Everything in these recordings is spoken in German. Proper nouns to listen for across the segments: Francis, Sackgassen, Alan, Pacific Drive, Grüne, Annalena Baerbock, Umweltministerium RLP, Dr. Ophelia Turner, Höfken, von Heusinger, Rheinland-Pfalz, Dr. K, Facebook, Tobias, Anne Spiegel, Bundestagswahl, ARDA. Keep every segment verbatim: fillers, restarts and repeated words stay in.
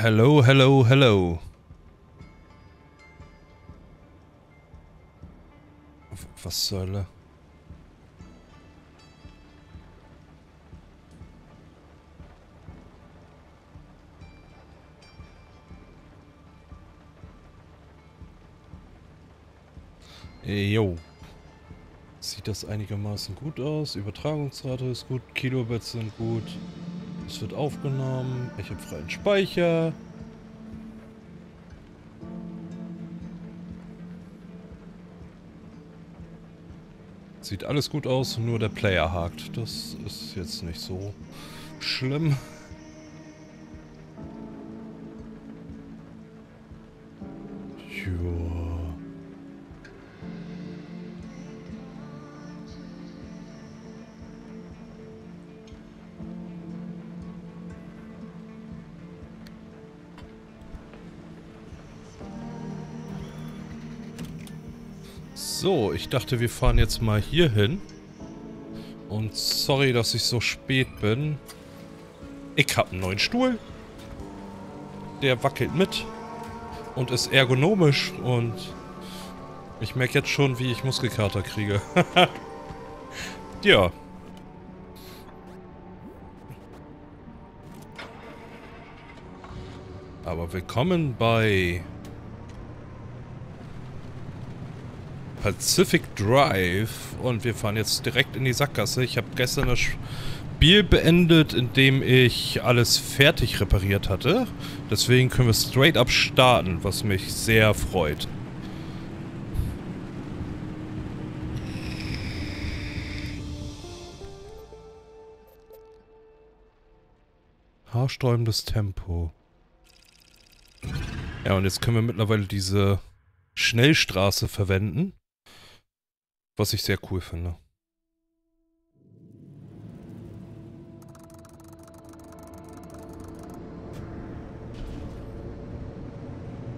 Hello, hello, hello. Was soll? Jo. Sieht das einigermaßen gut aus. Übertragungsrate ist gut. Kilobits sind gut. Es wird aufgenommen. Ich habe freien Speicher. Sieht alles gut aus, nur der Player hakt. Das ist jetzt nicht so schlimm. So, ich dachte, wir fahren jetzt mal hier hin. Und sorry, dass ich so spät bin. Ich habe einen neuen Stuhl. Der wackelt mit. Und ist ergonomisch. Und ich merke jetzt schon, wie ich Muskelkater kriege. Ja. Aber willkommen bei Pacific Drive, und wir fahren jetzt direkt in die Sackgasse. Ich habe gestern das Spiel beendet, indem ich alles fertig repariert hatte. Deswegen können wir straight up starten, was mich sehr freut. Haarsträubendes Tempo. Ja, und jetzt können wir mittlerweile diese Schnellstraße verwenden. Was ich sehr cool finde.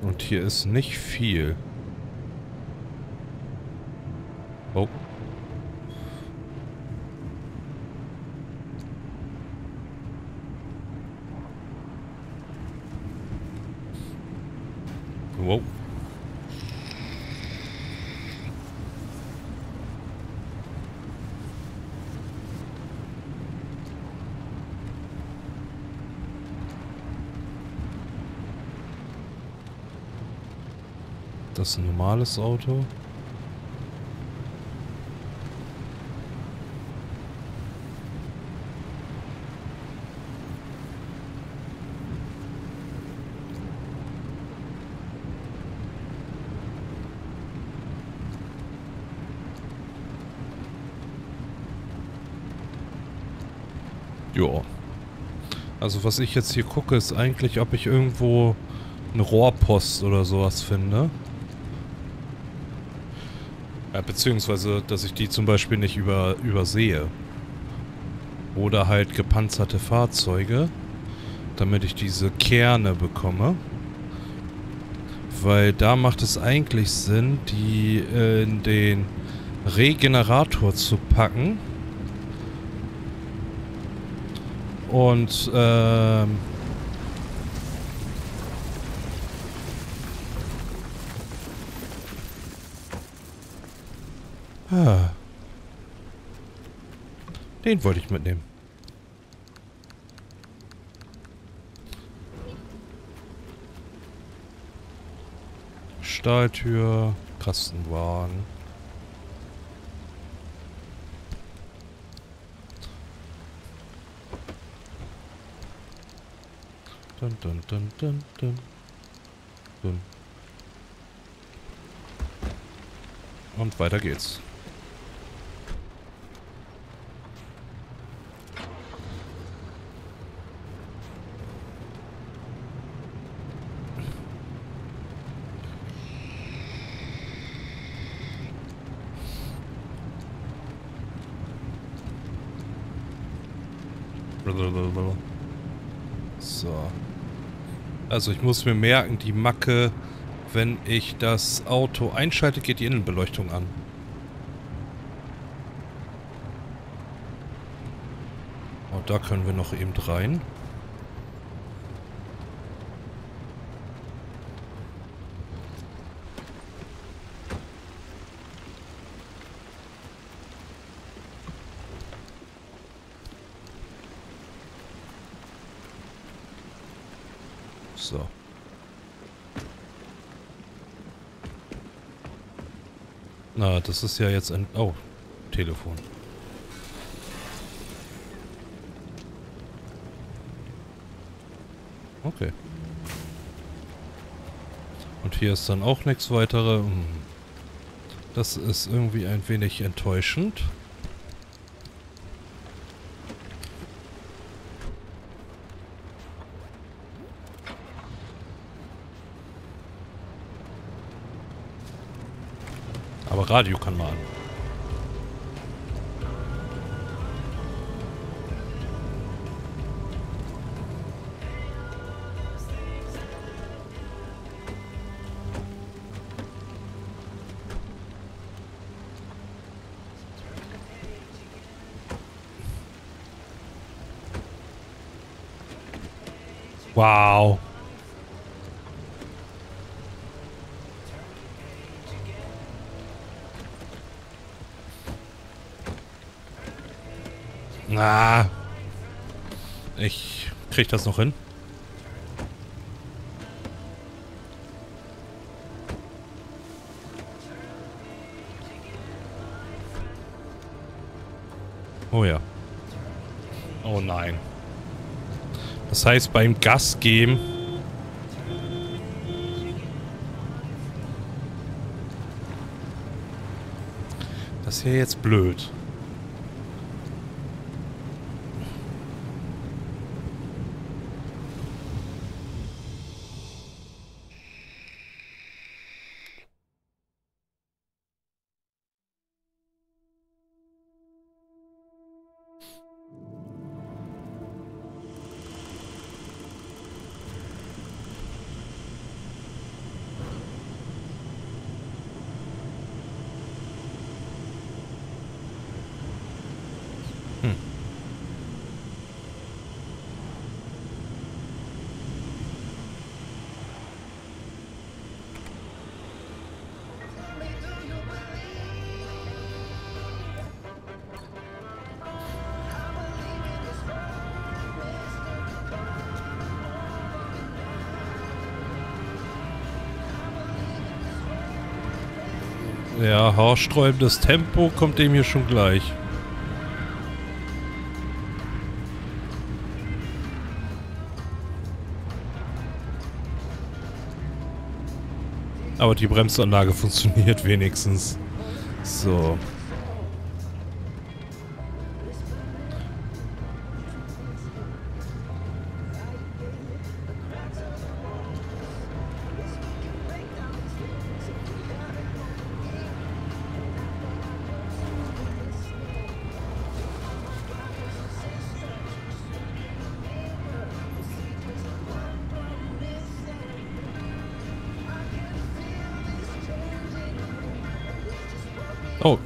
Und hier ist nicht viel. Oh. Wow. Das ist ein normales Auto. Jo. Also was ich jetzt hier gucke, ist eigentlich, ob ich irgendwo eine Rohrpost oder sowas finde. Ja, beziehungsweise, dass ich die zum Beispiel nicht über, übersehe. Oder halt gepanzerte Fahrzeuge, damit ich diese Kerne bekomme. Weil da macht es eigentlich Sinn, die in den Regenerator zu packen. Und, ähm... Ah. Den wollte ich mitnehmen. Stahltür, Kastenwagen. Dun, dun, dun, dun, dun. Dun. Und weiter geht's. So. Also ich muss mir merken, die Macke, wenn ich das Auto einschalte, geht die Innenbeleuchtung an. Und da können wir noch eben rein. So. Na, das ist ja jetzt ein... Oh, Telefon. Okay. Und hier ist dann auch nichts weiteres. Das ist irgendwie ein wenig enttäuschend. Aber Radio kann man an. Wow. Na, ich krieg das noch hin. Oh ja. Oh nein. Das heißt, beim Gas geben. Das ist ja jetzt blöd. Ja, haarsträubendes Tempo kommt dem hier schon gleich. Aber die Bremsanlage funktioniert wenigstens. So. Oh.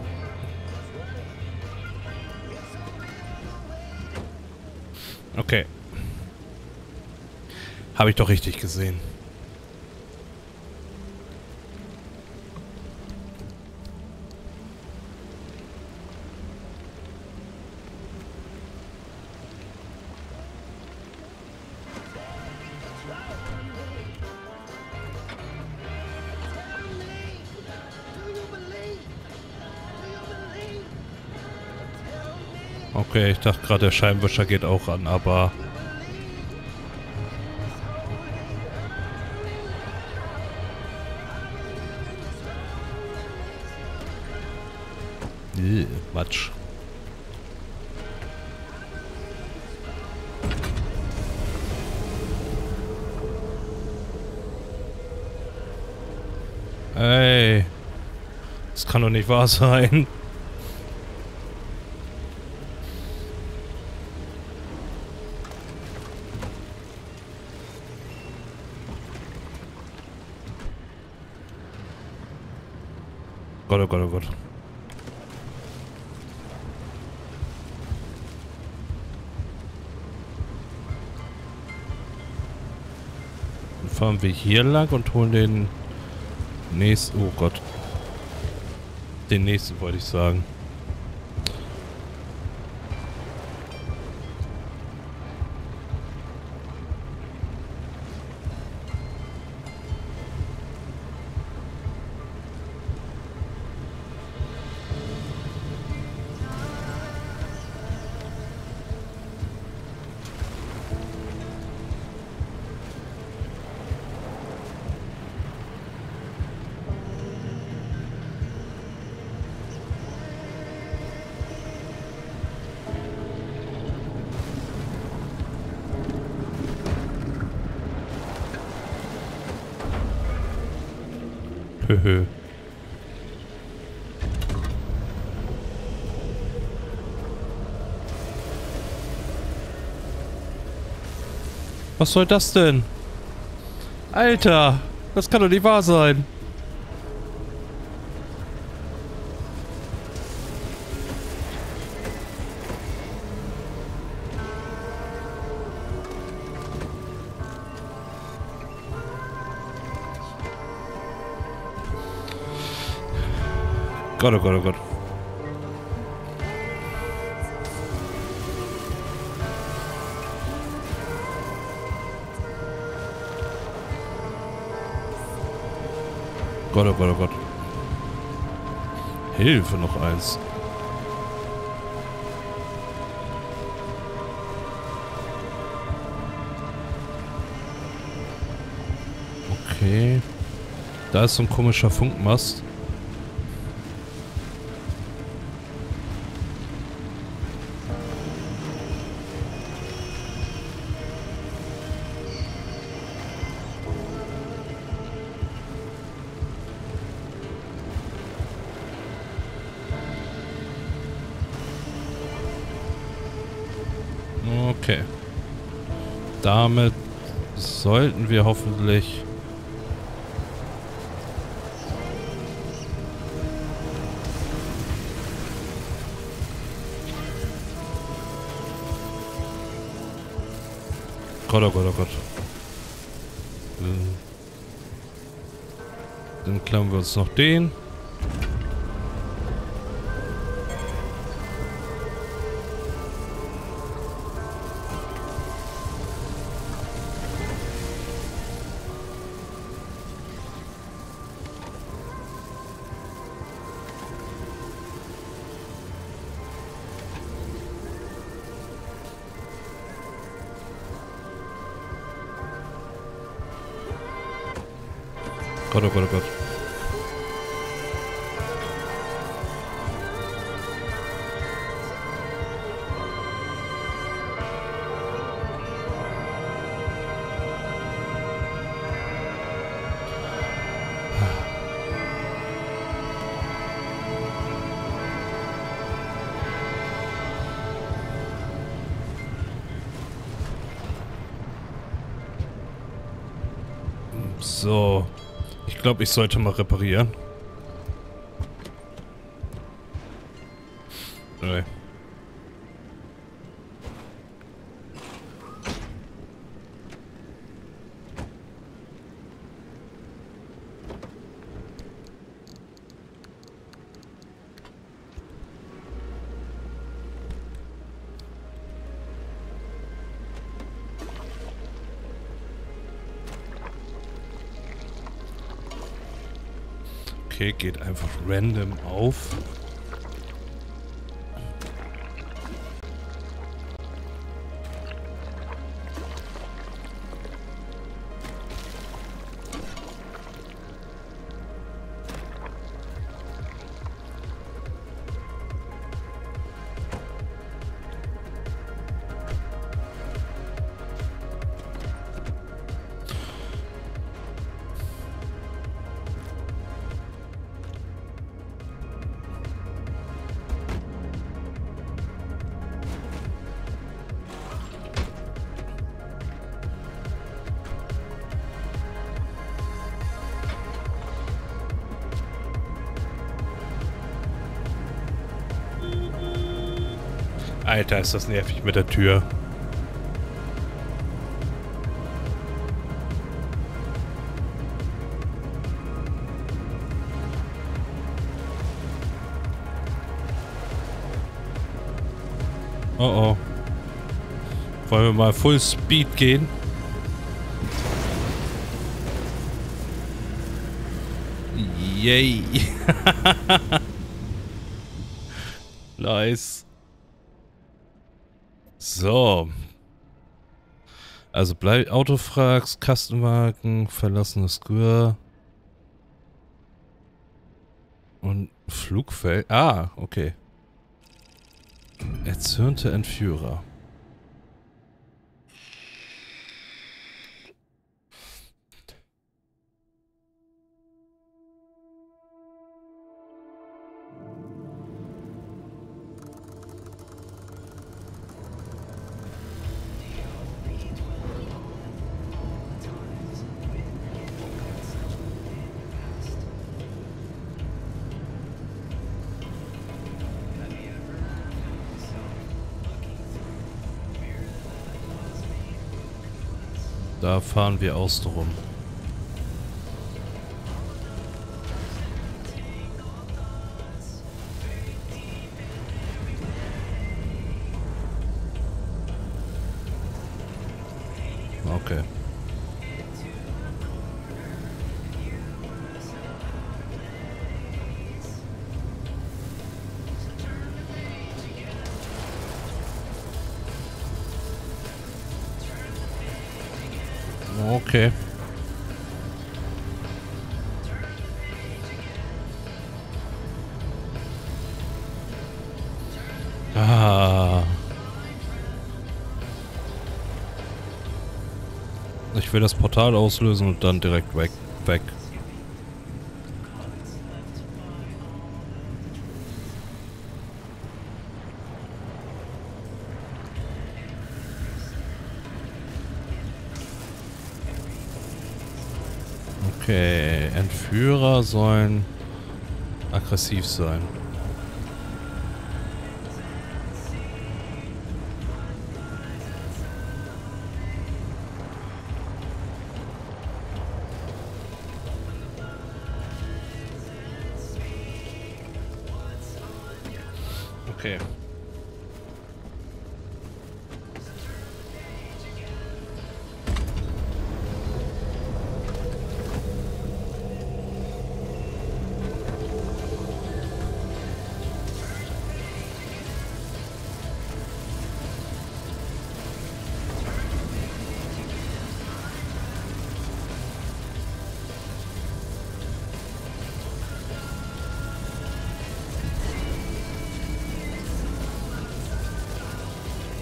Okay. Habe ich doch richtig gesehen. Okay, ich dachte gerade, der Scheibenwischer geht auch an, aber... Ih, Matsch. Ey. Das kann doch nicht wahr sein. Oh Gott, oh Gott. Dann fahren wir hier lang und holen den nächsten... Oh Gott. Den nächsten wollte ich sagen. Höhö. Was soll das denn? Alter, das kann doch nicht wahr sein. Gott, oh Gott, oh Gott. Gott, oh Gott, oh Gott. Hilfe, noch eins. Okay. Da ist so ein komischer Funkmast. Okay. Damit sollten wir hoffentlich... Gott, oh Gott, oh Gott. Dann klammern wir uns noch den. Gott, oh Gott, oh Gott. So. Ich glaube, ich sollte mal reparieren. Okay. Okay, geht einfach random auf. Alter, ist das nervig mit der Tür. Oh oh. Wollen wir mal Full Speed gehen? Yay. Nice. So. Also bleib Autowracks, Kastenwagen, verlassenes Gür. Und Flugfeld. Ah, okay. Erzürnte Entführer. Da fahren wir außen rum. Okay. Okay. Ah. Ich will das Portal auslösen und dann direkt weg. weg. Okay, Entführer sollen aggressiv sein. Okay.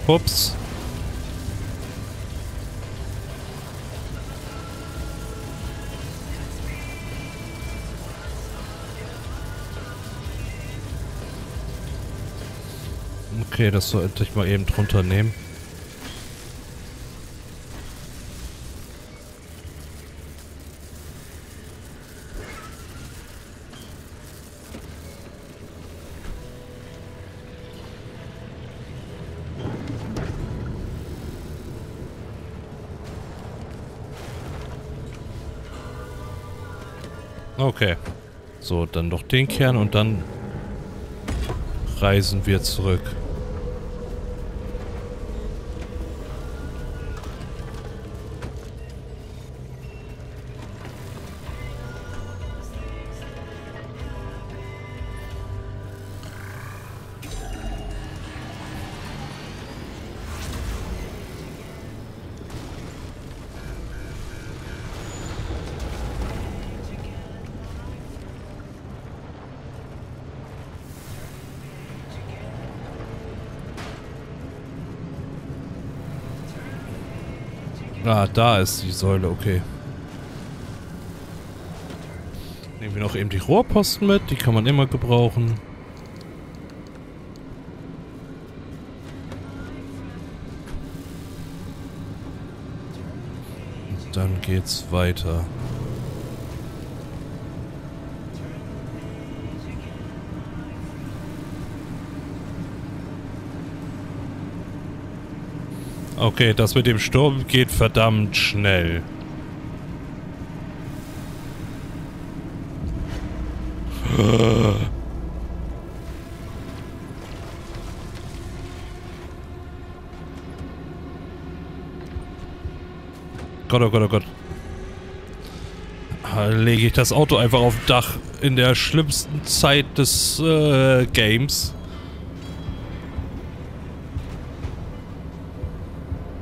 Ups. Okay, das sollte ich mal eben drunter nehmen. Okay. So, dann noch den Kern und dann reisen wir zurück. Ah, da ist die Säule, okay. Nehmen wir noch eben die Rohrposten mit, die kann man immer gebrauchen. Und dann geht's weiter. Okay, das mit dem Sturm geht verdammt schnell. Gott, oh Gott, oh Gott. Lege ich das Auto einfach auf dem Dach in der schlimmsten Zeit des äh, Games.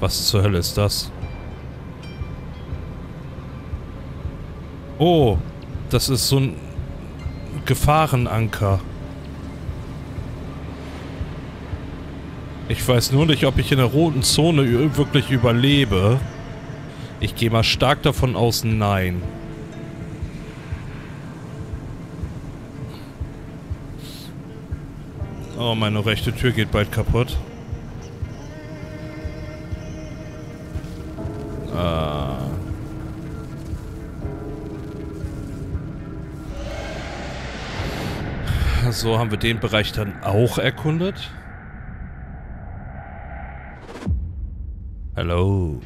Was zur Hölle ist das? Oh, das ist so ein Gefahrenanker. Ich weiß nur nicht, ob ich in der roten Zone wirklich überlebe. Ich gehe mal stark davon aus, nein. Oh, meine rechte Tür geht bald kaputt. So haben wir den Bereich dann auch erkundet. Hallo.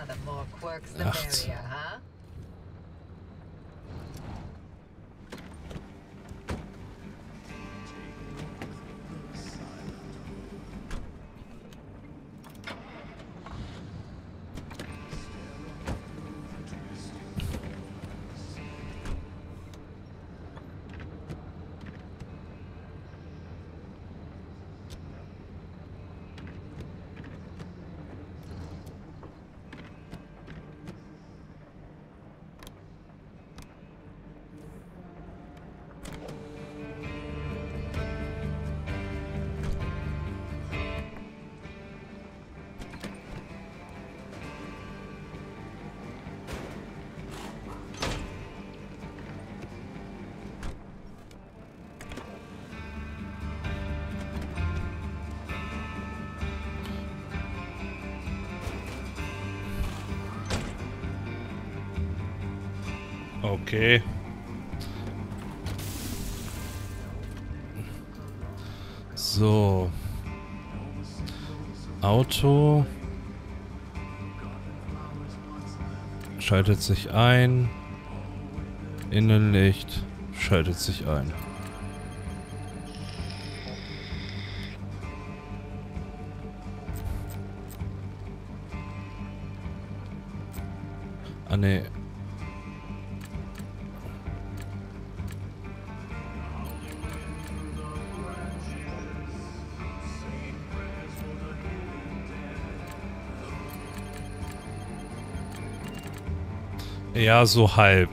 Ah, the more quirks the merrier, huh? Okay. So. Auto. Schaltet sich ein. Innenlicht. Schaltet sich ein. Ah, nee. Ja, so halb.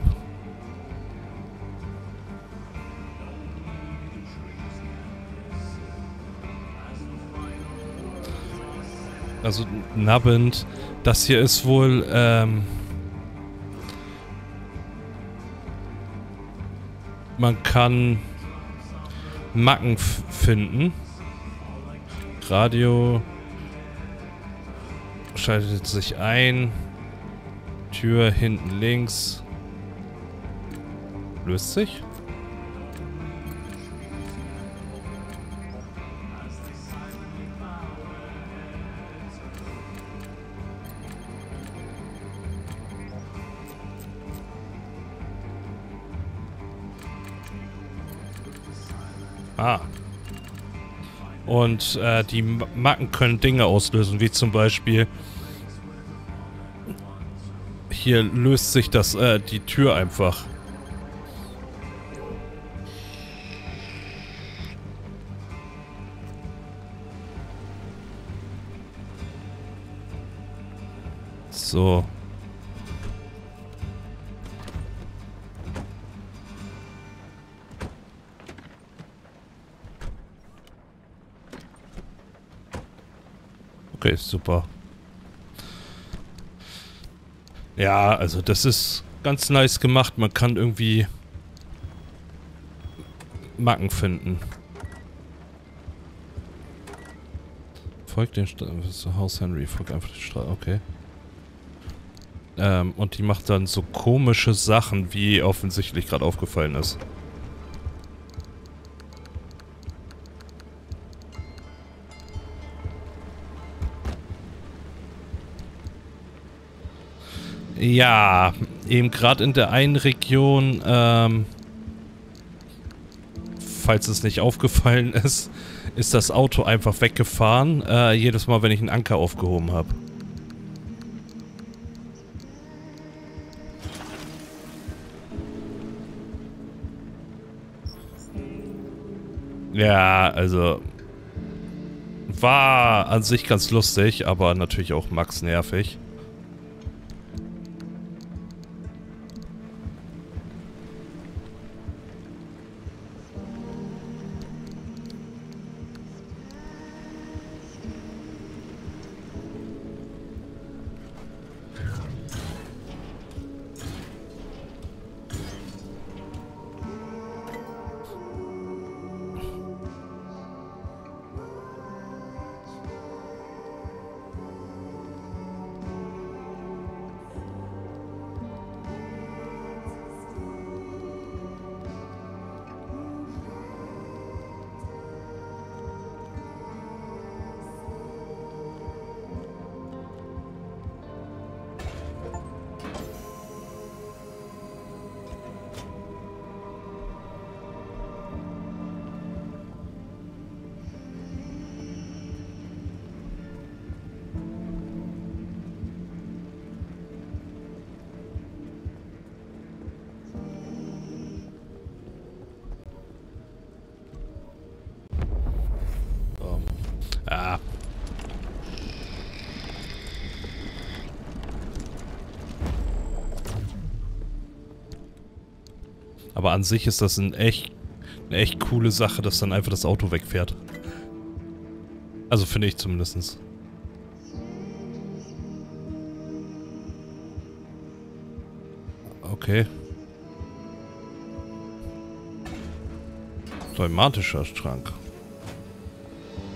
Also nabbend. Das hier ist wohl, ähm... man kann Macken finden. Radio schaltet sich ein. Tür hinten links löst sich. Ah. Und äh, die Macken können Dinge auslösen, wie zum Beispiel... Hier löst sich das, äh, die Tür einfach. So. Okay, super. Ja, also das ist ganz nice gemacht. Man kann irgendwie Macken finden. Folgt dem Haus Henry, folgt einfach die Straße, okay. Ähm, und die macht dann so komische Sachen, wie offensichtlich gerade aufgefallen ist. Ja, eben gerade in der einen Region, ähm, falls es nicht aufgefallen ist, ist das Auto einfach weggefahren, äh, jedes Mal, wenn ich einen Anker aufgehoben habe. Ja, also, war an sich ganz lustig, aber natürlich auch max nervig. Aber an sich ist das ein echt, eine echt coole Sache, dass dann einfach das Auto wegfährt. Also finde ich zumindest. Okay. Pneumatischer Schrank.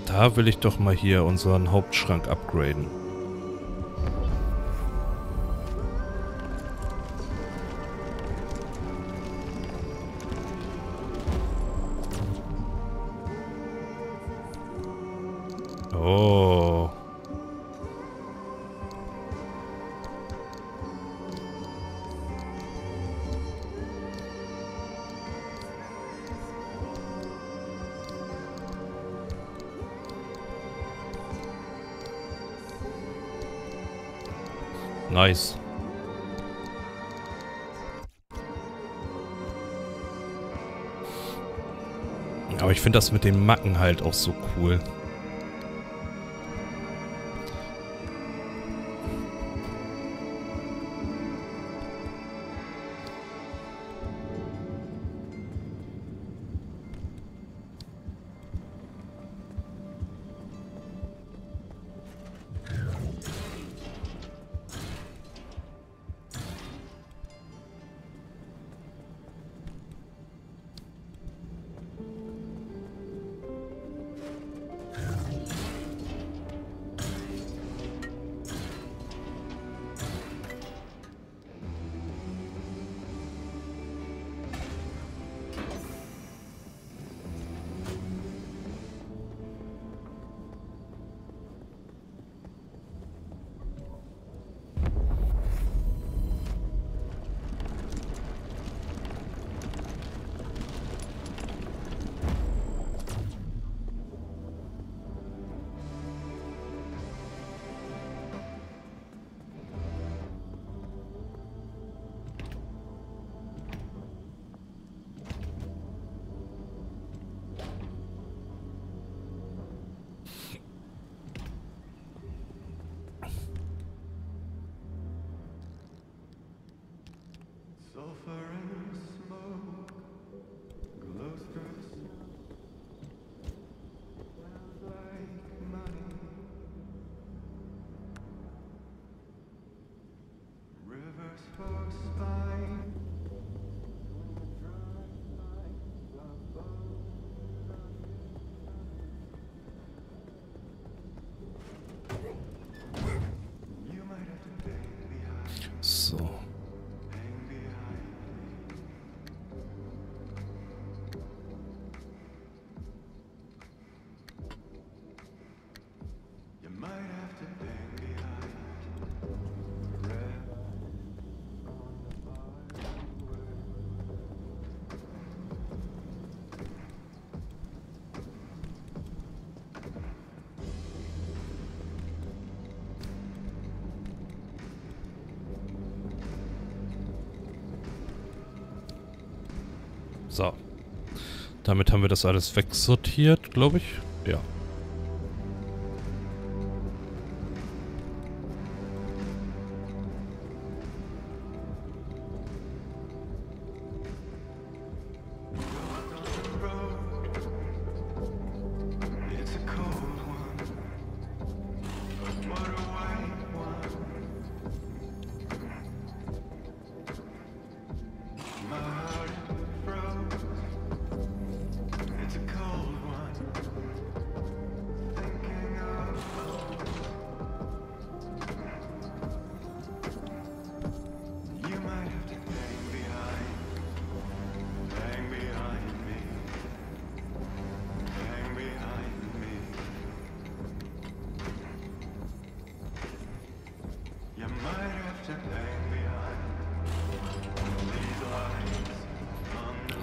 Da will ich doch mal hier unseren Hauptschrank upgraden. Oh. Nice. Aber ich finde das mit den Macken halt auch so cool. So, damit haben wir das alles wegsortiert, glaube ich. Ja.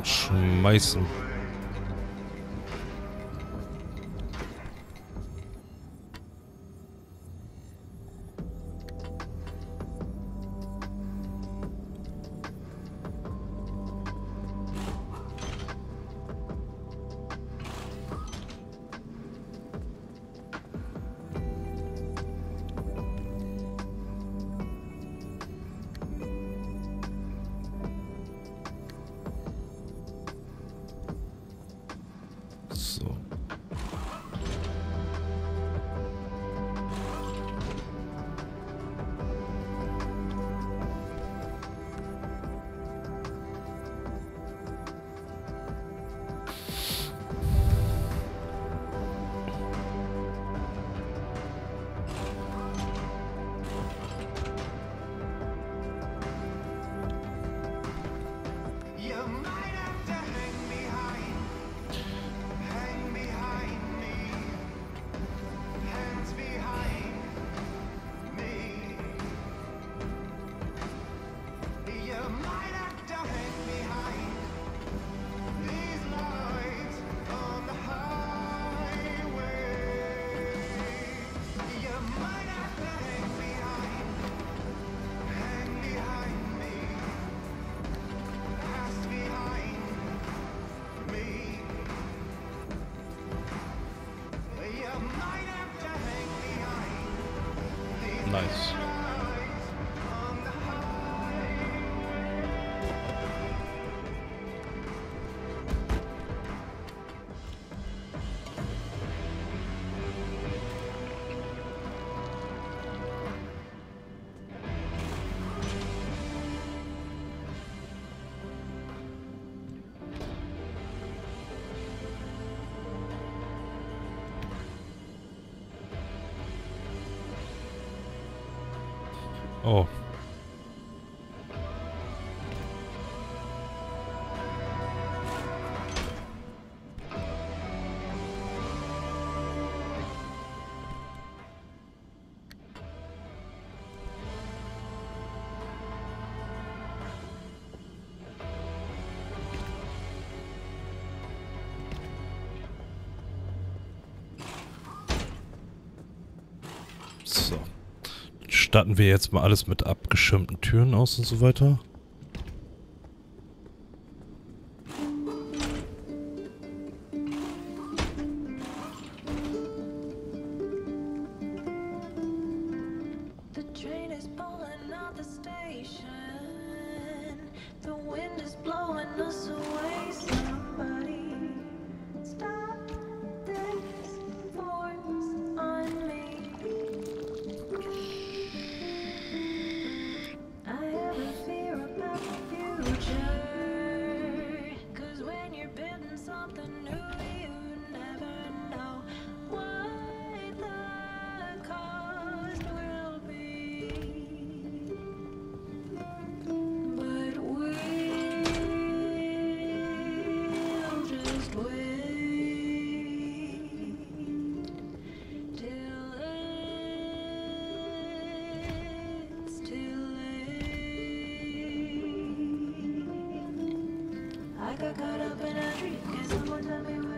Schmeißen. Oh. Starten wir jetzt mal alles mit abgeschirmten Türen aus und so weiter.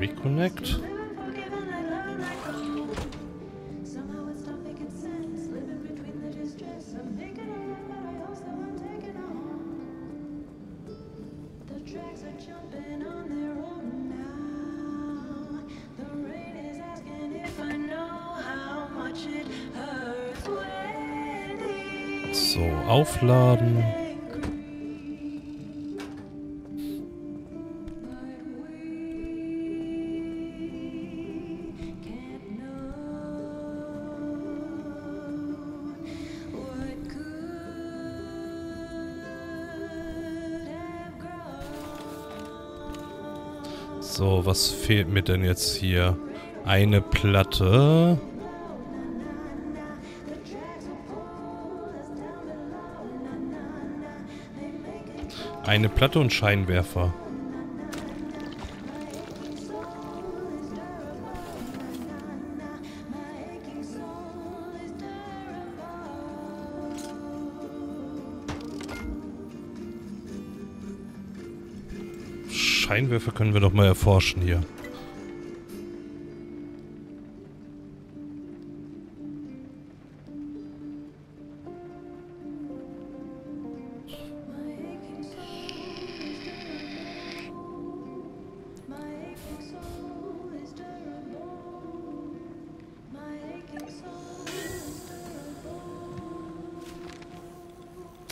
Reconnect. So, aufladen. So, was fehlt mir denn jetzt hier? Eine Platte. Eine Platte und Scheinwerfer. Scheinwerfer können wir doch mal erforschen hier.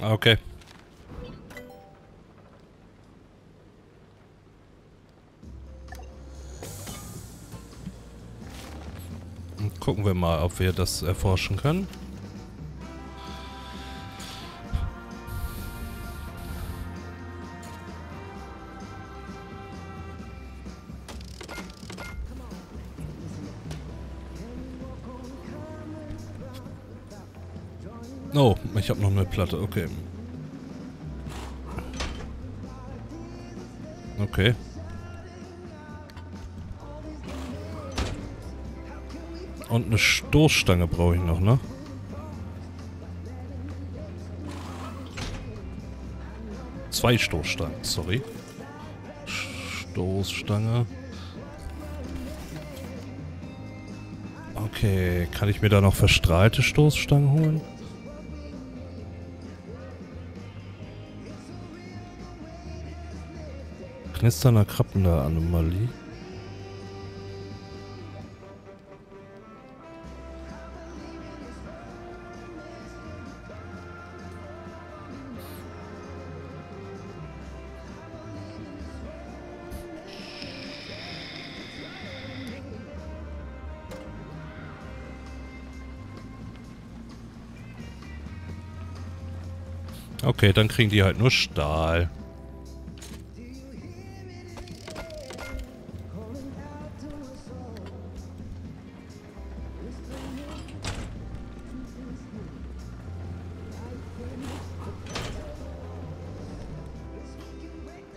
Okay. Gucken wir mal, ob wir das erforschen können. Oh, ich habe noch eine Platte, okay. Okay. Und eine Stoßstange brauche ich noch, ne? Zwei Stoßstangen, sorry. Stoßstange. Okay, kann ich mir da noch verstrahlte Stoßstangen holen? Knisternder krabbender Anomalie. Okay, dann kriegen die halt nur Stahl.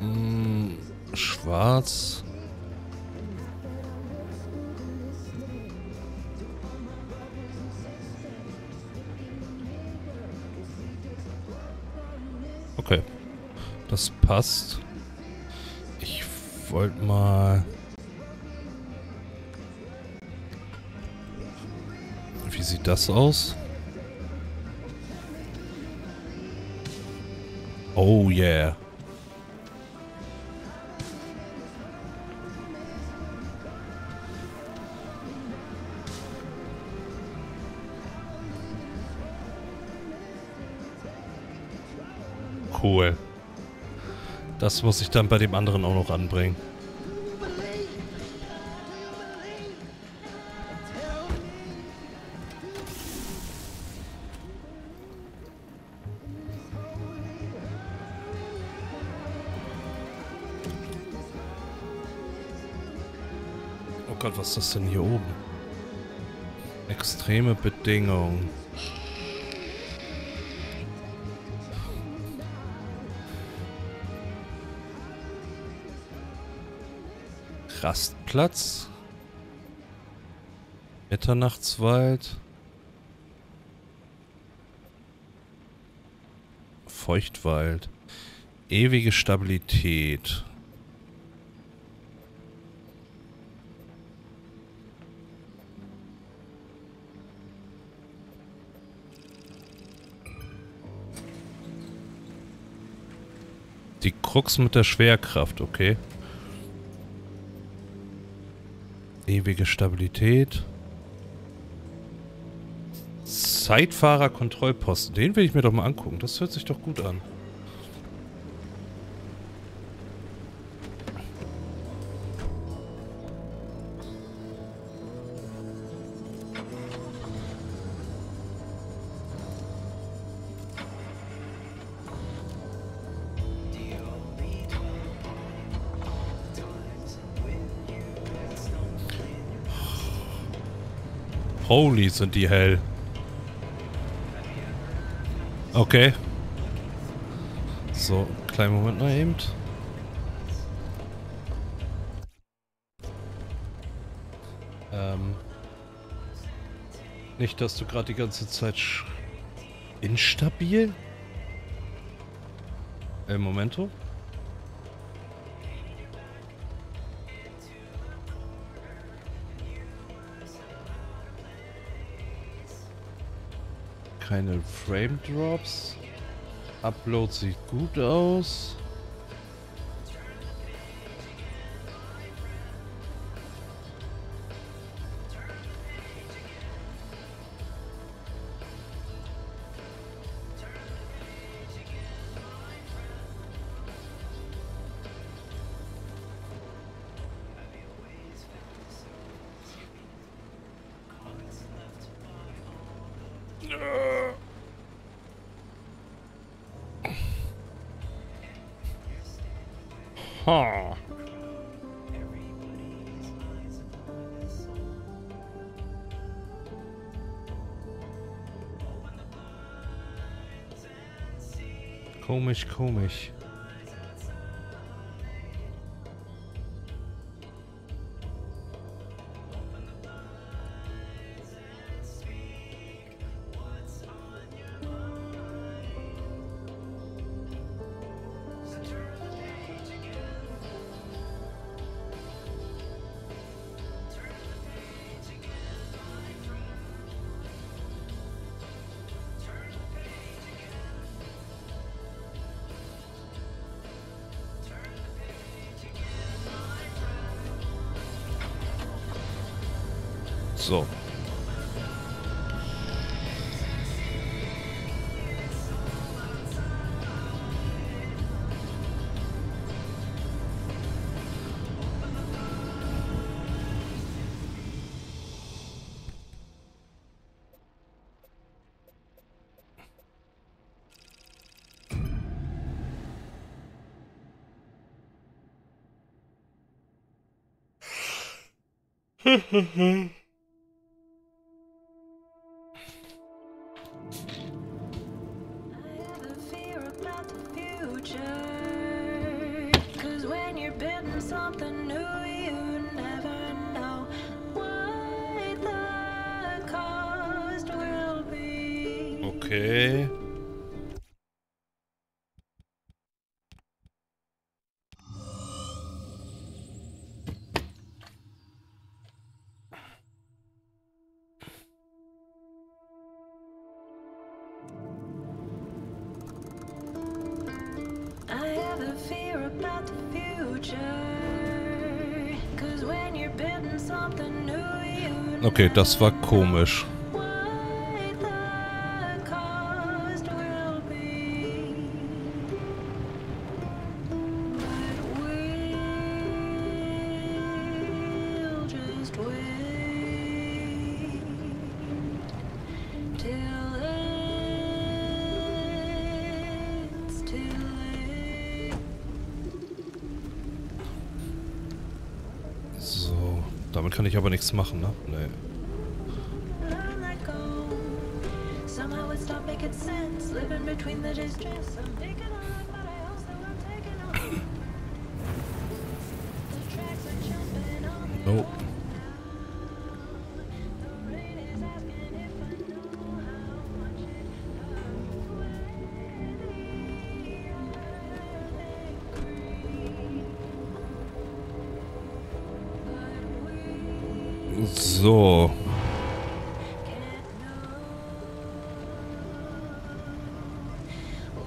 Hm, schwarz. Okay. Das passt. Ich wollte mal... Wie sieht das aus? Oh yeah. Cool. Das muss ich dann bei dem anderen auch noch anbringen. Oh Gott, was ist das denn hier oben? Extreme Bedingungen. Rastplatz, Mitternachtswald, Feuchtwald, ewige Stabilität. Die Krux mit der Schwerkraft, okay. Ewige Stabilität. Zeitfahrerkontrollposten. Den will ich mir doch mal angucken. Das hört sich doch gut an. Holy, sind die hell. Okay. So, kleinen Moment noch eben. Ähm. Nicht, dass du gerade die ganze Zeit sch- instabil? El Momento. Keine Frame Drops. Upload sieht gut aus. Huh. Komisch, komisch. So. happens when you're building something new. You never know what the cost will be. Okay. Okay, das war komisch. Damit kann ich aber nichts machen, ne? Nee. Oh. So.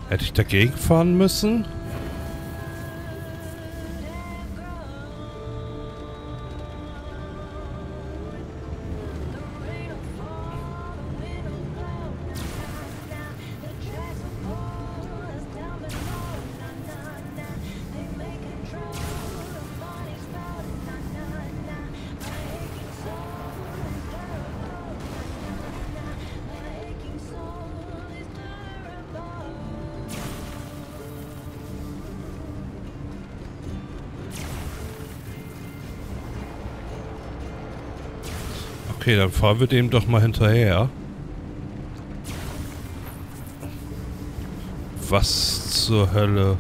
Hätte ich dagegen fahren müssen? Okay, dann fahren wir dem doch mal hinterher. Was zur Hölle?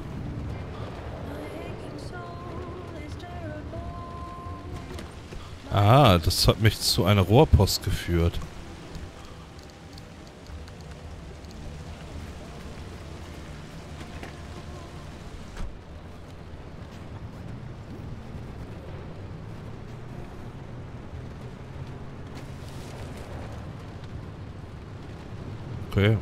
Ah, das hat mich zu einer Rohrpost geführt. Okay.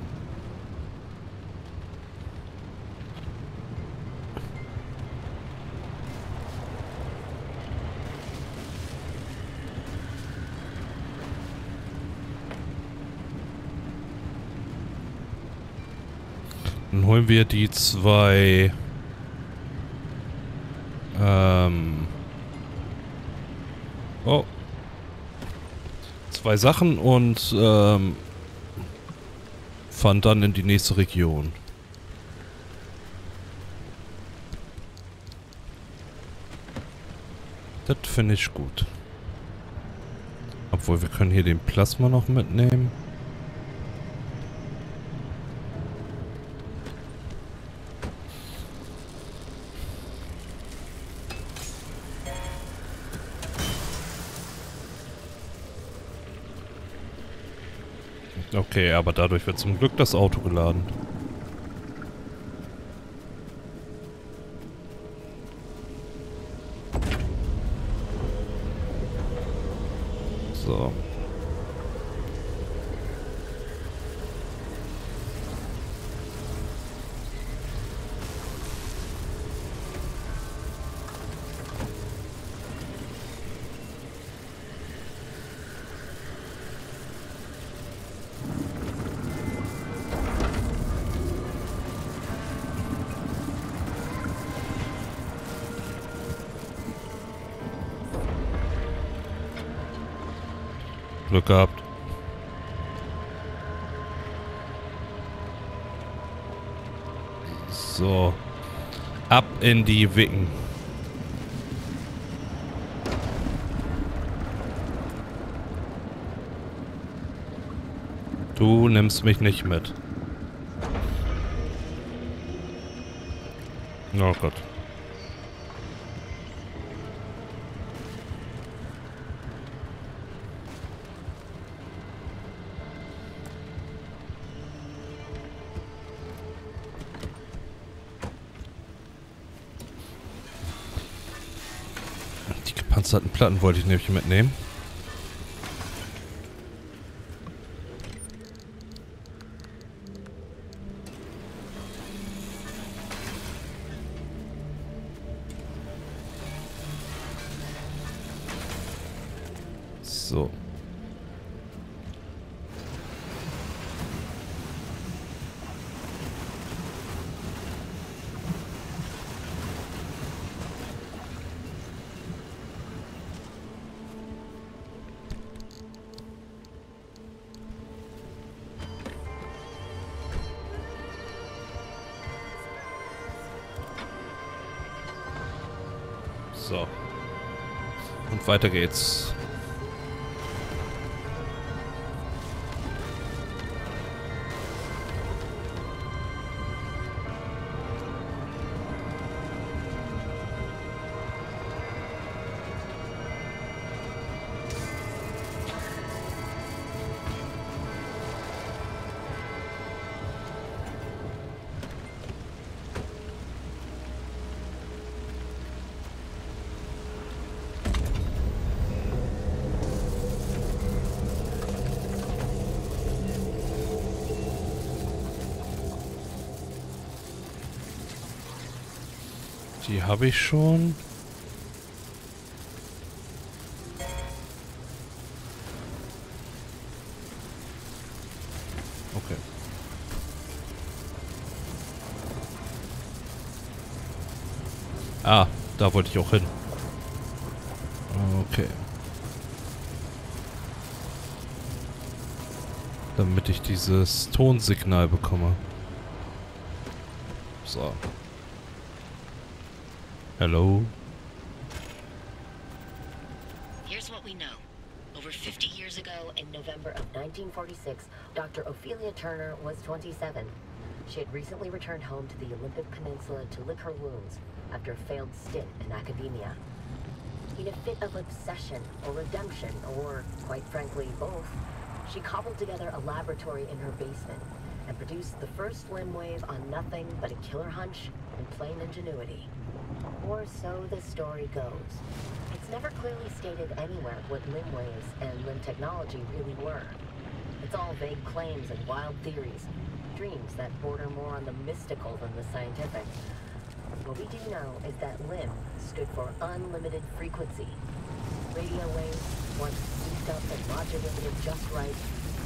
Dann holen wir die zwei ähm oh zwei Sachen und ähm fahren dann in die nächste Region. Das finde ich gut. Obwohl, wir können hier den Plasma noch mitnehmen. Okay, aber dadurch wird zum Glück das Auto geladen. So. Glück gehabt. So. Ab in die Wicken. Du nimmst mich nicht mit. Oh Gott. Die gepanzerten Platten wollte ich nämlich mitnehmen. So. So. Und weiter geht's. Die habe ich schon. Okay. Ah, da wollte ich auch hin. Okay. Damit ich dieses Tonsignal bekomme. So. Hello. Here's what we know. Over fifty years ago, in November of nineteen forty-six, Doctor Ophelia Turner was twenty-seven. She had recently returned home to the Olympic Peninsula to lick her wounds after a failed stint in academia. In a fit of obsession or redemption, or quite frankly, both, she cobbled together a laboratory in her basement and produced the first slim wave on nothing but a killer hunch and plain ingenuity. Or so the story goes. It's never clearly stated anywhere what limb waves and limb technology really were. It's all vague claims and wild theories, dreams that border more on the mystical than the scientific. What we do know is that limb stood for unlimited frequency. Radio waves, once beefed up and modulated just right,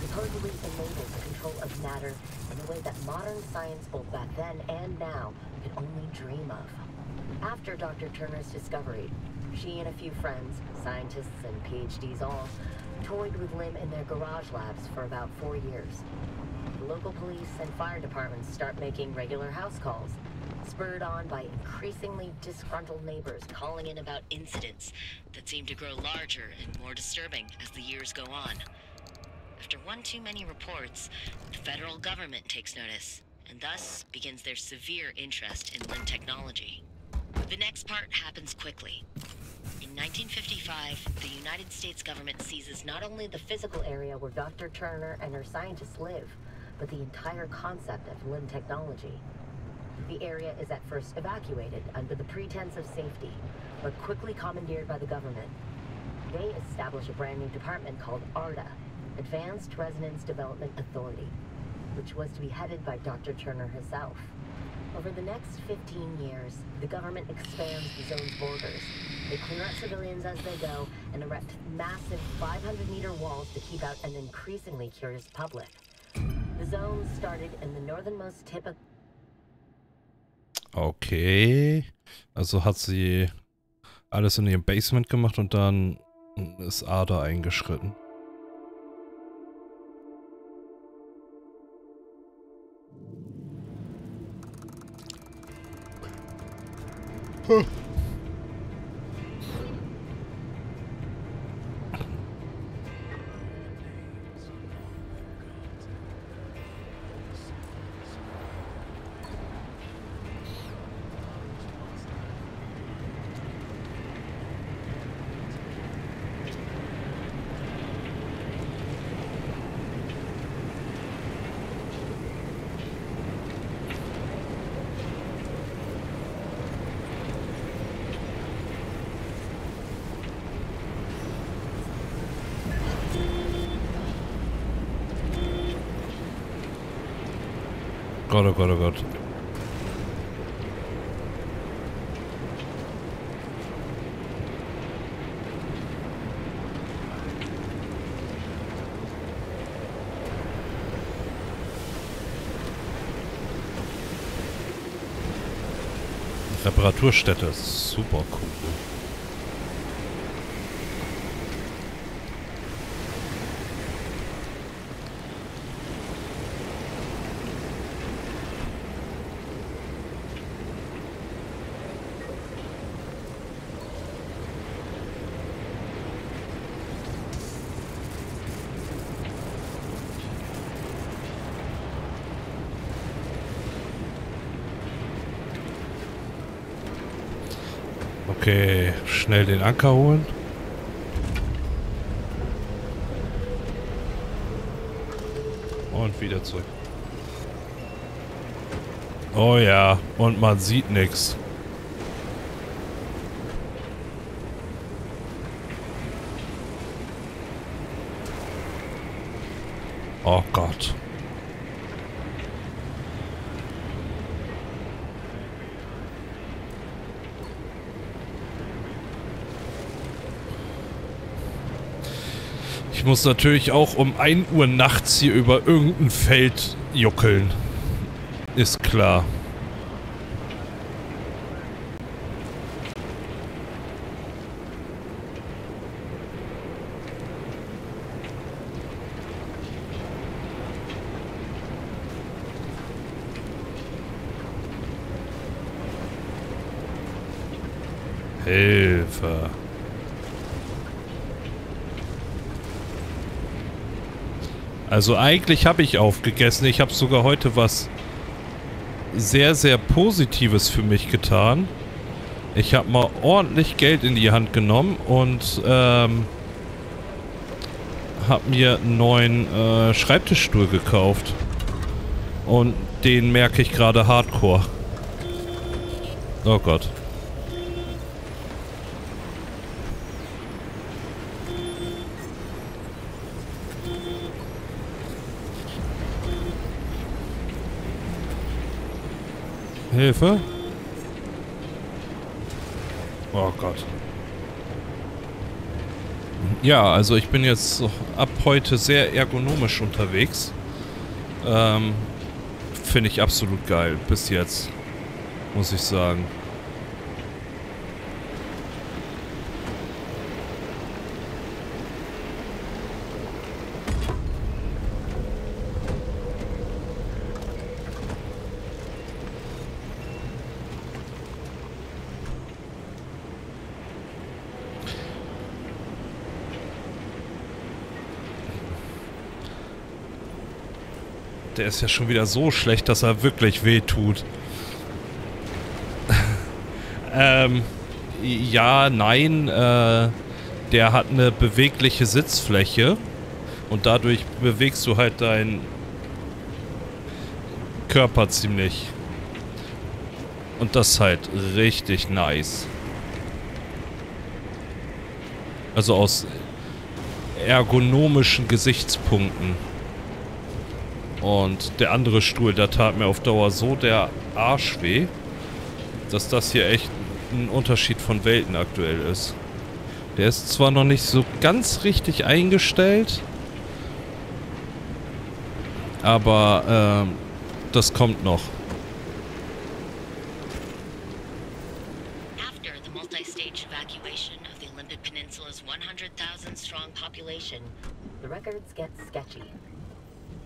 supposedly enabled the control of matter in a way that modern science both back then and now could only dream of. After Doctor Turner's discovery, she and a few friends, scientists and PhDs all, toyed with limb in their garage labs for about four years. The local police and fire departments start making regular house calls, spurred on by increasingly disgruntled neighbors calling in about incidents that seem to grow larger and more disturbing as the years go on. After one too many reports, the federal government takes notice, and thus begins their severe interest in limb technology. The next part happens quickly. In nineteen fifty-five, the United States government seizes not only the physical area where Doctor Turner and her scientists live, but the entire concept of limb technology. The area is at first evacuated under the pretense of safety, but quickly commandeered by the government. They establish a brand new department called ARDA, Advanced Resonance Development Authority, which was to be headed by Doctor Turner herself. Over the next fifteen years, the government expands the zone's borders. They clear out civilians as they go and erect massive five hundred meter walls to keep out an increasingly curious public. The zone started in the northernmost tip of... Okay. Also hat sie alles in ihrem Basement gemacht und dann ist ARDA eingeschritten. Huh. Gott, oh Gott, oh Gott. Reparaturstätte, super cool. Okay, schnell den Anker holen. Und wieder zurück. Oh ja, und man sieht nichts. Oh Gott. Ich muss natürlich auch um ein Uhr nachts hier über irgendein Feld juckeln. Ist klar. Hilfe. Also eigentlich habe ich aufgegessen. Ich habe sogar heute was sehr, sehr Positives für mich getan. Ich habe mal ordentlich Geld in die Hand genommen und ähm, habe mir einen neuen äh, Schreibtischstuhl gekauft. Und den merke ich gerade hardcore. Oh Gott. Hilfe. Oh Gott. Ja, also ich bin jetzt ab heute sehr ergonomisch unterwegs. Ähm, finde ich absolut geil. Bis jetzt. Muss ich sagen. Der ist ja schon wieder so schlecht, dass er wirklich weh tut. ähm, ja, nein, äh, der hat eine bewegliche Sitzfläche und dadurch bewegst du halt deinen Körper ziemlich. Und das ist halt richtig nice. Also aus ergonomischen Gesichtspunkten. Und der andere Stuhl, da tat mir auf Dauer so der Arsch weh, dass das hier echt ein Unterschied von Welten aktuell ist. Der ist zwar noch nicht so ganz richtig eingestellt, aber äh, das kommt noch.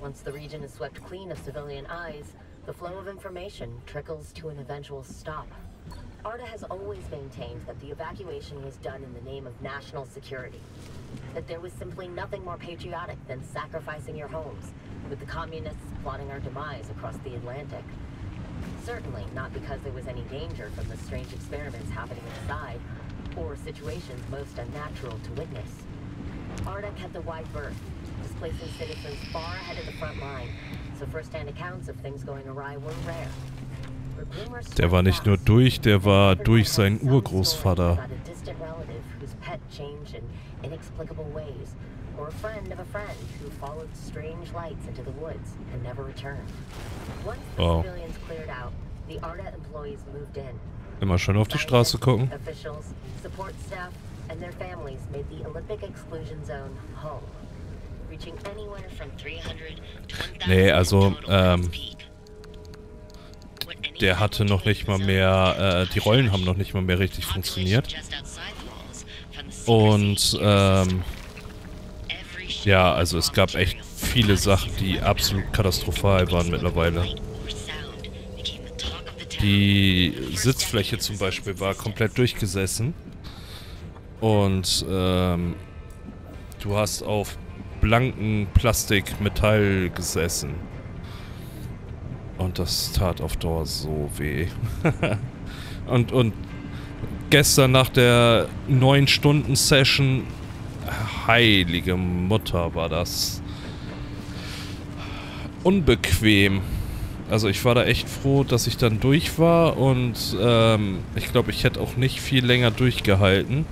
Once the region is swept clean of civilian eyes, the flow of information trickles to an eventual stop. ARDA has always maintained that the evacuation was done in the name of national security. That there was simply nothing more patriotic than sacrificing your homes, with the communists plotting our demise across the Atlantic. Certainly not because there was any danger from the strange experiments happening inside, or situations most unnatural to witness. ARDA kept a wide berth, placing citizens far ahead of the front line, so first-hand accounts of things going awry were rare. Der war nicht nur durch, der war durch seinen Urgroßvater. or friend of a friend who followed strange lights into the woods and never returned. Once the oh. civilians cleared out, the ARDA employees moved in. Immer schön auf die Straße gucken. Officials, support staff, and their families made the Olympic exclusion zone home, reaching anywhere from three hundred to one thousand. Nee, also ähm der hatte noch nicht mal mehr, äh, die Rollen haben noch nicht mal mehr richtig funktioniert. Und, ähm, ja, also es gab echt viele Sachen, die absolut katastrophal waren mittlerweile. Die Sitzfläche zum Beispiel war komplett durchgesessen. Und, ähm, du hast auf blanken Plastikmetall gesessen. Und das tat auf Dauer so weh. und, und gestern nach der neun Stunden Session, heilige Mutter, war das unbequem. Also ich war da echt froh, dass ich dann durch war und ähm, ich glaube, ich hätte auch nicht viel länger durchgehalten.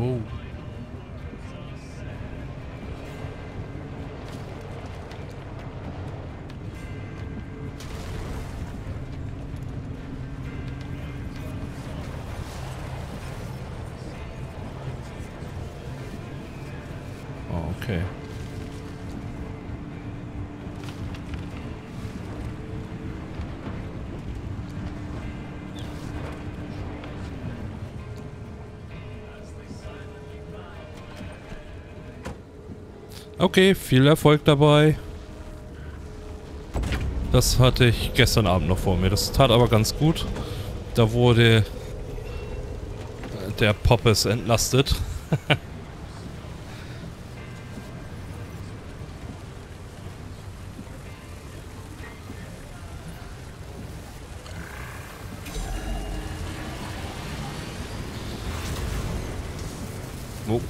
Oh. Oh, okay. Okay, viel Erfolg dabei. Das hatte ich gestern Abend noch vor mir. Das tat aber ganz gut. Da wurde der Poppes entlastet. Oh.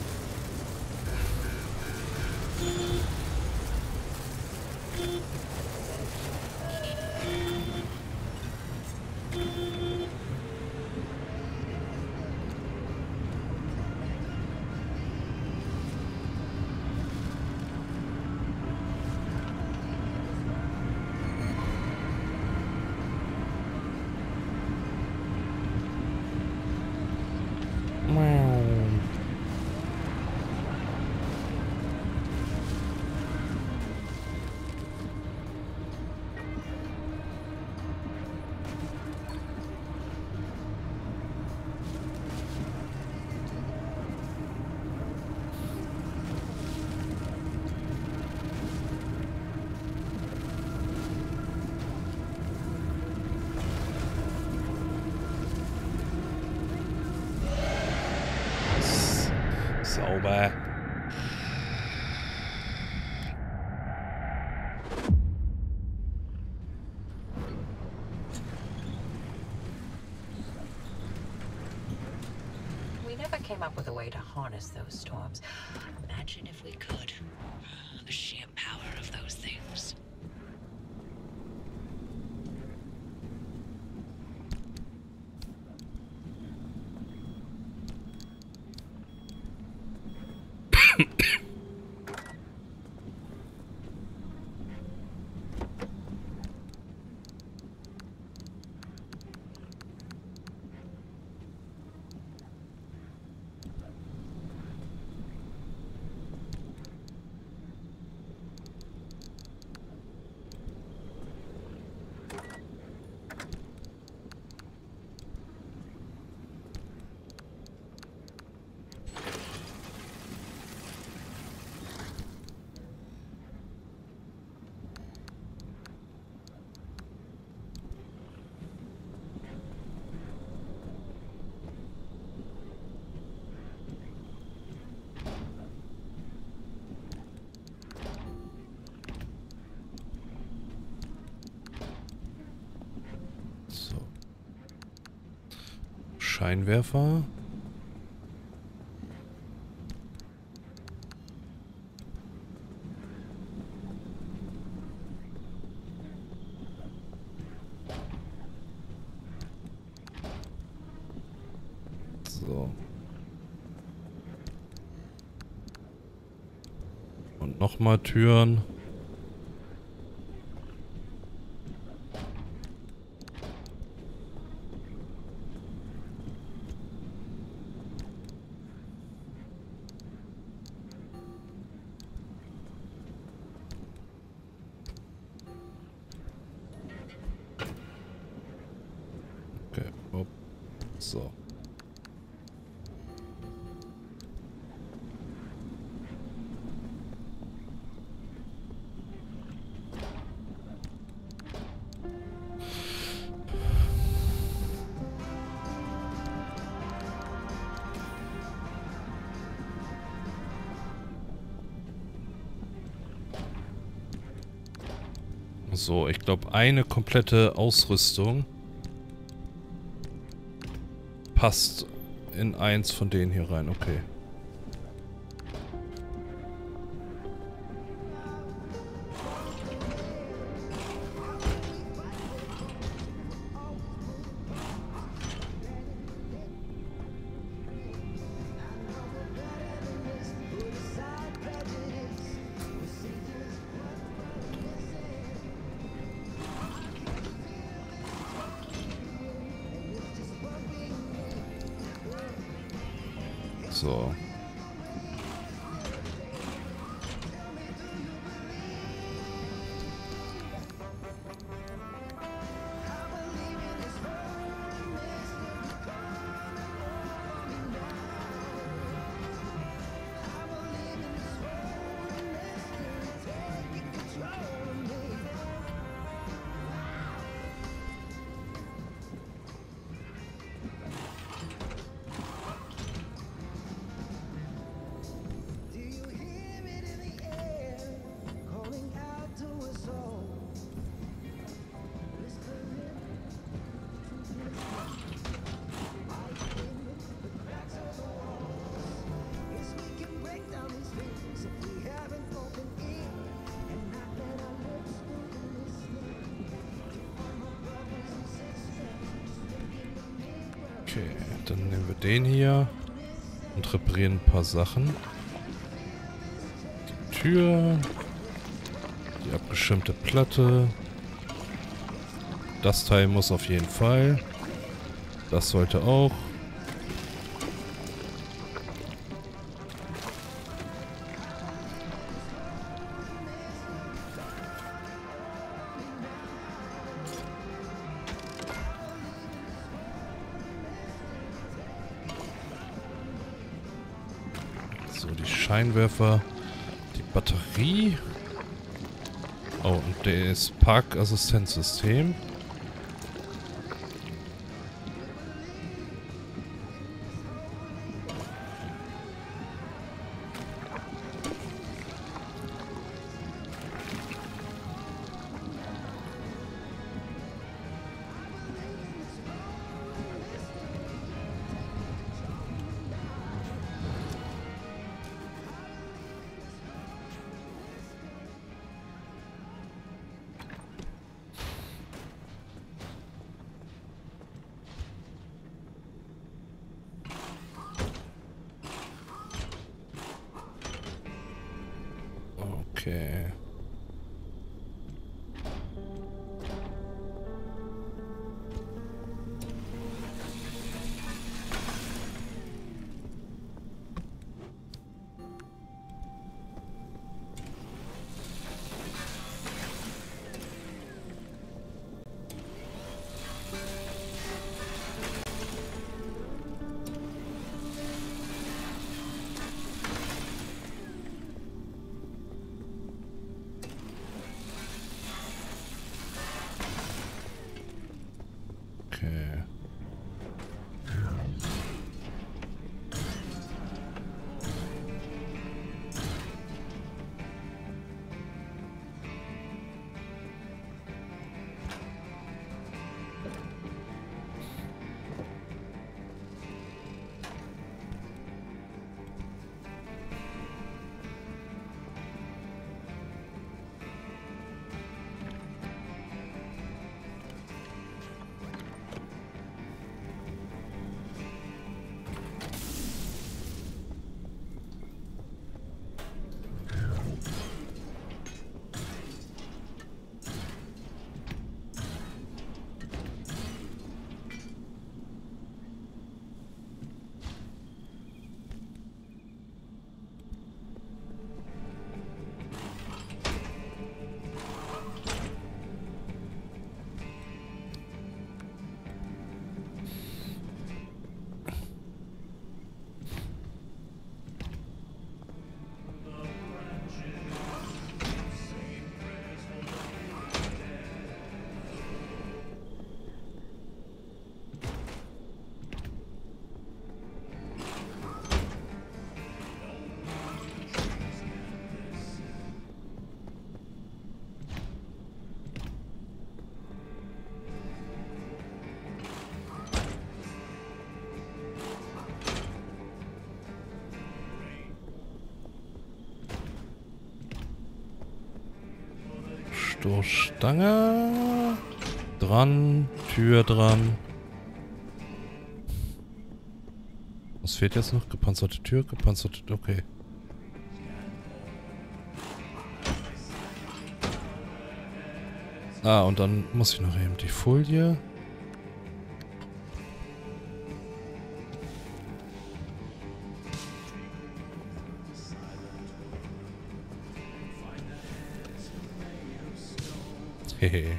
Sauber. We never came up with a way to harness those storms. Imagine if we could. The sheer power of those things. Scheinwerfer. So. Und nochmal Türen. So, ich glaube, eine komplette Ausrüstung passt in eins von denen hier rein. Okay. So. Okay, dann nehmen wir den hier und reparieren ein paar Sachen. Die Tür, die abgeschirmte Platte. Das Teil muss auf jeden Fall. Das sollte auch. Scheinwerfer, die Batterie. Oh, und das Parkassistenzsystem. Okay. Stoßstange. Dran. Tür dran. Was fehlt jetzt noch? Gepanzerte Tür, gepanzerte Tür. Okay. Ah, und dann muss ich noch eben die Folie. Hehe.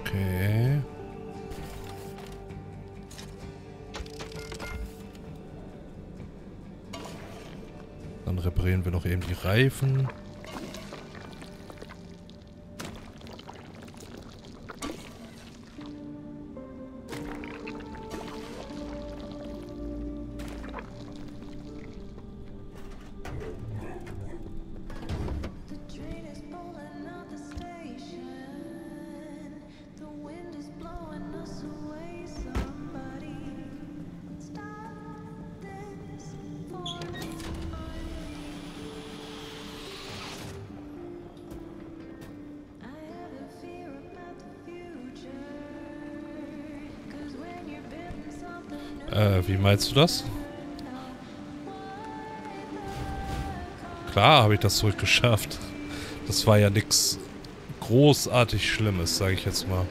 Okay. Dann reparieren wir noch eben die Reifen. Äh, wie meinst du das? Klar habe ich das zurückgeschafft. Das war ja nichts großartig Schlimmes, sage ich jetzt mal.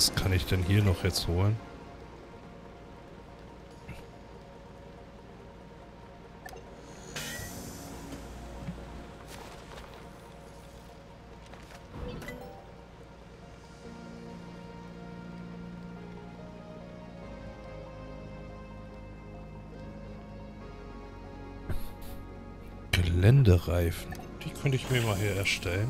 was kann ich denn hier noch jetzt holen? Geländereifen. Die könnte ich mir mal hier erstellen.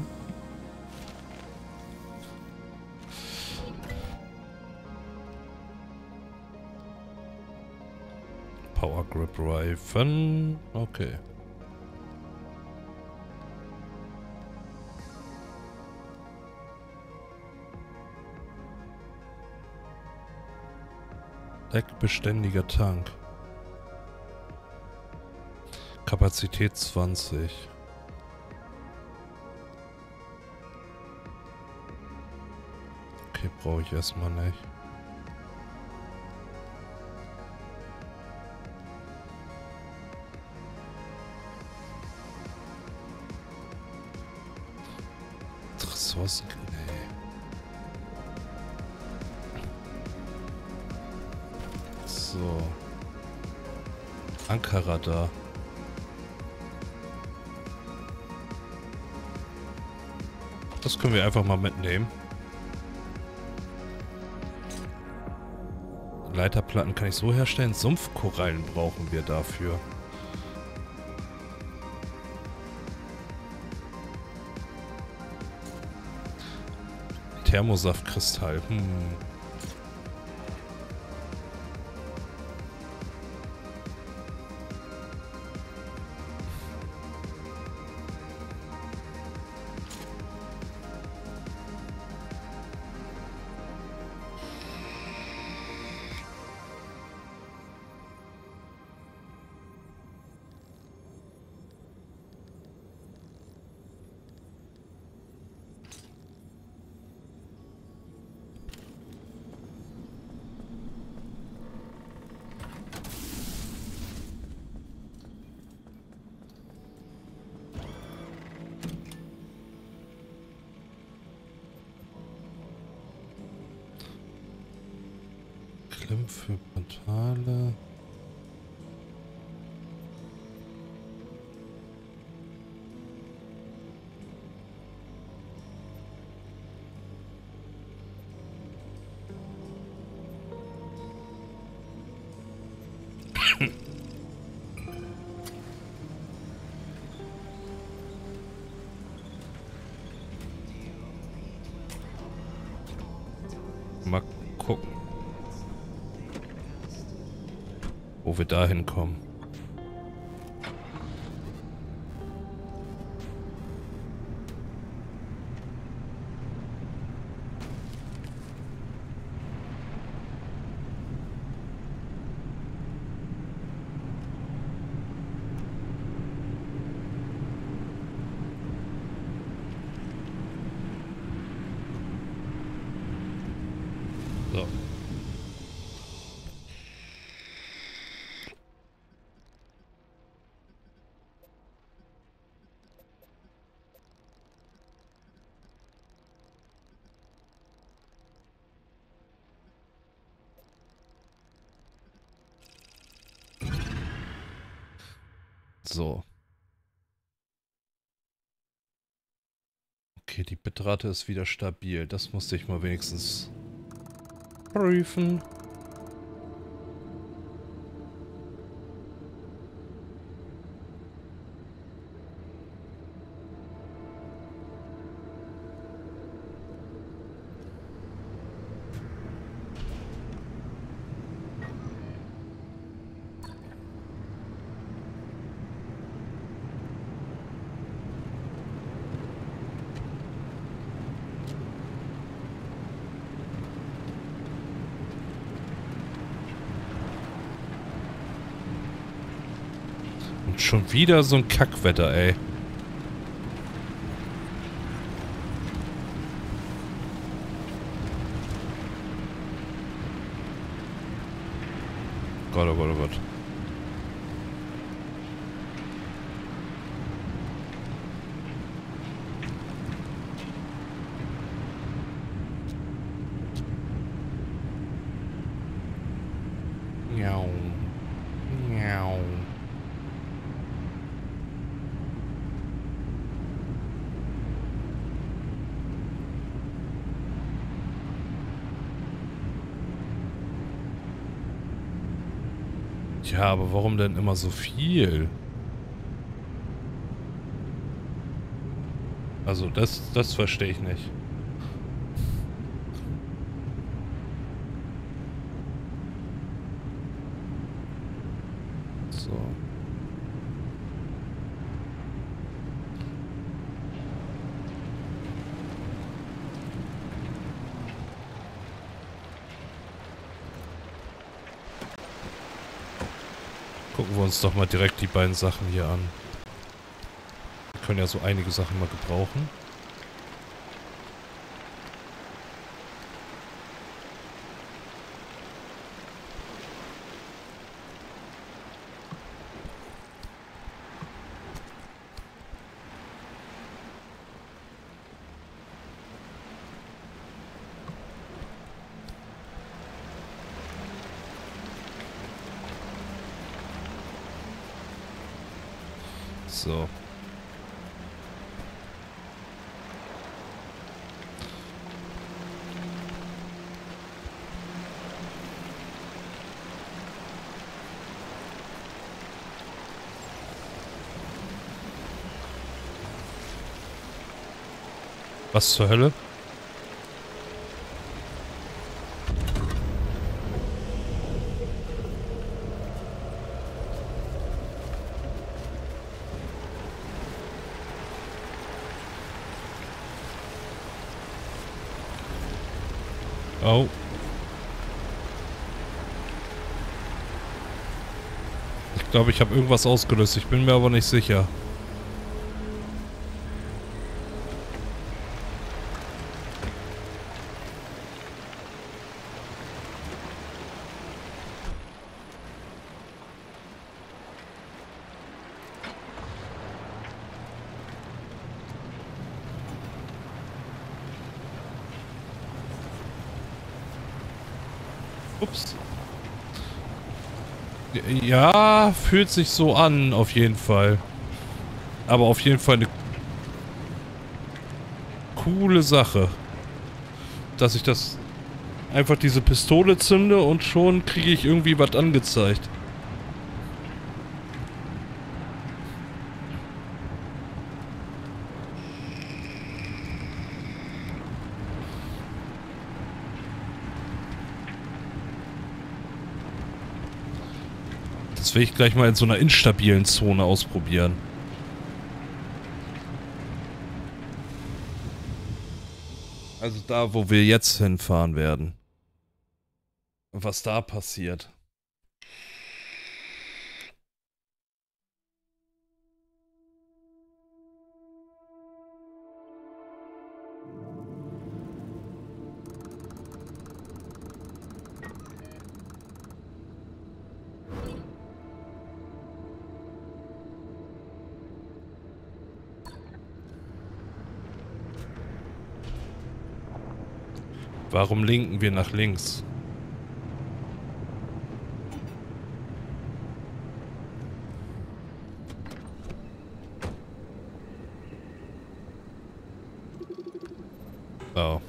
Power Grip Reifen. Okay. Deckbeständiger Tank. Kapazität zwanzig. Okay, brauche ich erstmal nicht. Ressourcen? Nee. So. Ankerradar. Das können wir einfach mal mitnehmen. Leiterplatten kann ich so herstellen. Sumpfkorallen brauchen wir dafür. Thermosaftkristall. Hm. Für Portale. Wir dahin kommen. So. So. Okay, die Bitrate ist wieder stabil. Das musste ich mal wenigstens prüfen. Schon wieder so ein Kackwetter, ey. Gott, oh Gott, oh Gott. Ja, aber warum denn immer so viel? Also das, das verstehe ich nicht. So. Gucken wir uns doch mal direkt die beiden Sachen hier an. Können ja so einige Sachen mal gebrauchen. So. Was zur Hölle? Oh. Ich glaube, ich habe irgendwas ausgelöst. Ich bin mir aber nicht sicher. Ups. Ja, fühlt sich so an, auf jeden Fall. Aber auf jeden Fall eine coole Sache. Dass ich das einfach diese Pistole zünde und schon kriege ich irgendwie was angezeigt. Das will ich gleich mal in so einer instabilen Zone ausprobieren. Also da, wo wir jetzt hinfahren werden. Und was da passiert. Warum linken wir nach links? Oh.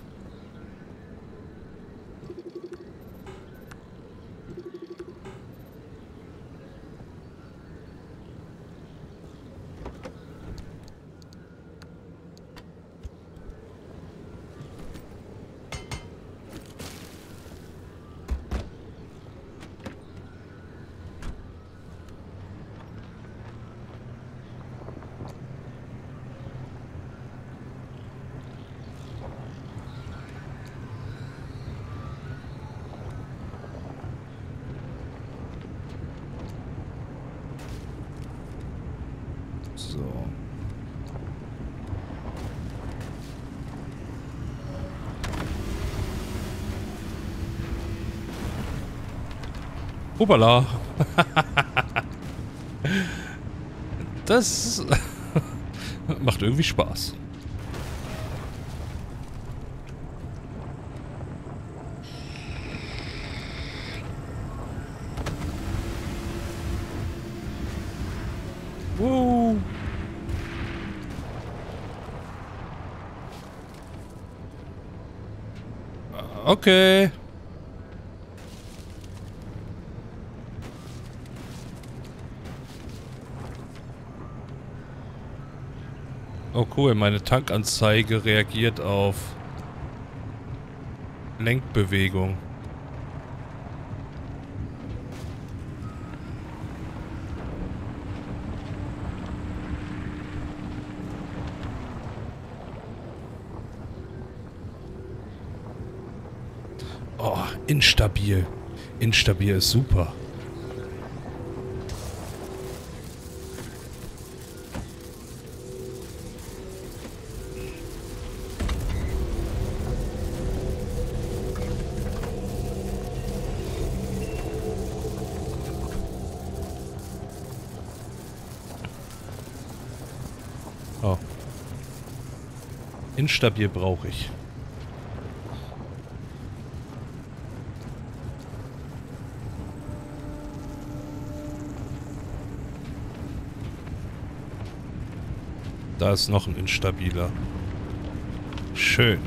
Hoppala. Das macht irgendwie Spaß. Woo. Okay. Oh cool, meine Tankanzeige reagiert auf Lenkbewegung. Oh, instabil. Instabil ist super. Instabil brauche ich. Da ist noch ein instabiler. Schön.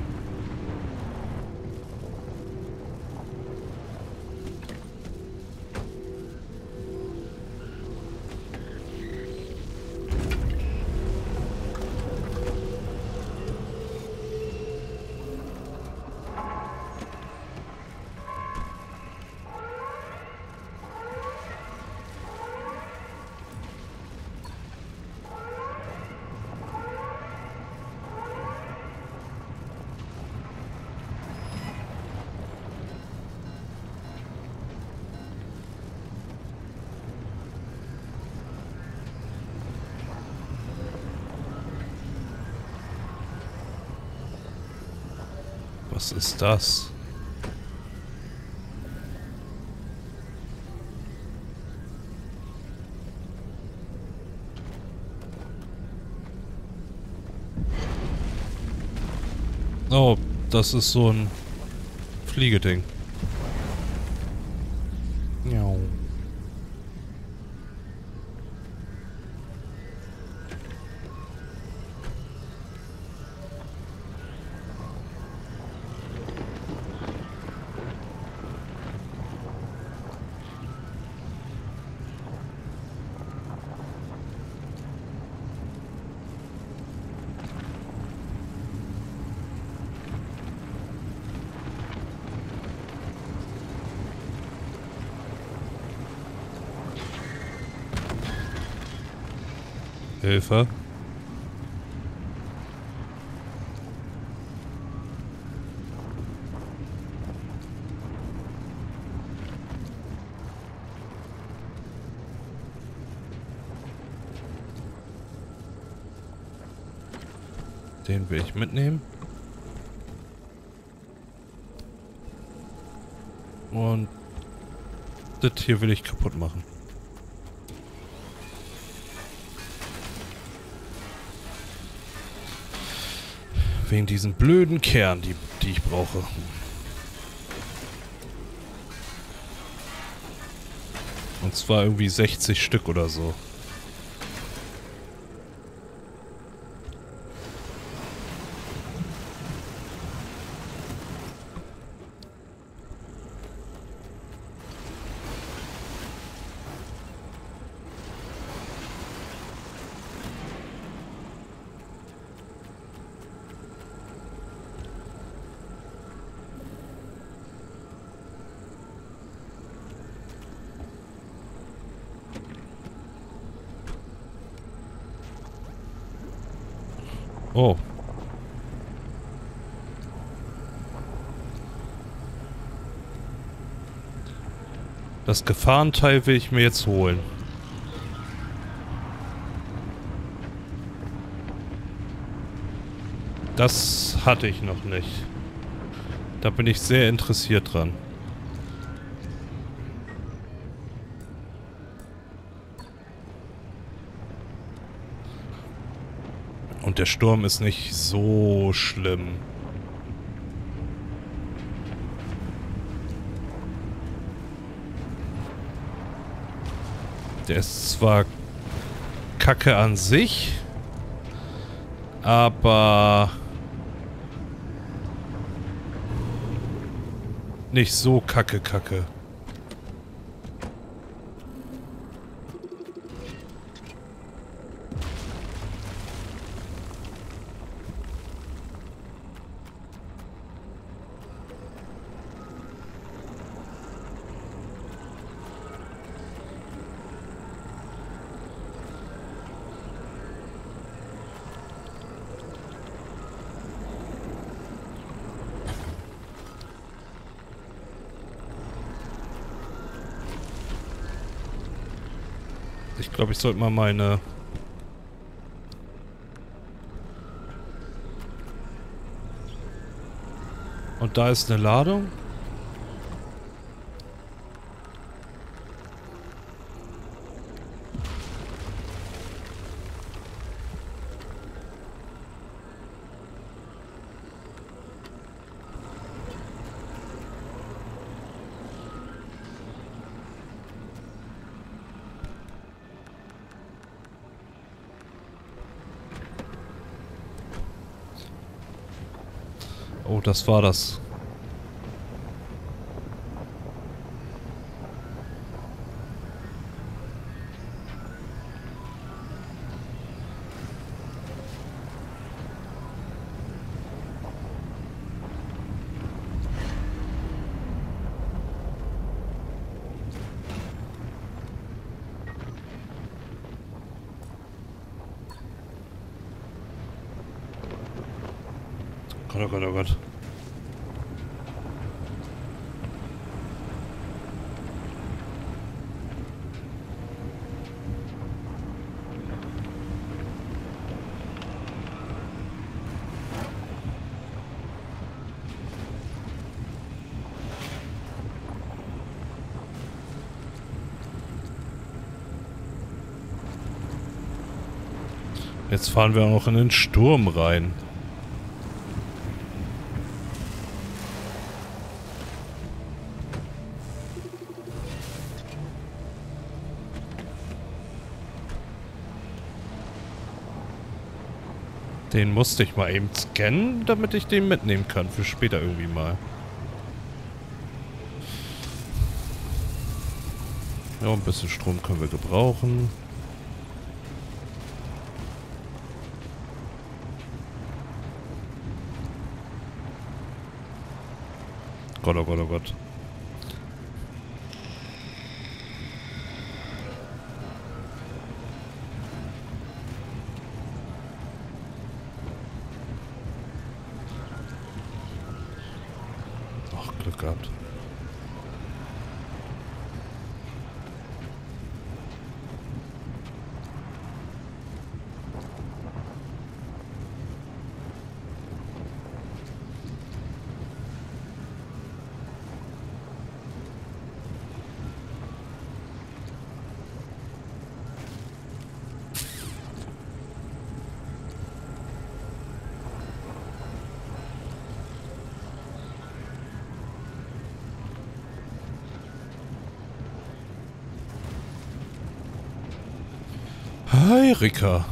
Was ist das? Oh, das ist so ein Fliegeding. Hilfe. Den will ich mitnehmen. Und das hier will ich kaputt machen. Wegen diesen blöden Kern, die, die ich brauche. Und zwar irgendwie sechzig Stück oder so. Oh. Das Gefahrenteil will ich mir jetzt holen. Das hatte ich noch nicht. Da bin ich sehr interessiert dran. Und der Sturm ist nicht so schlimm. Der ist zwar kacke an sich, aber nicht so kacke kacke. Ich glaube, ich sollte mal meine... Und da ist eine Ladung. Oh, das war das. Oh Gott, oh Gott. Jetzt fahren wir auch noch in den Sturm rein. Den musste ich mal eben scannen, damit ich den mitnehmen kann für später irgendwie mal. Ja, ein bisschen Strom können wir gebrauchen. Gott, oh Gott, oh Gott. Gehabt. Heureka.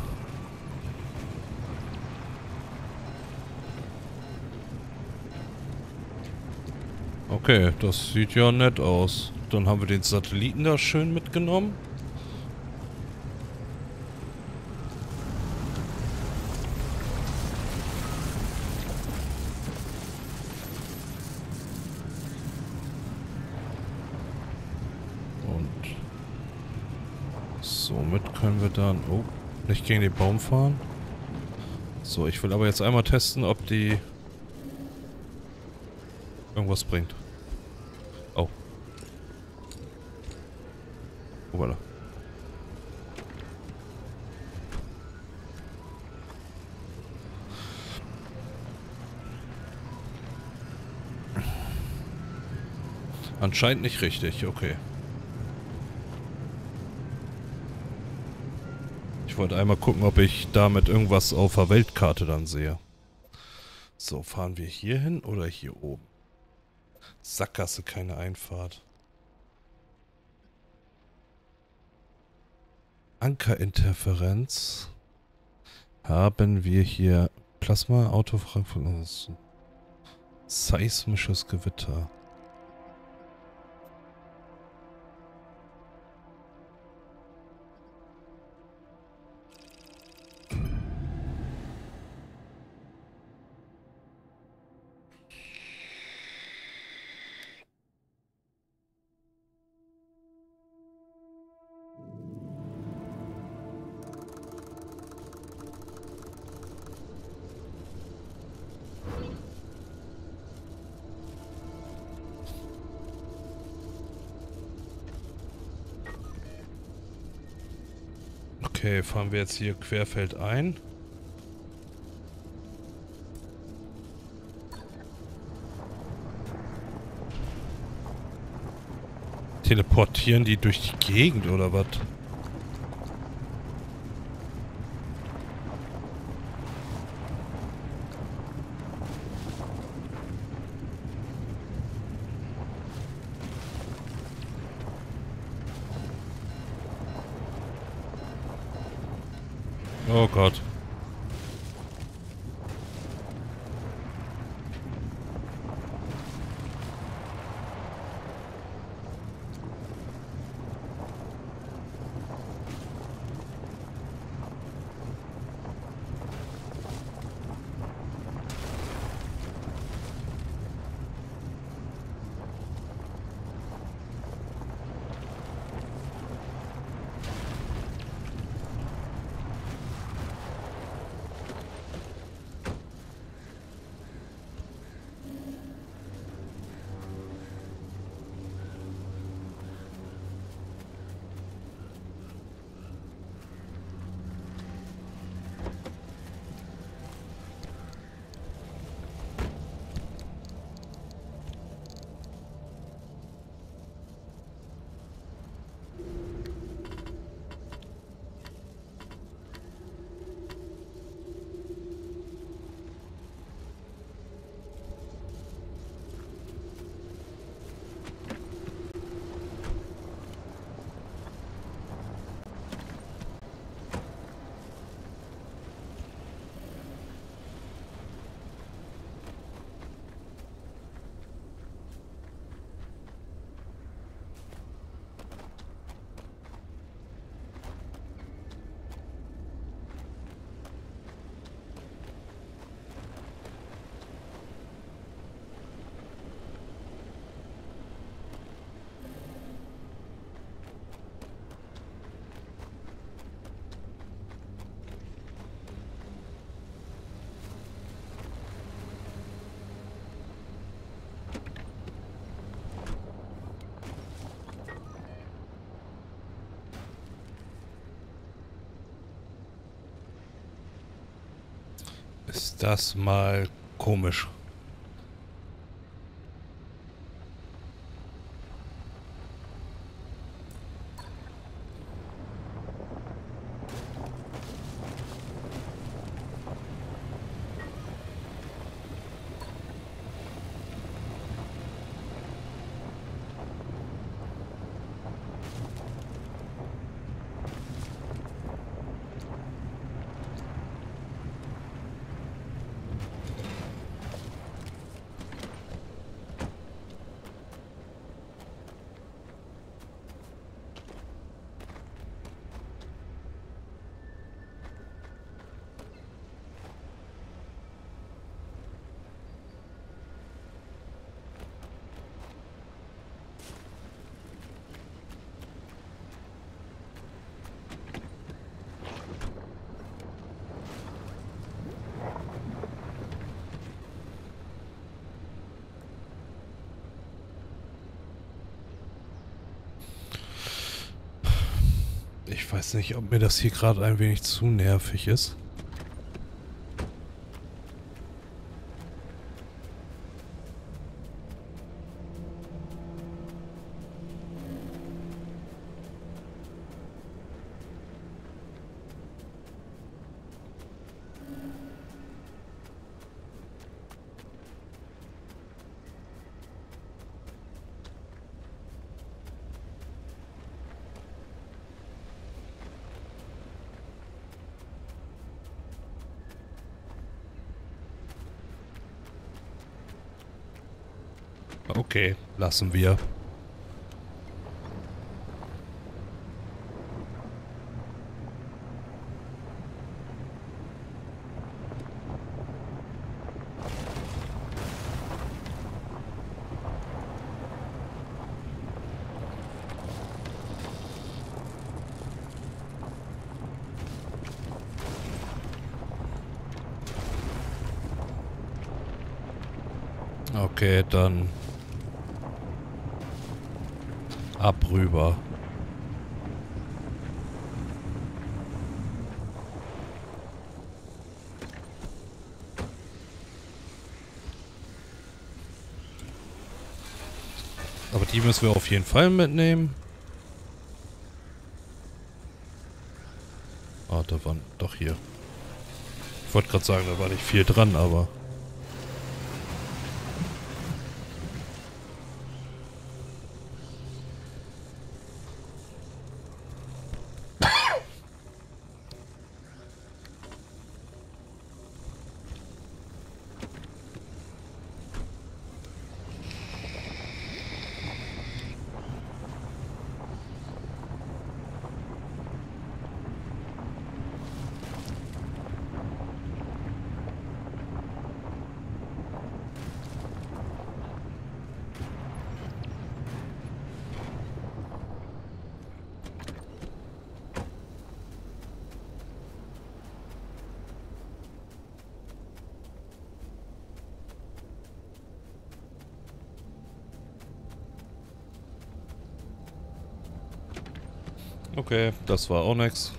Okay, das sieht ja nett aus. Dann haben wir den Satelliten da schön mitgenommen. Können wir dann... Oh, nicht gegen den Baum fahren. So, ich will aber jetzt einmal testen, ob die... irgendwas bringt. Oh. Oh, voilà. Anscheinend nicht richtig, okay. Ich wollte einmal gucken, ob ich damit irgendwas auf der Weltkarte dann sehe. So, fahren wir hier hin oder hier oben? Sackgasse, keine Einfahrt. Ankerinterferenz. Haben wir hier Plasma, Auto, Frankfurt, seismisches Gewitter. Okay, fahren wir jetzt hier querfeld ein. Teleportieren die durch die Gegend oder was? Oh Gott. Ist das mal komisch. Ich weiß nicht, ob mir das hier gerade ein wenig zu nervig ist. Okay, lassen wir. Okay, dann ab rüber. Aber die müssen wir auf jeden Fall mitnehmen. Ah, da waren... Doch, hier. Ich wollte gerade sagen, da war nicht viel dran, aber... Okay, das war auch nix.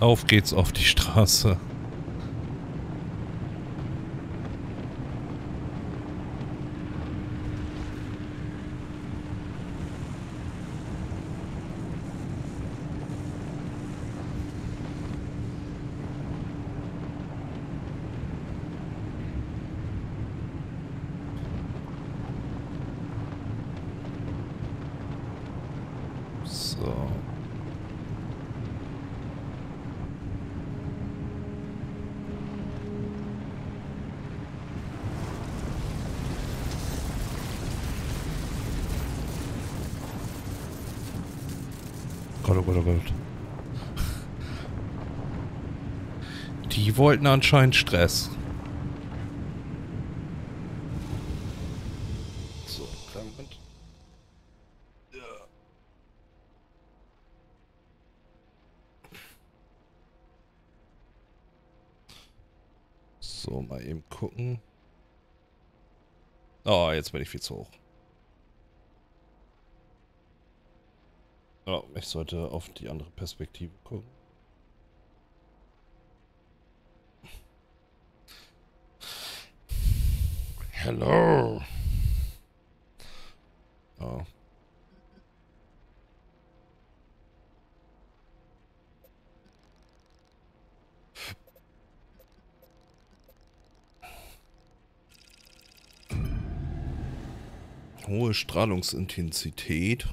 Auf geht's auf die Straße. Oh Gott, oh Gott. Die wollten anscheinend Stress. So, kleinen Moment. Ja. So, mal eben gucken. Oh, jetzt bin ich viel zu hoch. Oh, ich sollte auf die andere Perspektive gucken. Hello. Oh. Hohe Strahlungsintensität.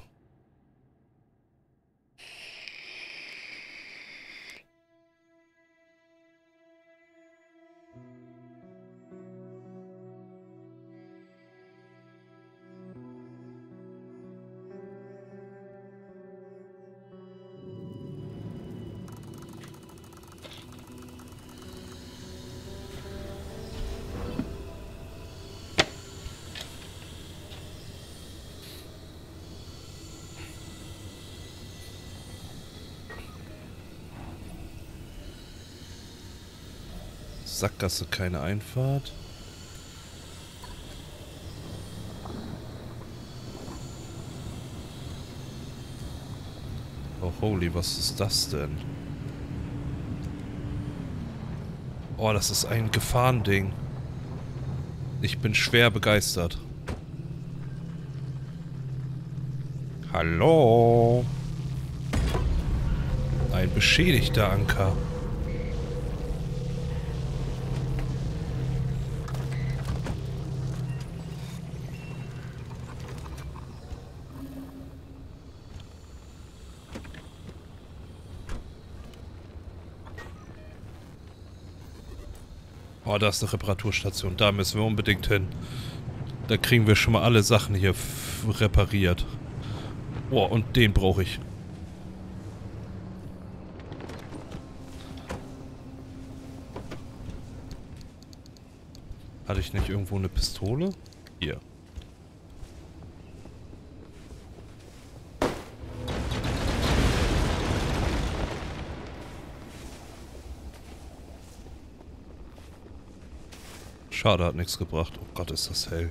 Sackgasse, keine Einfahrt. Oh, holy, was ist das denn? Oh, das ist ein Gefahrending. Ich bin schwer begeistert. Hallo? Ein beschädigter Anker. Oh, da ist eine Reparaturstation. Da müssen wir unbedingt hin. Da kriegen wir schon mal alle Sachen hier repariert. Oh, und den brauche ich. Hatte ich nicht irgendwo eine Pistole? Hier. Schade, hat nichts gebracht. Oh Gott, ist das hell.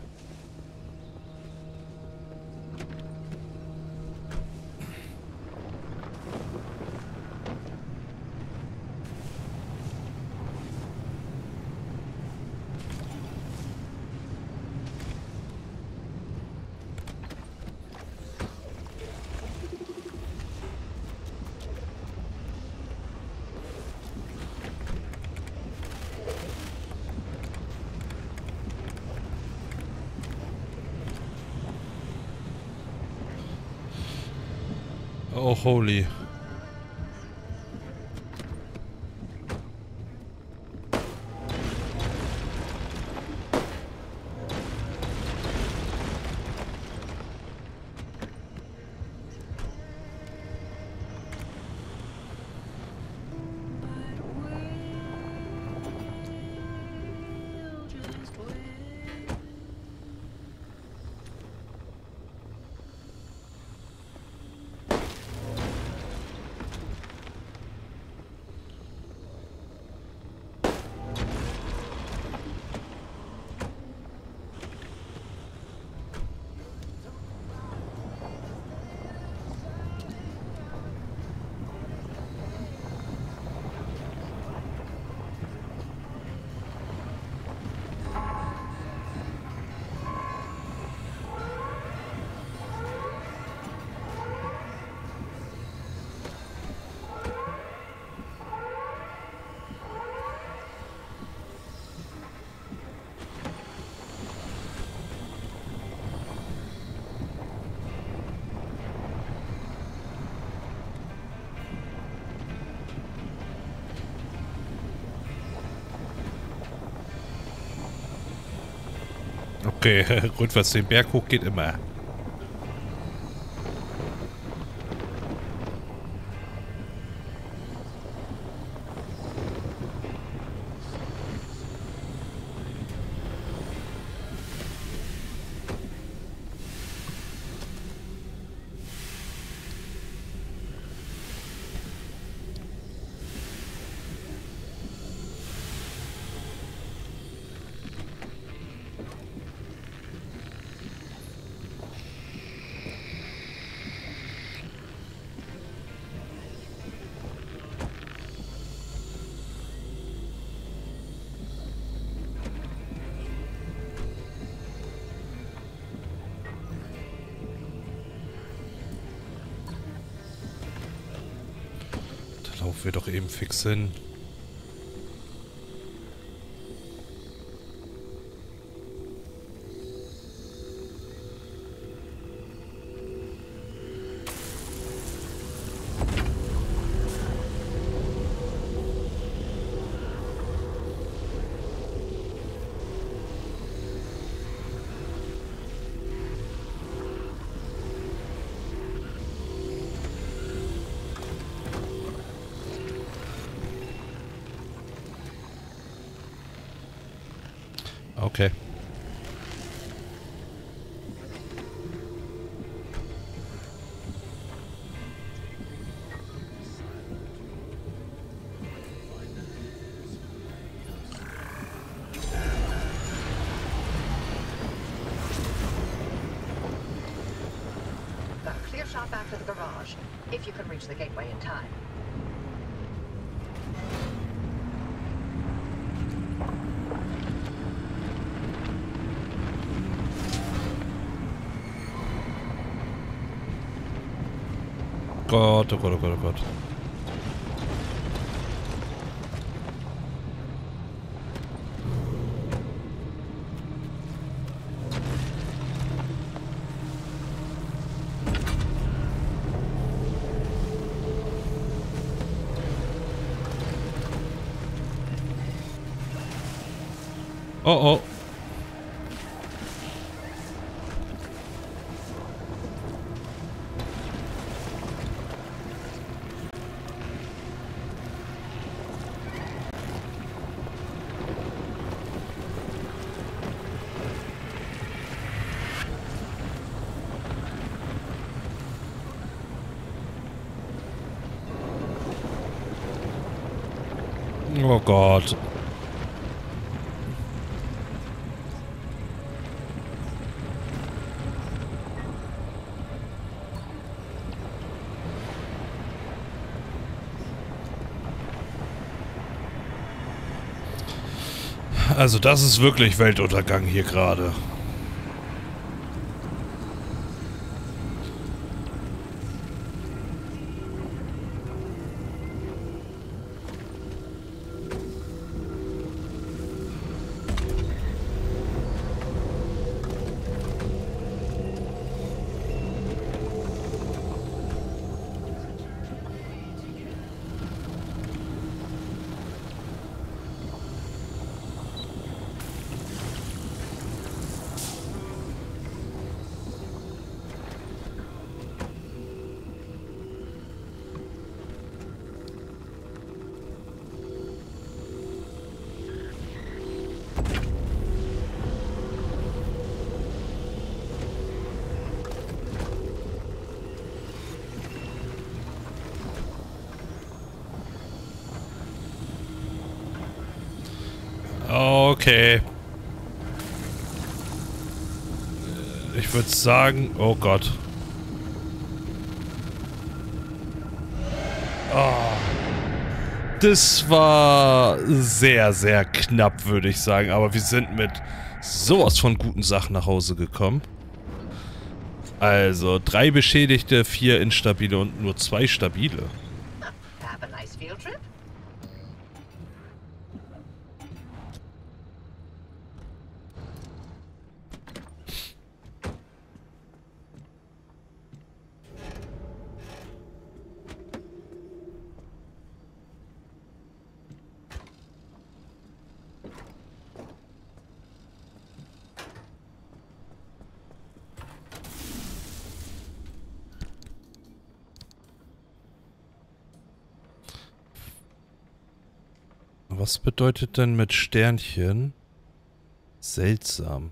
Oh, holy. Okay, gut, was den Berg hoch geht immer. Wir doch eben fix hin. Okay. A clear shot back to the garage, if you can reach the gateway in time. Gott, oh Gott, oh Gott, oh Gott. Oh, oh. Oh Gott. Also das ist wirklich Weltuntergang hier gerade. Okay. Ich würde sagen... Oh Gott. Oh. Das war sehr, sehr knapp, würde ich sagen. Aber wir sind mit sowas von guten Sachen nach Hause gekommen. Also, drei Beschädigte, vier Instabile und nur zwei Stabile. Was bedeutet denn mit Sternchen? Seltsam.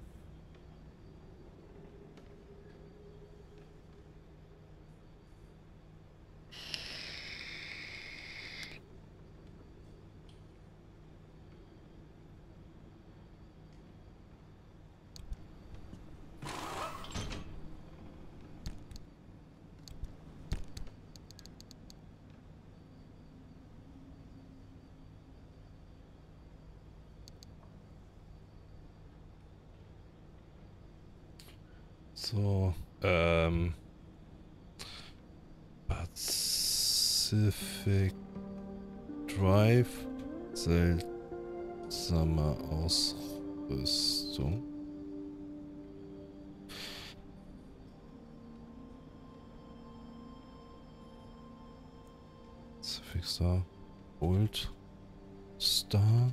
So, ähm... Pacific Drive, seltsame Ausrüstung. Pacific Star, Old Star.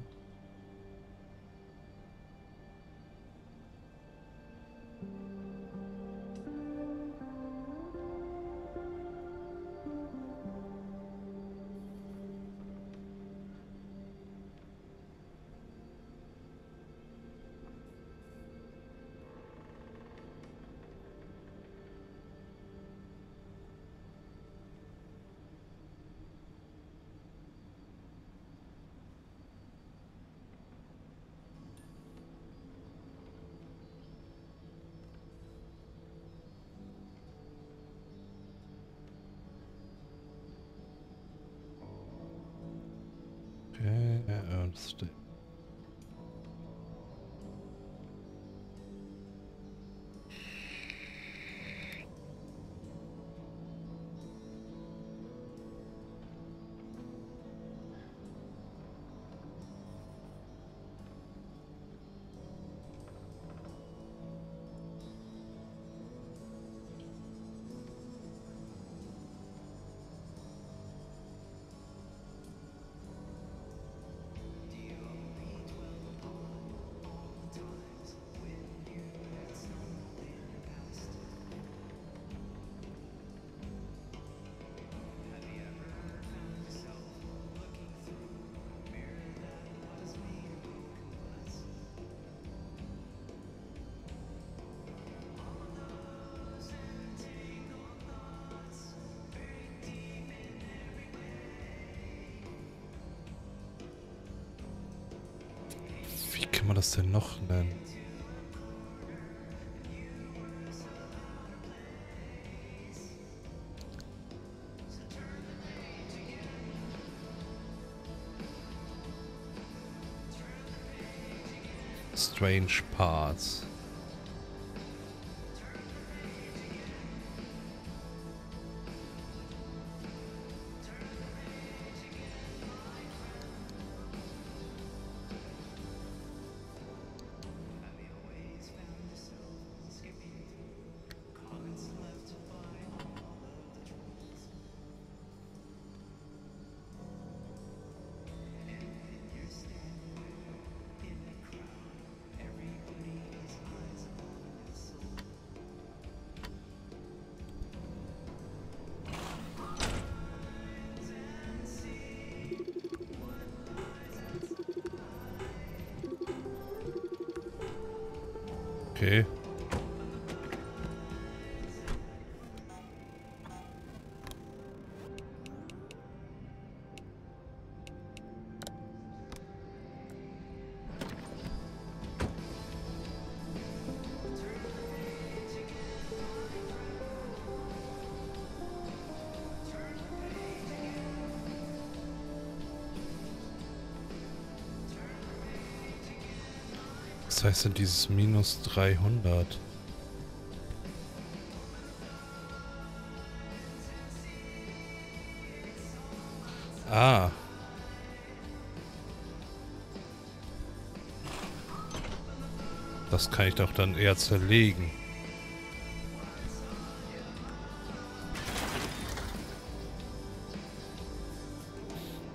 Kann man das denn noch nennen? Strange Parts. Okay. Was heißt denn dieses minus dreihundert? Ah. Das kann ich doch dann eher zerlegen.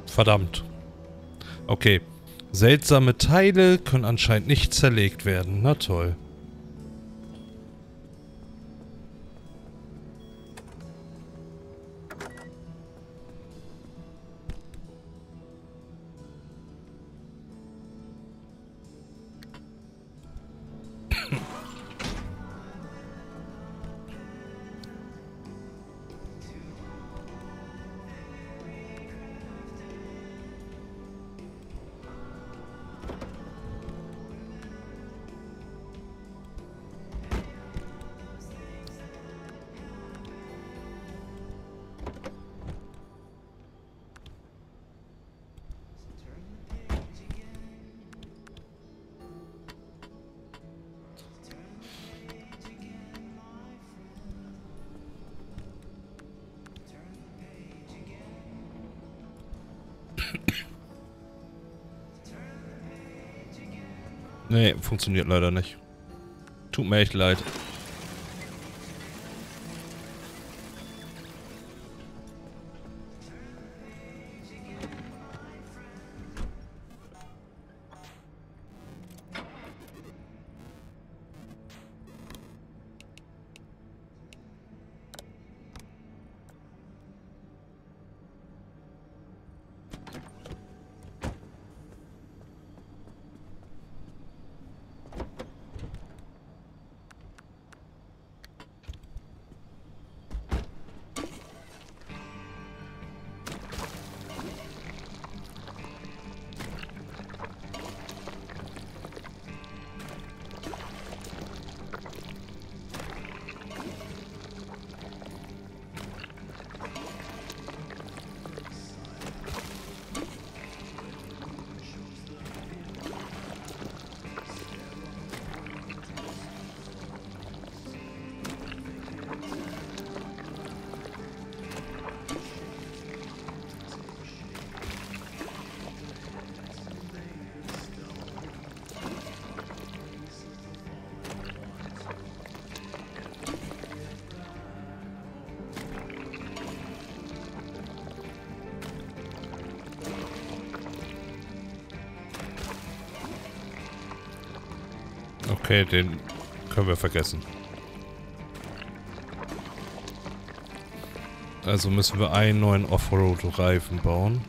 Verdammt. Okay. Seltsame Teile können anscheinend nicht zerlegt werden. Na toll. Nee, funktioniert leider nicht. Tut mir echt leid. Okay, den können wir vergessen. Also müssen wir einen neuen Offroad-Reifen bauen.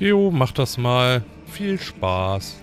Jo, mach das mal. Viel Spaß.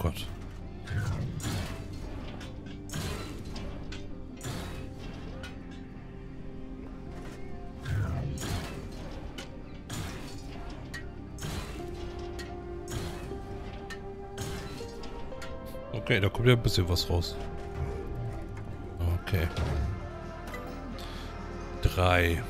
Gott. Okay, da kommt ja ein bisschen was raus. Okay. Drei.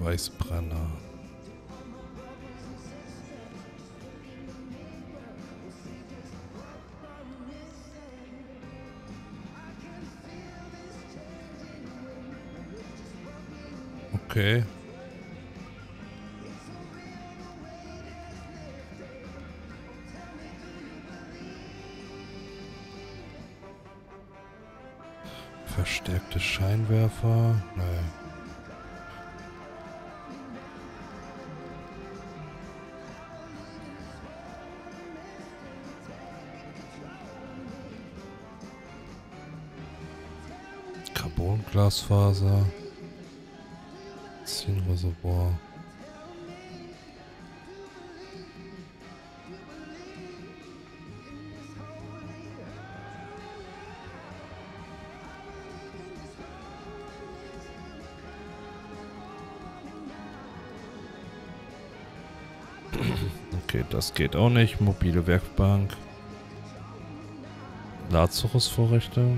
Weißbrenner. Okay. Verstärkte Scheinwerfer. Nein. Glasfaser, Zinnreservoir. Okay, das geht auch nicht. Mobile Werkbank, Lazarus-Vorrichte.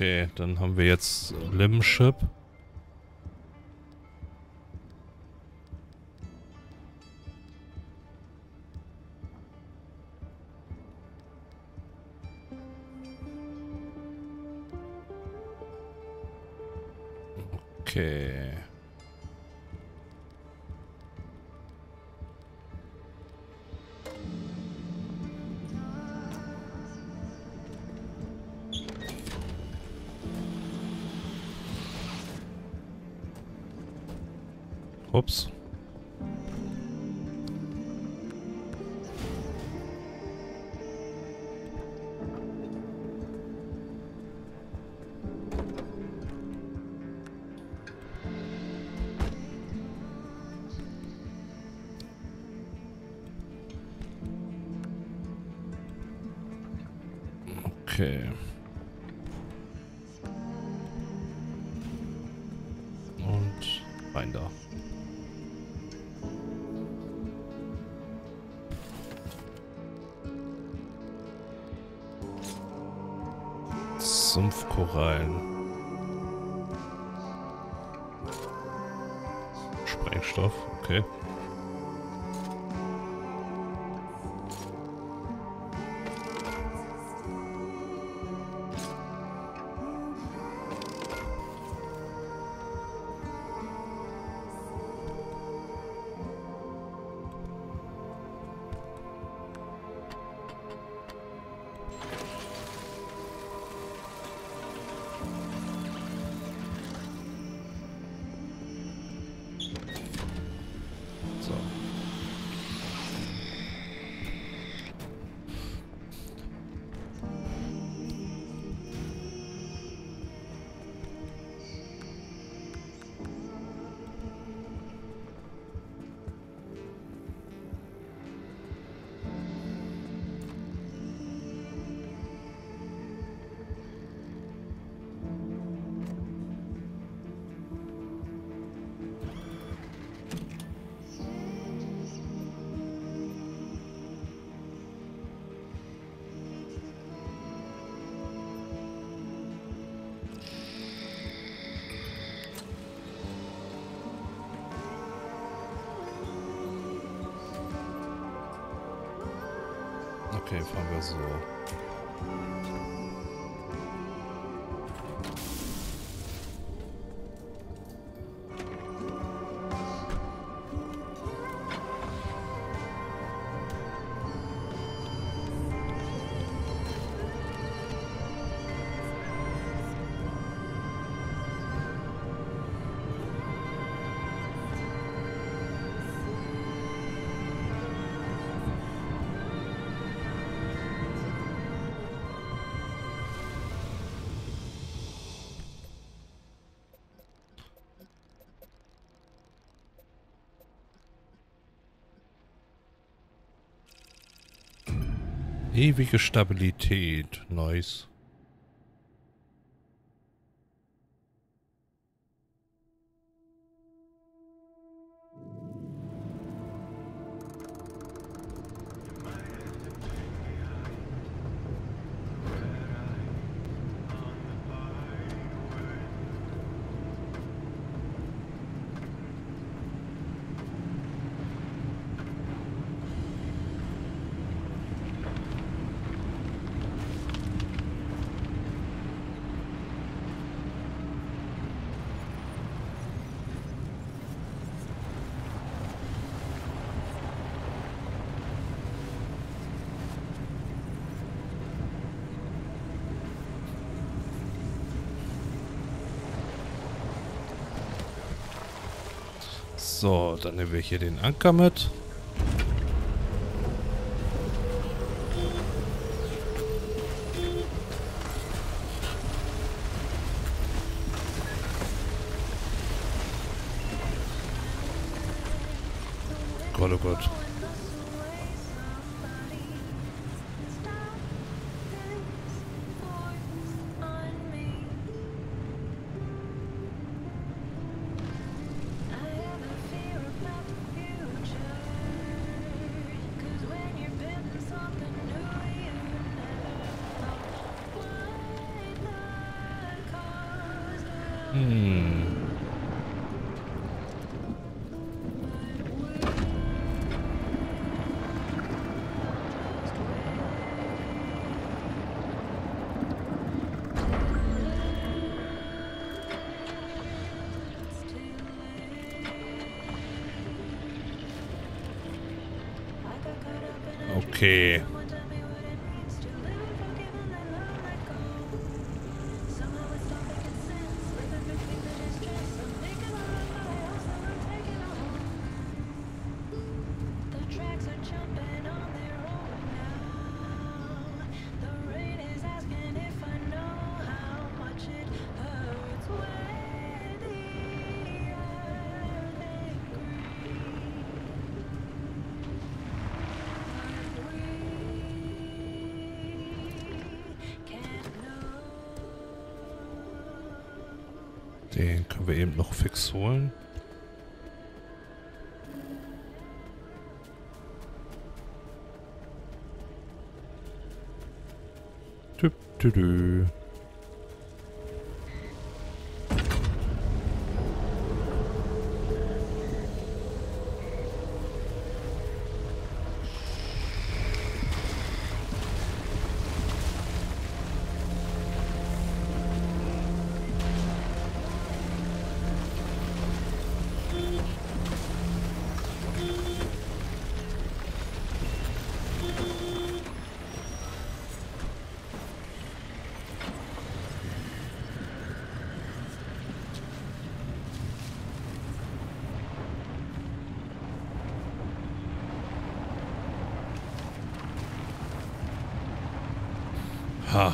Okay, dann haben wir jetzt Limb-Chip. Okay. Ups. Okay. Und rein da. Sumpfkorallen. Sprengstoff, okay. Okay, fahren wir so. Ewige Stabilität. Nice. So, dann nehmen wir hier den Anker mit. Gott, oh Gott. Okay. Den können wir eben noch fix holen. Tü -tü -tü. Ha.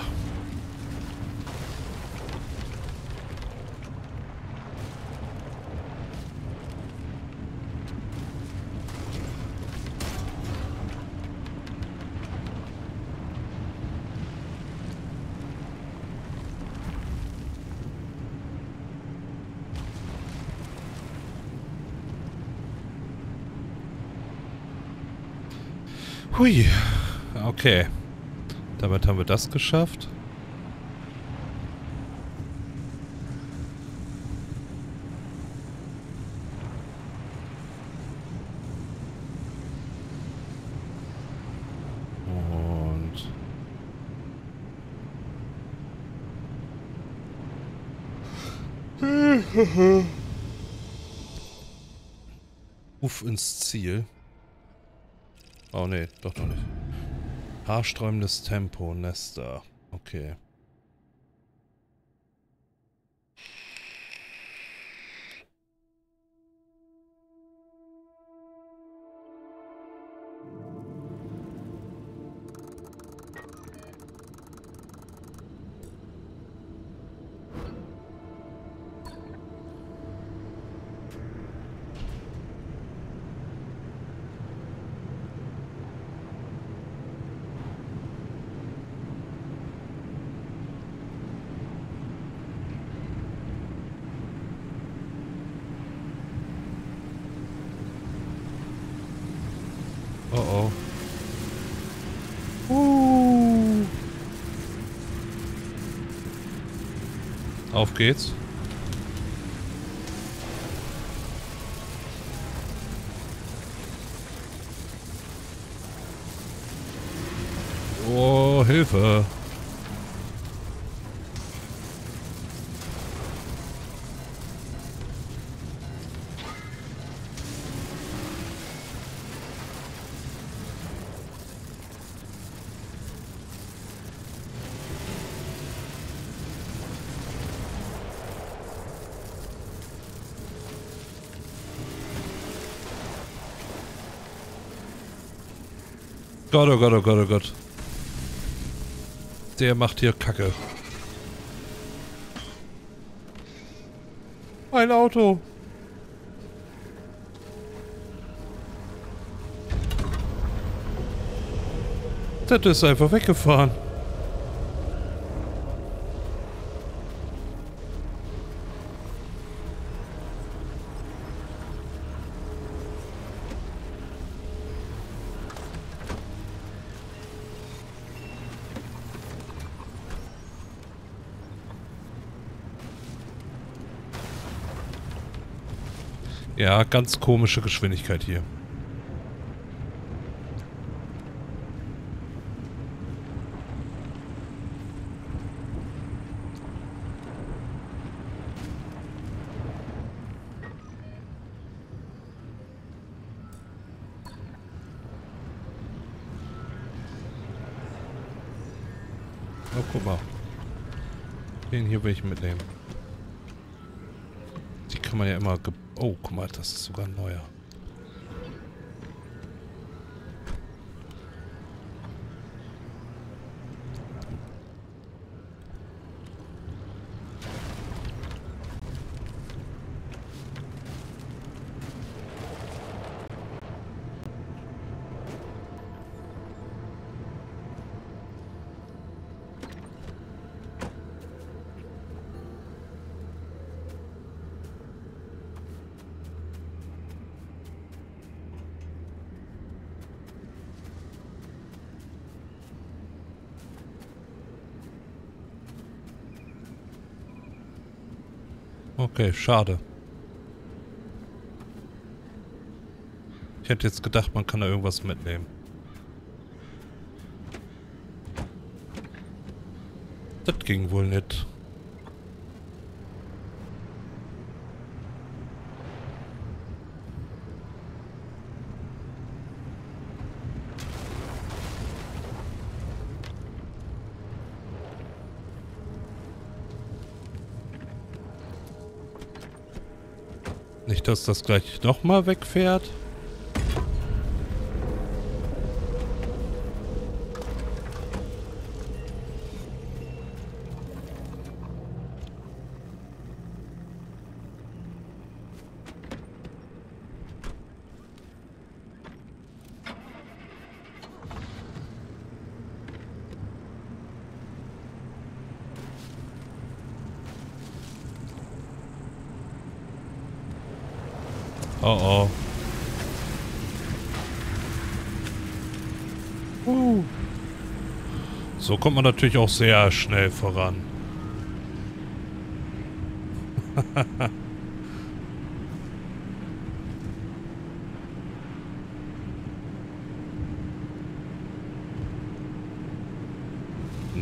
Hui. Okay. Damit haben wir das geschafft. Oh. Uff ins Ziel. Oh ne, doch doch nicht. Haarsträubendes Tempo, Nesta. Okay. Auf geht's. Oh, Hilfe. Gott, oh Gott, oh Gott, oh Gott. Der macht hier Kacke. Ein Auto. Das ist einfach weggefahren. Ja, ganz komische Geschwindigkeit hier. Oh, guck mal. Den hier will ich mitnehmen. Die kann man ja immer gebrauchen. Oh, guck mal, das ist sogar ein neuer. Okay, schade. Ich hätte jetzt gedacht, man kann da irgendwas mitnehmen. Das ging wohl nicht. Dass das gleich nochmal wegfährt. Oh oh. Uh. So kommt man natürlich auch sehr schnell voran.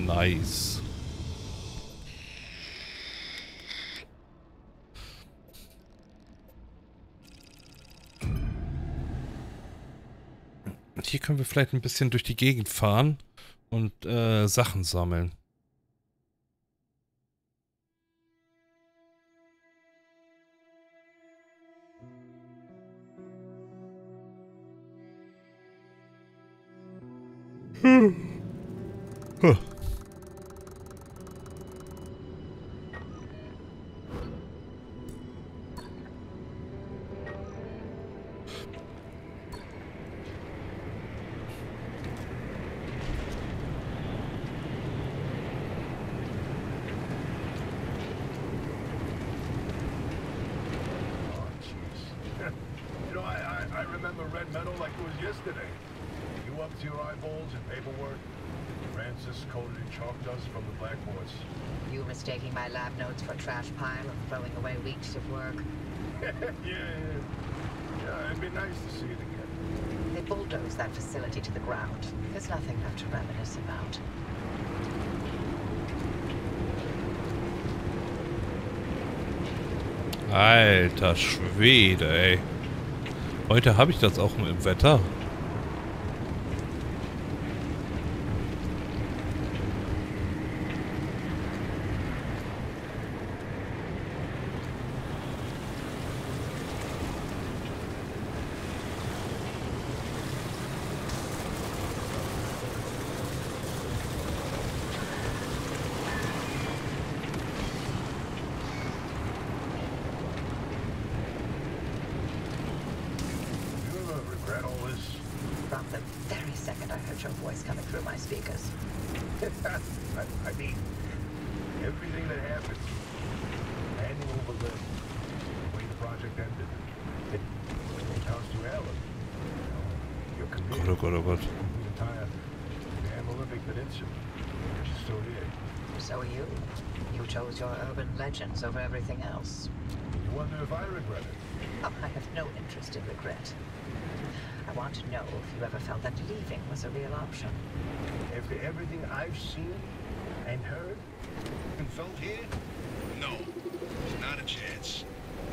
Nice. hier können wir vielleicht ein bisschen durch die Gegend fahren und äh, Sachen sammeln. Hm. Huh. Alter Schwede, ey. Heute habe ich das auch mal im Wetter. Over everything else. You wonder if I regret it? Oh, I have no interest in regret. I want to know if you ever felt that leaving was a real option. After everything I've seen and heard and felt here? No, not a chance.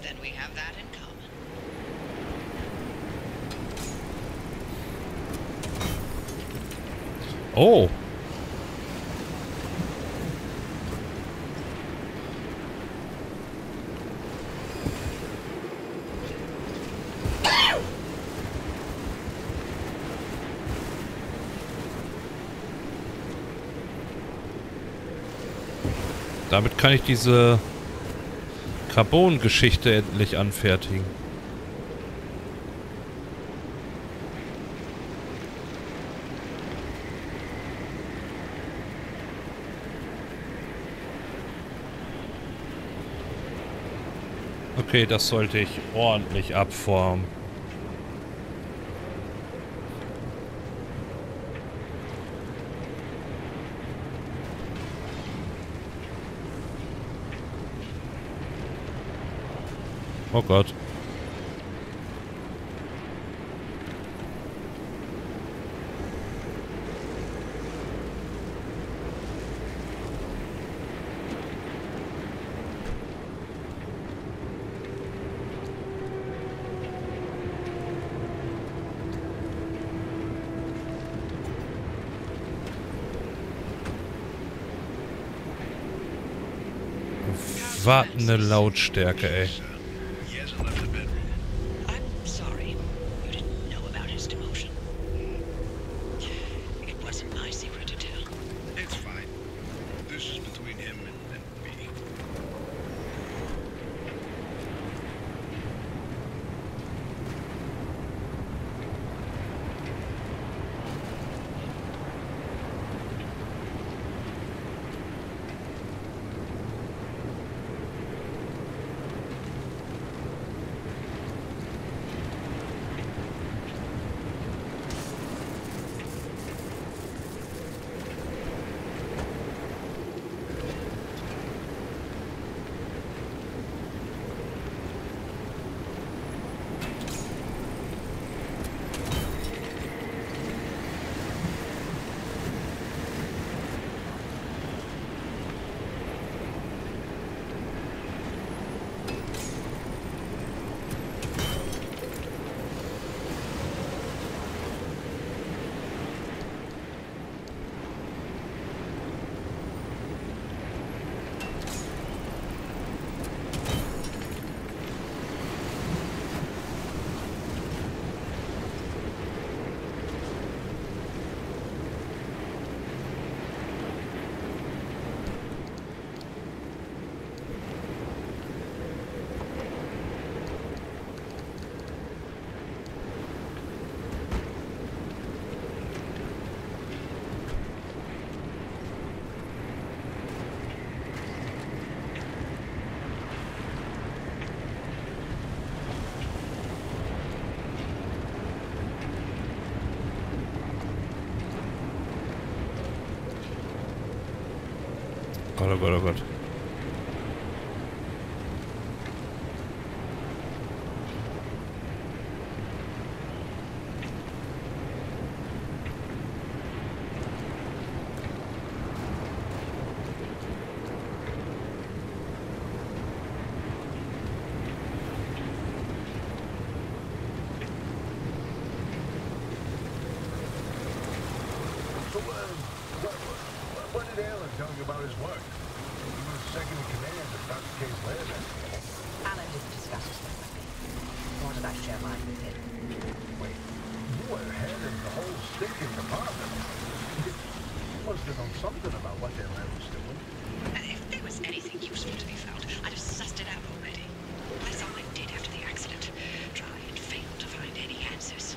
Then we have that in common. Oh. Damit kann ich diese Carbon-Geschichte endlich anfertigen. Okay, das sollte ich ordentlich abformen. Oh Gott. Was eine Lautstärke, ey. Gott, oh Gott, oh Gott. What did Alan tell you about his work? He was second in command of Doctor K's lab. Alan didn't discuss his work with me, nor did I share mine with him. Wait, you were head of the whole stinking department. You must have known something about what their lab was doing. Uh, if there was anything useful to be found, I'd have sussed it out already. That's all I did after the accident. Try and fail to find any answers.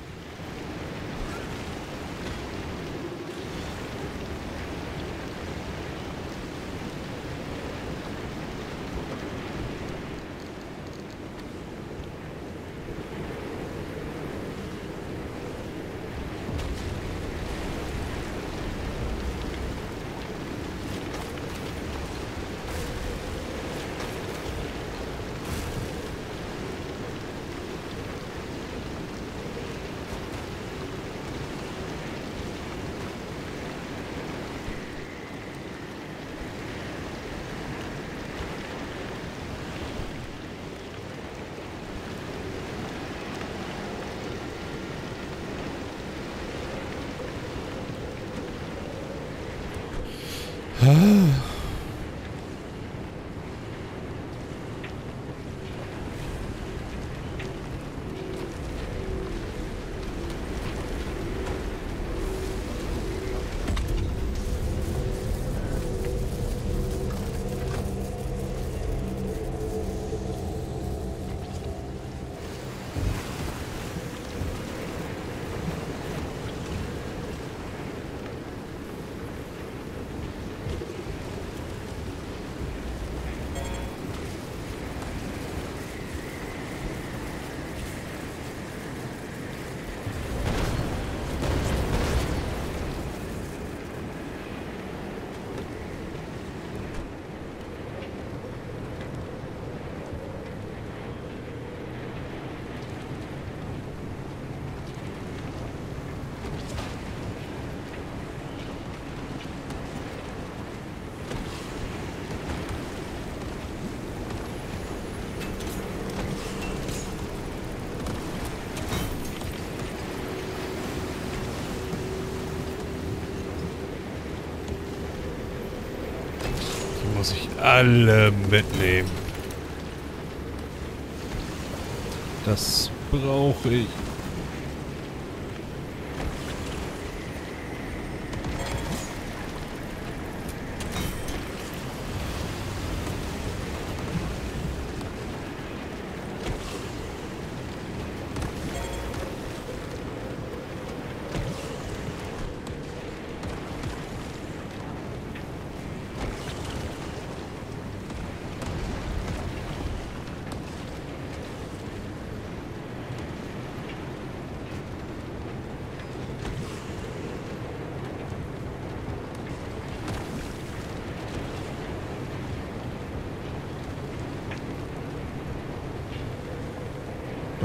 Alle mitnehmen. Das brauche ich.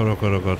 Oh Gott, oh Gott.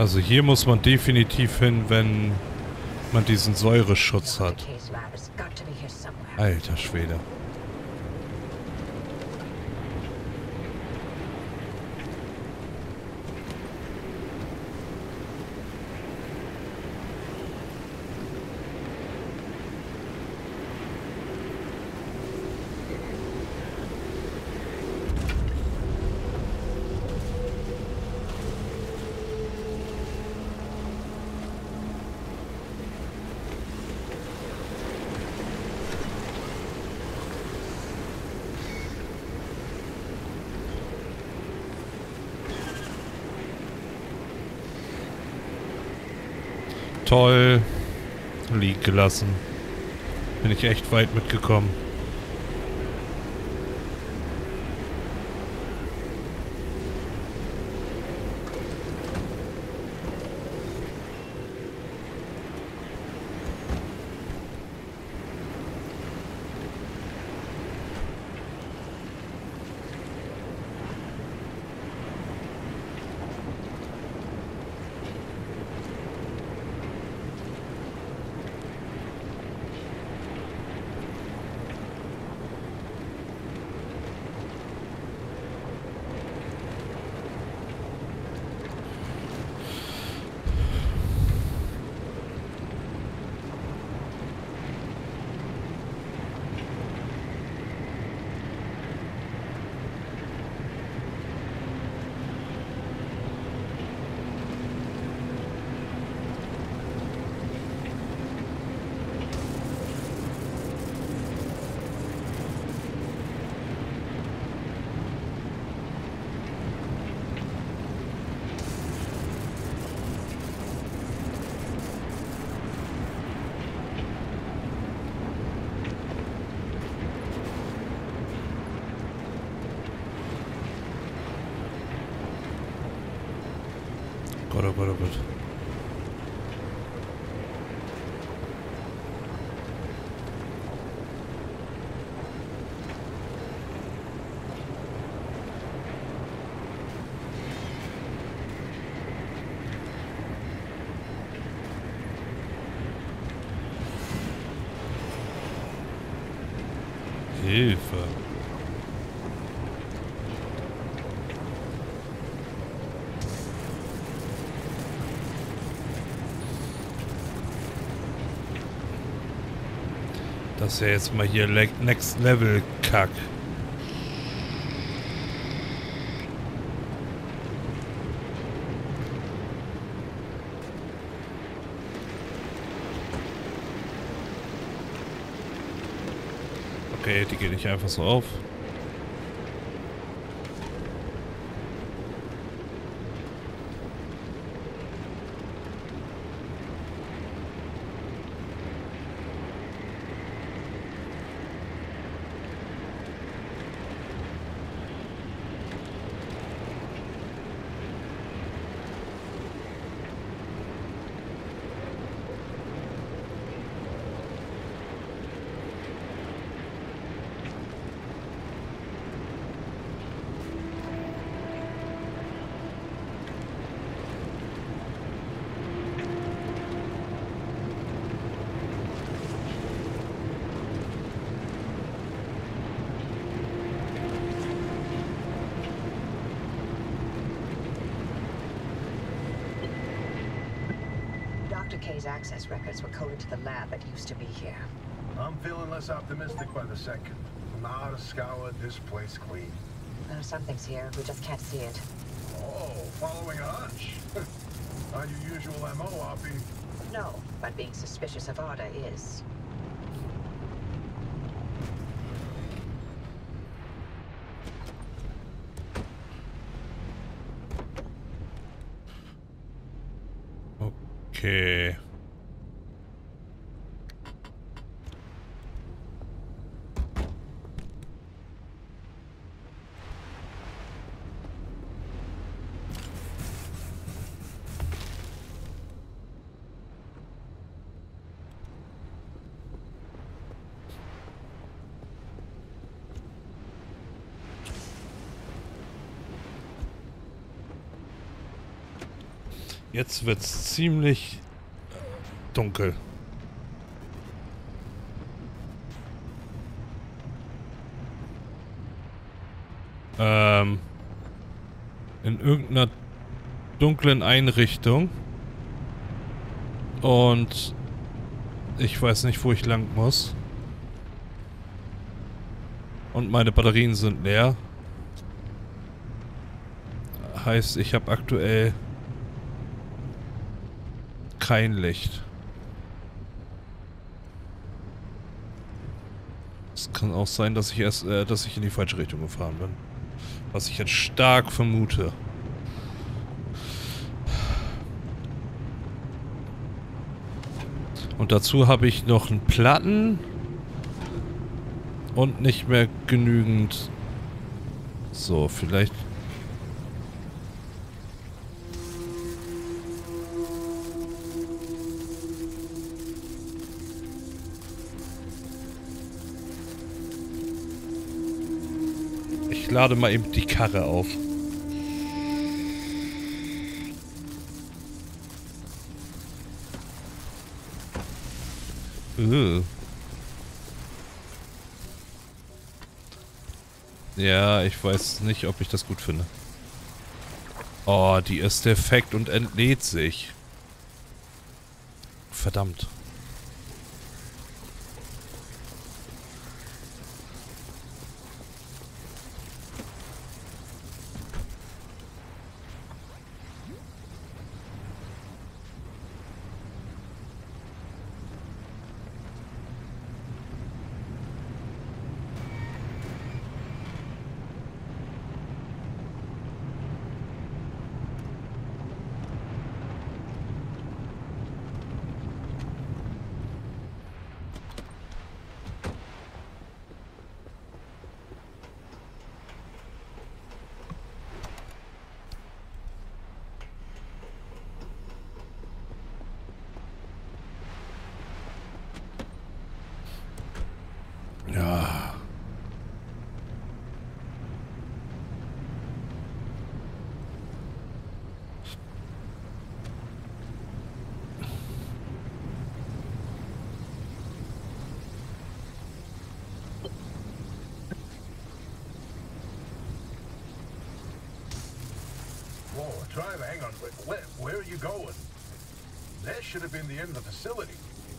Also hier muss man definitiv hin, wenn man diesen Säureschutz hat. Alter Schwede. Toll. Liegen gelassen. Bin ich echt weit mitgekommen. Oh Gott, oh Gott. Hilfe. Das ist ja jetzt mal hier Next Level Kack. Okay, die geht nicht einfach so auf. K's access records were coded to the lab that used to be here. I'm feeling less optimistic by the second. Not a scour, this place clean. Uh, something's here, we just can't see it. Oh, following a hunch. Not your usual M O, Oppie. No, but being suspicious of ARDA is. Okay. Jetzt wird's ziemlich dunkel. Ähm, in irgendeiner dunklen Einrichtung. Und ich weiß nicht, wo ich lang muss. Und meine Batterien sind leer. Heißt, ich habe aktuell kein Licht. Es kann auch sein, dass ich erst, äh, dass ich in die falsche Richtung gefahren bin. Was ich jetzt stark vermute. Und dazu habe ich noch einen Platten und nicht mehr genügend. So, vielleicht. Ich lade mal eben die Karre auf. Ugh. Ja, ich weiß nicht, ob ich das gut finde. Oh, die ist defekt und entlädt sich. Verdammt. Driver, hang on, where, where are you going? That should have been the end of the facility.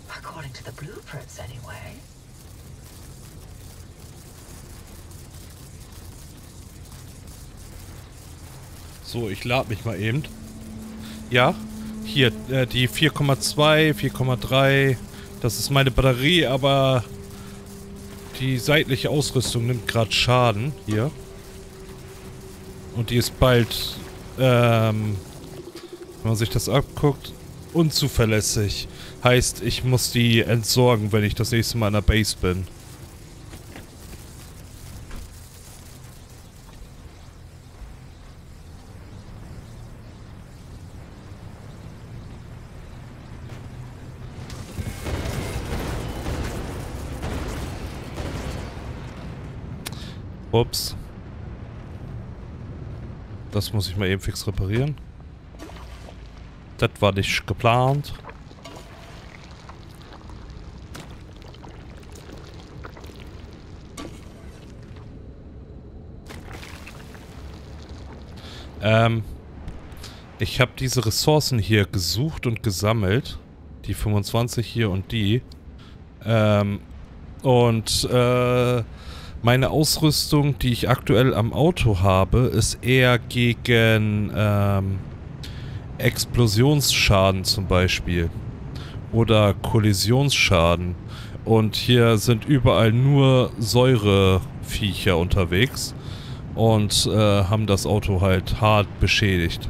According to the blueprints, anyway. So, ich lade mich mal eben. Ja, hier, äh, die vier Komma zwei, vier Komma drei, das ist meine Batterie, aber die seitliche Ausrüstung nimmt gerade Schaden, hier. Und die ist bald... Ähm, wenn man sich das abguckt, unzuverlässig. Heißt, ich muss die entsorgen, wenn ich das nächste Mal in der Base bin. Ups. Das muss ich mal eben fix reparieren. Das war nicht geplant. Ähm, ich habe diese Ressourcen hier gesucht und gesammelt. Die fünfundzwanzig hier und die. Ähm, und äh... meine Ausrüstung, die ich aktuell am Auto habe, ist eher gegen ähm, Explosionsschaden zum Beispiel. Oder Kollisionsschaden. Und hier sind überall nur Säureviecher unterwegs. Und äh, haben das Auto halt hart beschädigt.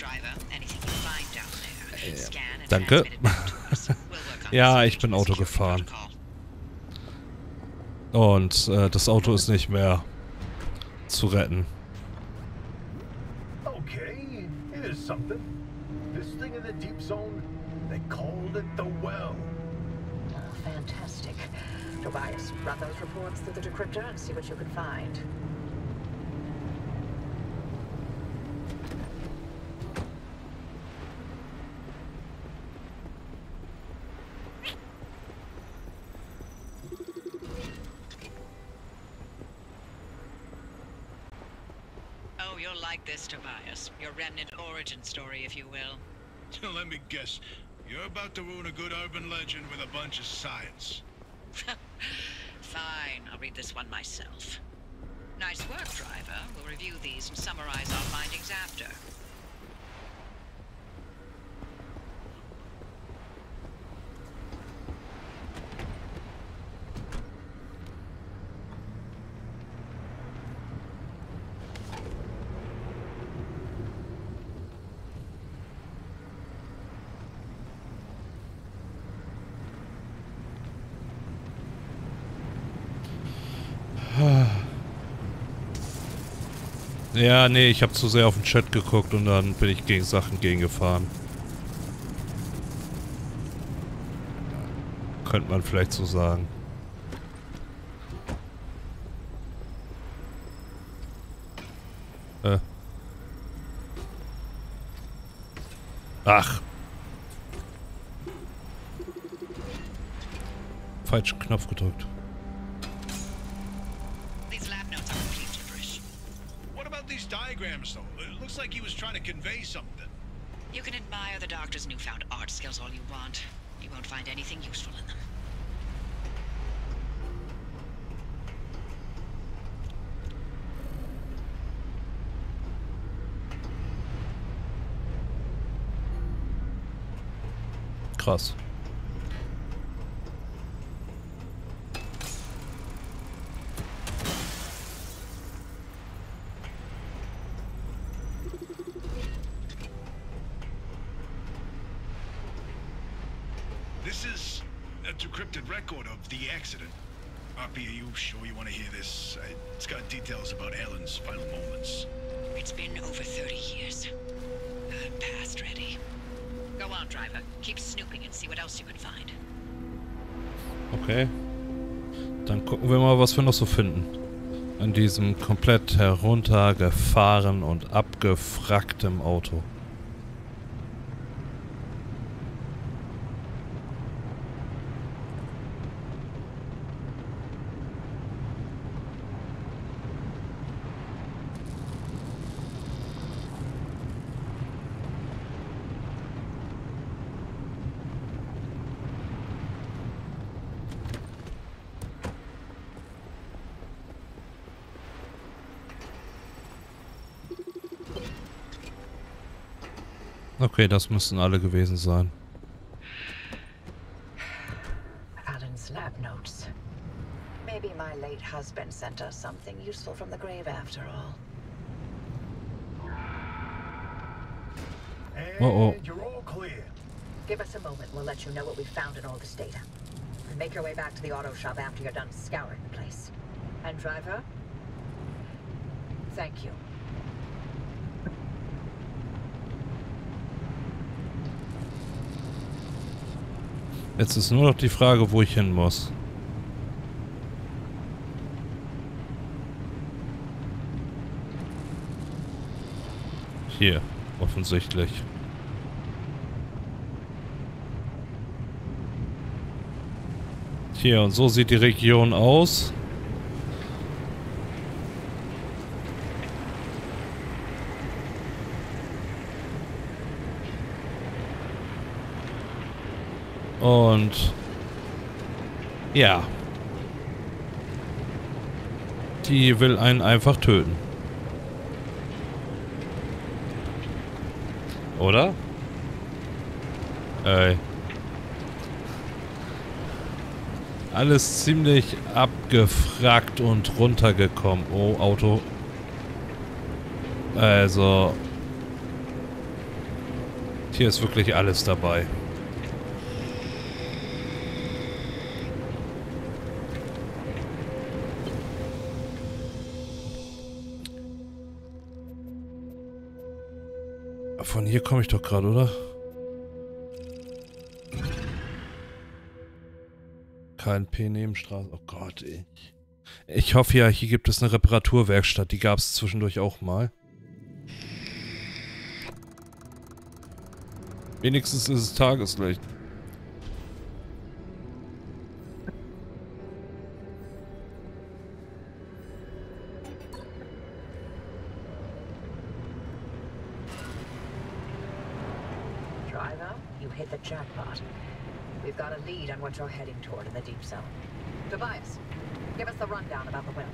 Ja. Danke. Ja, ich bin Auto gefahren. Und äh, das Auto ist nicht mehr zu retten. Okay, here's something. This thing in the deep zone, they called it the well. Oh, fantastic. Tobias, run those reports through the decryptor and see what you can find. Tobias, your remnant origin story, if you will. Let me guess, you're about to ruin a good urban legend with a bunch of science. Fine, I'll read this one myself. Nice work, driver. We'll review these and summarize our findings after. Ja, nee, ich habe zu sehr auf den Chat geguckt und dann bin ich gegen Sachen gegengefahren. Könnte man vielleicht so sagen. Äh. Ach. Falschen Knopf gedrückt. Convey something. You can admire the doctor's newfound art skills all you want. You won't find anything useful in them. Krass. Sure you want to hear this? It's got details about Alan's final moments. It's been over thirty years. I'm past ready. Go on, driver. Keep snooping and see what else you can find. Okay. Dann gucken wir mal, was wir noch so finden. An diesem komplett heruntergefahren und abgefracktem Auto. Okay, das müssen alle gewesen sein. Alan's lab notes. Maybe my late husband sent us something useful from the grave after all. Oh, oh. You're all clear. Give us a moment. We'll let you know what we found in all this data. And make your way back to the auto shop after you're done scouring the place. And driver. Thank you. Jetzt ist nur noch die Frage, wo ich hin muss. Hier, offensichtlich. Hier, und so sieht die Region aus. Und ja, die will einen einfach töten. Oder? Ey. Alles ziemlich abgefragt und runtergekommen. Oh, Auto. Also. Hier ist wirklich alles dabei. Von hier komme ich doch gerade, oder? K N P Nebenstraße. Oh Gott, ey. Ich hoffe ja, hier gibt es eine Reparaturwerkstatt. Die gab es zwischendurch auch mal. Wenigstens ist es Tageslicht. Driver, you hit the jackpot. We've got a lead on what you're heading toward in the deep zone. Tobias, give us the rundown about the well.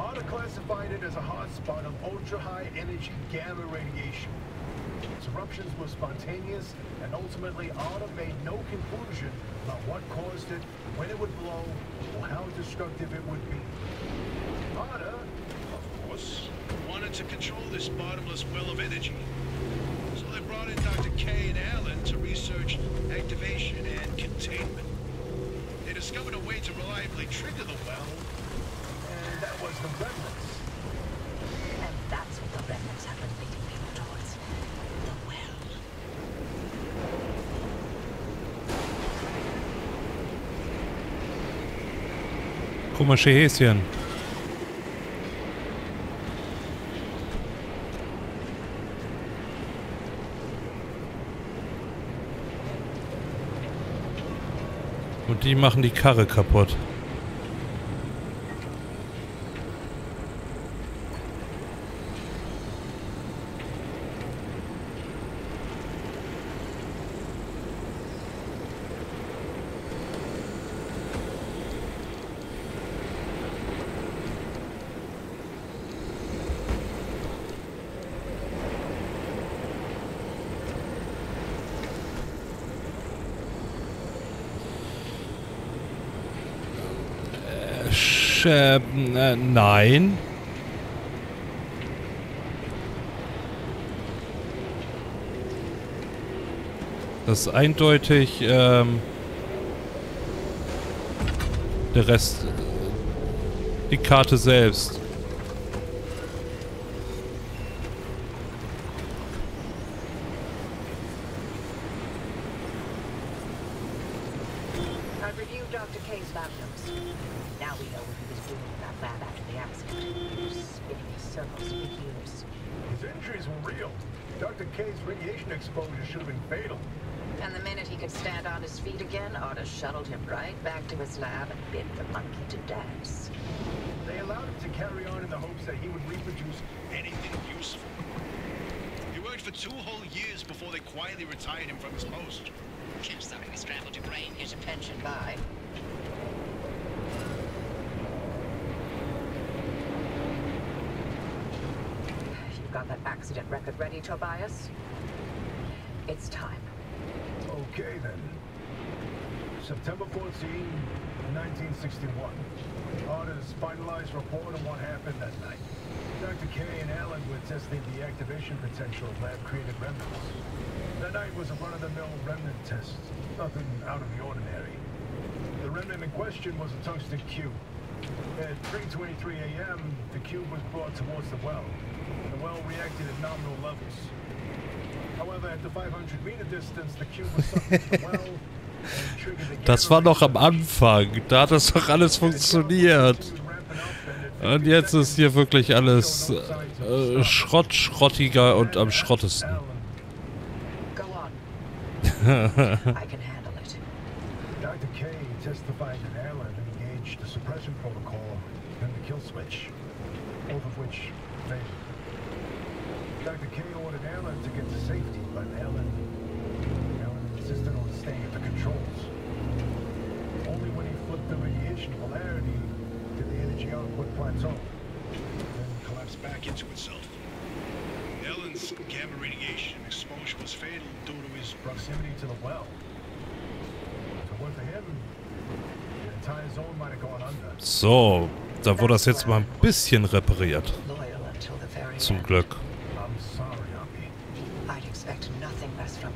ARDA classified it as a hotspot of ultra-high energy gamma radiation. Its eruptions were spontaneous, and ultimately ARDA made no conclusion about what caused it, when it would blow, or how destructive it would be. ARDA, of course, wanted to control this bottomless well of energy. So they brought in Doctor K and Alan to research activation and containment. They discovered a way to reliably trigger the well, and that was the remnants. And that's what the remnants have been leading people towards. The well. Komische Häschen. Und die machen die Karre kaputt. Äh, nein. Das ist eindeutig, ähm, der Rest, die Karte selbst. Tobias, it's time. Okay then. September fourteenth, nineteen sixty-one. ARDA's finalized report on what happened that night. Doctor K and Alan were testing the activation potential of lab-created remnants. That night was a run-of-the-mill remnant test. Nothing out of the ordinary. The remnant in question was a tungsten cube. At three twenty-three a m, the cube was brought towards the well. The well reacted at nominal levels. However, at the five hundred meter distance, the cube was sucked into the well and triggered the gas. Das war noch am Anfang. Da hat das doch alles funktioniert. Und jetzt ist hier wirklich alles äh, Schrott, schrottiger und am schrottesten. Doctor K testified that Alan engaged the suppression protocol and the kill switch, both of which failed. Doctor K ordered Alan to get to safety, but Alan, Alan insisted on staying at the controls. Only when he flipped the radiation polarity did the energy output plateau, then collapsed back into itself. Alan's gamma radiation exposure was fatal due to his proximity to the well. So what to him, the entire zone might have gone under. So, da wurde das jetzt mal ein bisschen repariert. Zum Glück. Sorry, I'd expect nothing less from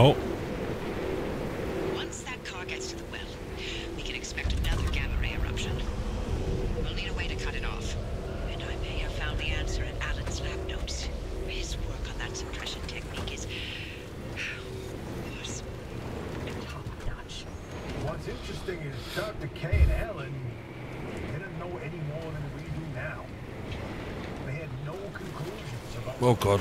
Oh. Once that car gets to the well, we can expect another gamma ray eruption. We'll need a way to cut it off. And I may have found the answer in Alan's lab notes. His work on that suppression technique is... awesome. And top-notch. What's interesting is Doctor K and Alan, they didn't know any more than we do now. They had no conclusions about... Oh, God.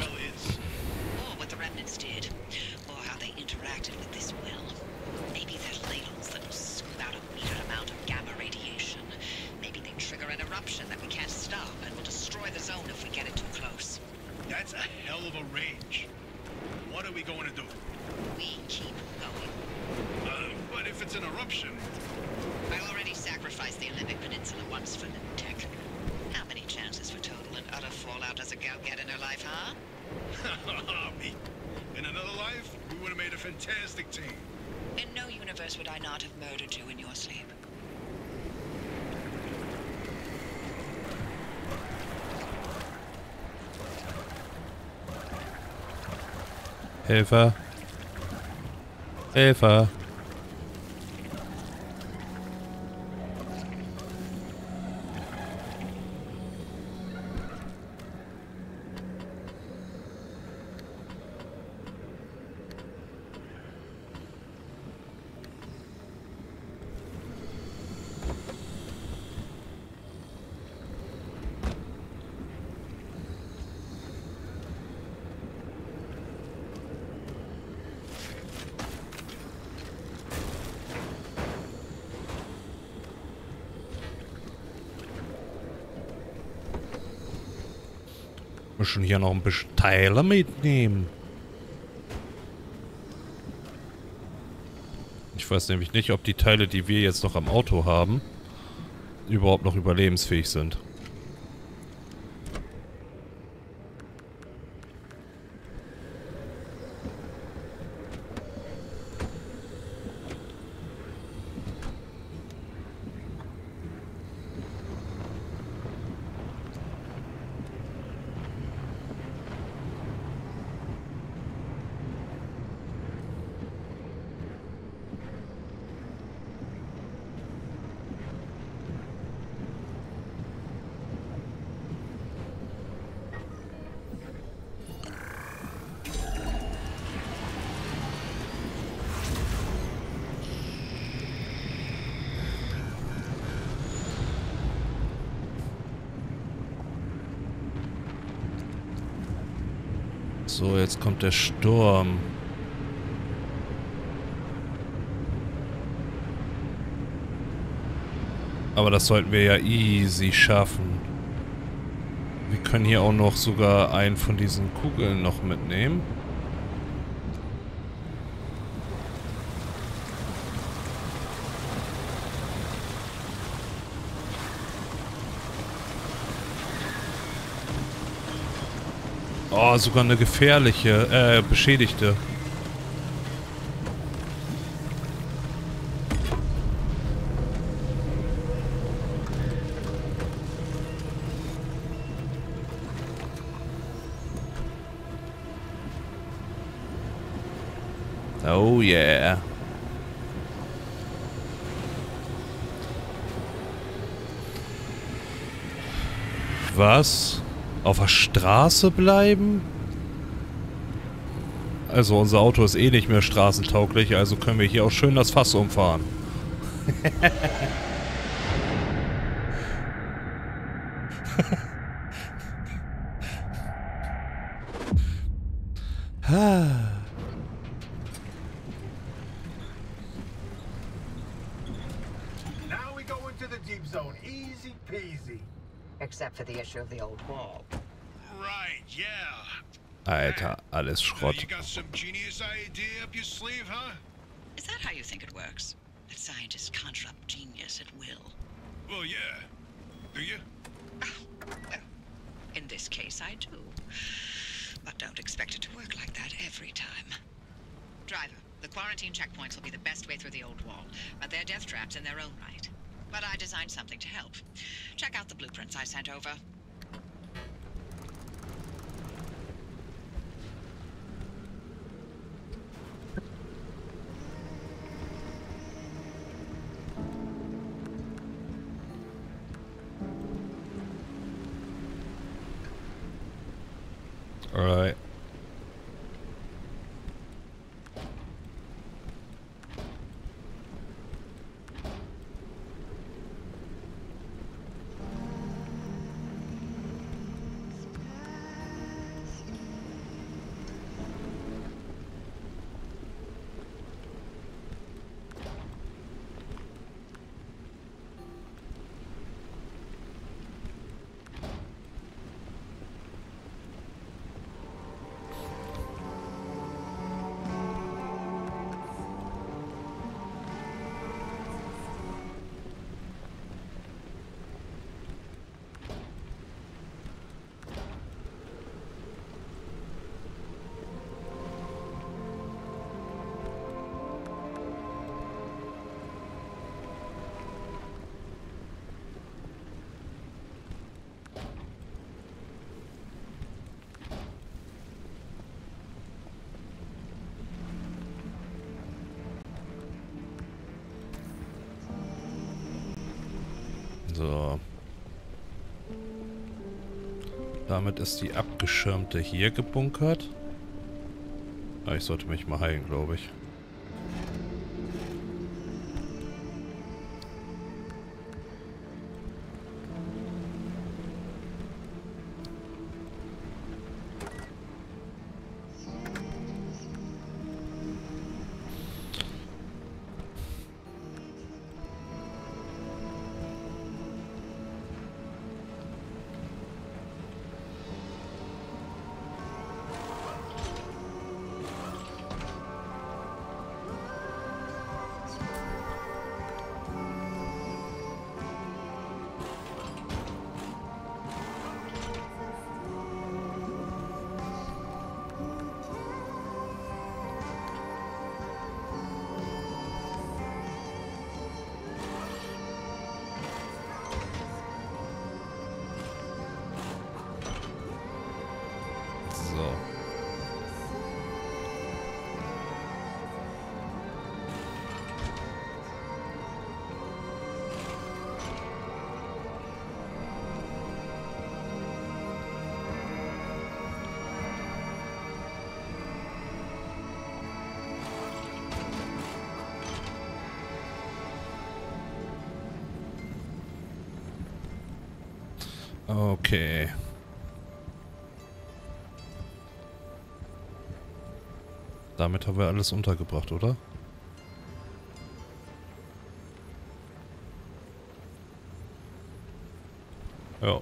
Hilfe. Hilfe. Müssen hier noch ein bisschen Teile mitnehmen. Ich weiß nämlich nicht, ob die Teile, die wir jetzt noch am Auto haben, überhaupt noch überlebensfähig sind. So, jetzt kommt der Sturm. Aber das sollten wir ja easy schaffen. Wir können hier auch noch sogar einen von diesen Kugeln noch mitnehmen. Oh, sogar eine gefährliche, äh, beschädigte. Oh yeah. Was? Auf der Straße bleiben? Also unser Auto ist eh nicht mehr straßentauglich, also können wir hier auch schön das Fass umfahren. Now we go into the deep zone, easy peasy. Except for the issue of the old wall. Right, yeah. Alter, alles Schrott. You got some genius idea up your sleeve, huh? Is that how you think it works? That scientists conjure up genius at will. Well, yeah. Do you? Oh, well, in this case, I do. But don't expect it to work like that every time. Driver, the quarantine checkpoints will be the best way through the old wall, but they're death traps in their own right. But I designed something to help. Check out the blueprints I sent over. Alright. So. Damit ist die Abgeschirmte hier gebunkert. Ah, ich sollte mich mal heilen, glaube ich. Okay. Damit haben wir alles untergebracht, oder? Ja.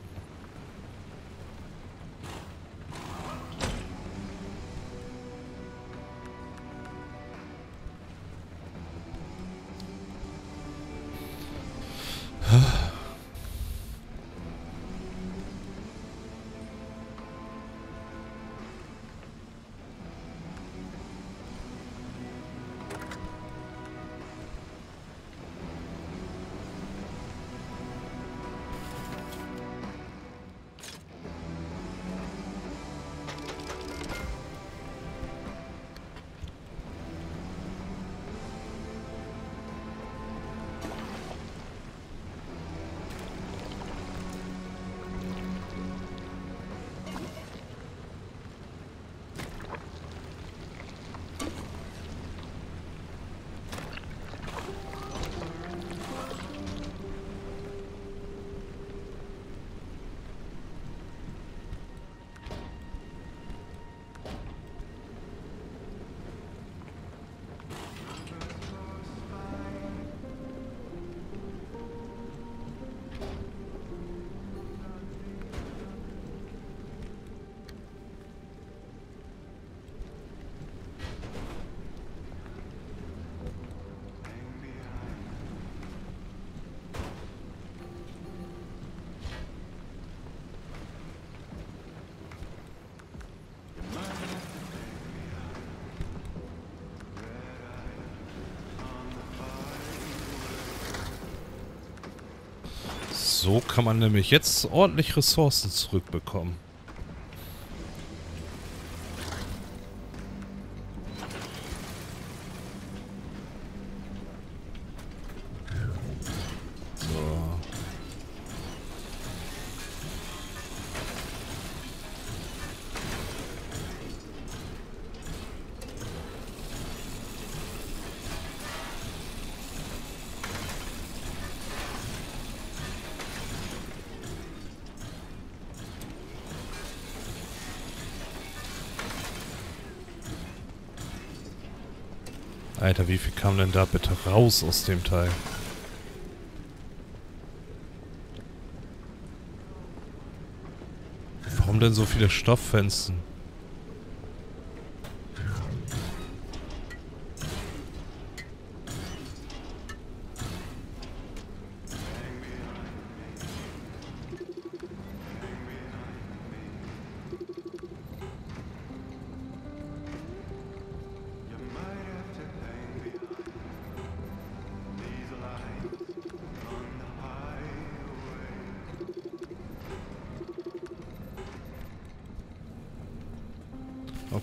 So kann man nämlich jetzt ordentlich Ressourcen zurückbekommen. So. Alter, wie viel kam denn da bitte raus aus dem Teil? Warum denn so viele Stofffenster?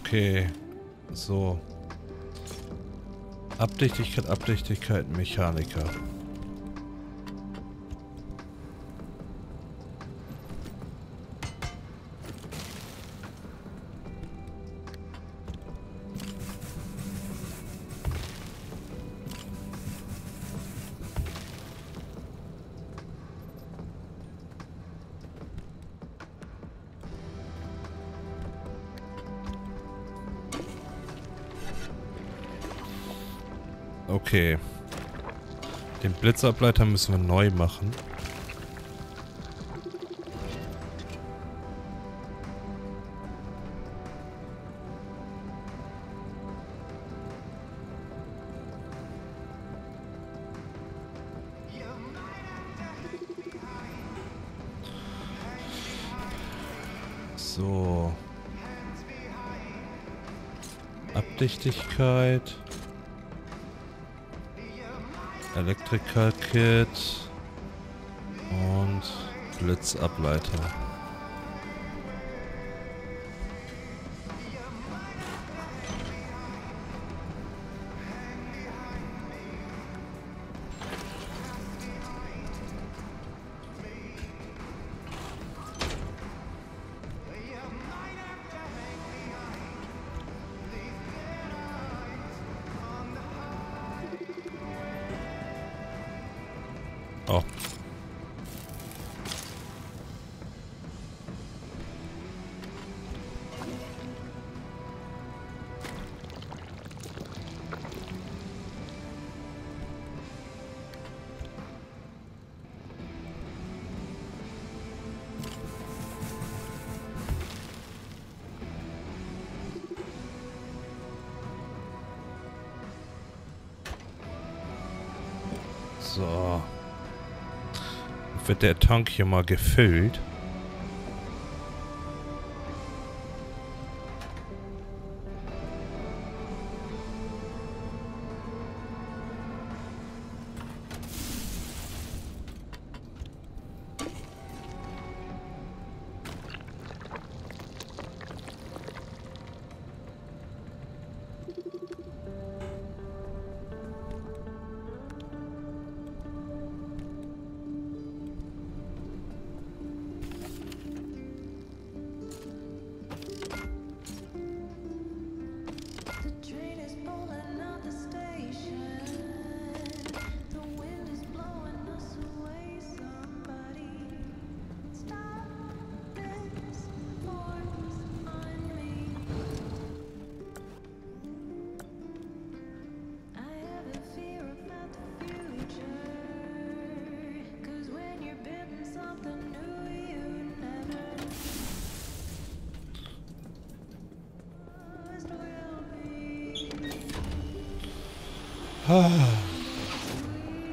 Okay, so. Abdichtigkeit, Abdichtigkeit, Mechaniker. Okay. Den Blitzableiter müssen wir neu machen. So. Abdichtigkeit. Electrical Kit und Blitzableiter. Oh. So. Wird der Tank hier mal gefüllt.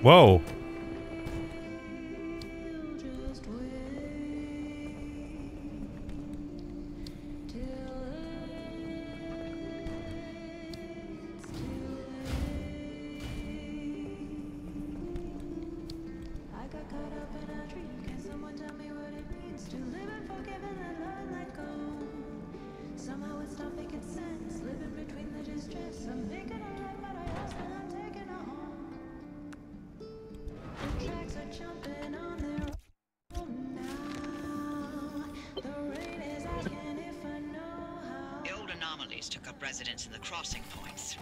Wow. Took up residence in the crossing points.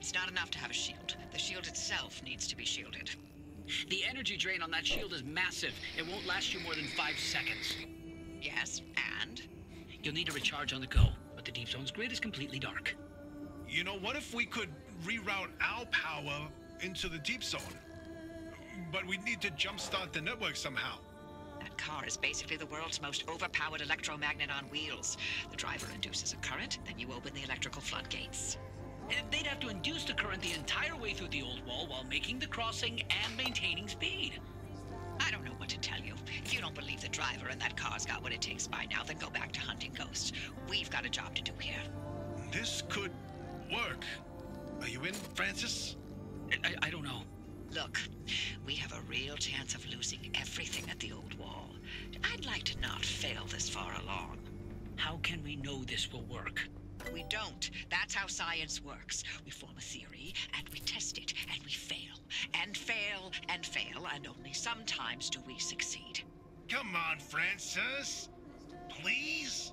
It's not enough to have a shield. The shield itself needs to be shielded. The energy drain on that shield is massive. It won't last you more than five seconds. Yes, and? You'll need to recharge on the go, but the Deep Zone's grid is completely dark. You know, what if we could reroute our power into the deep zone. But we need to jumpstart the network somehow. That car is basically the world's most overpowered electromagnet on wheels. The driver induces a current, then you open the electrical floodgates. And they'd have to induce the current the entire way through the old wall while making the crossing and maintaining speed. I don't know what to tell you. If you don't believe the driver and that car's got what it takes by now, then go back to hunting ghosts. We've got a job to do here. This could work. Are you in, Francis? I, I don't know. Look, we have a real chance of losing everything at the old wall. I'd like to not fail this far along. How can we know this will work? We don't. That's how science works. We form a theory, and we test it, and we fail. And fail, and fail, and only sometimes do we succeed. Come on, Francis. Please?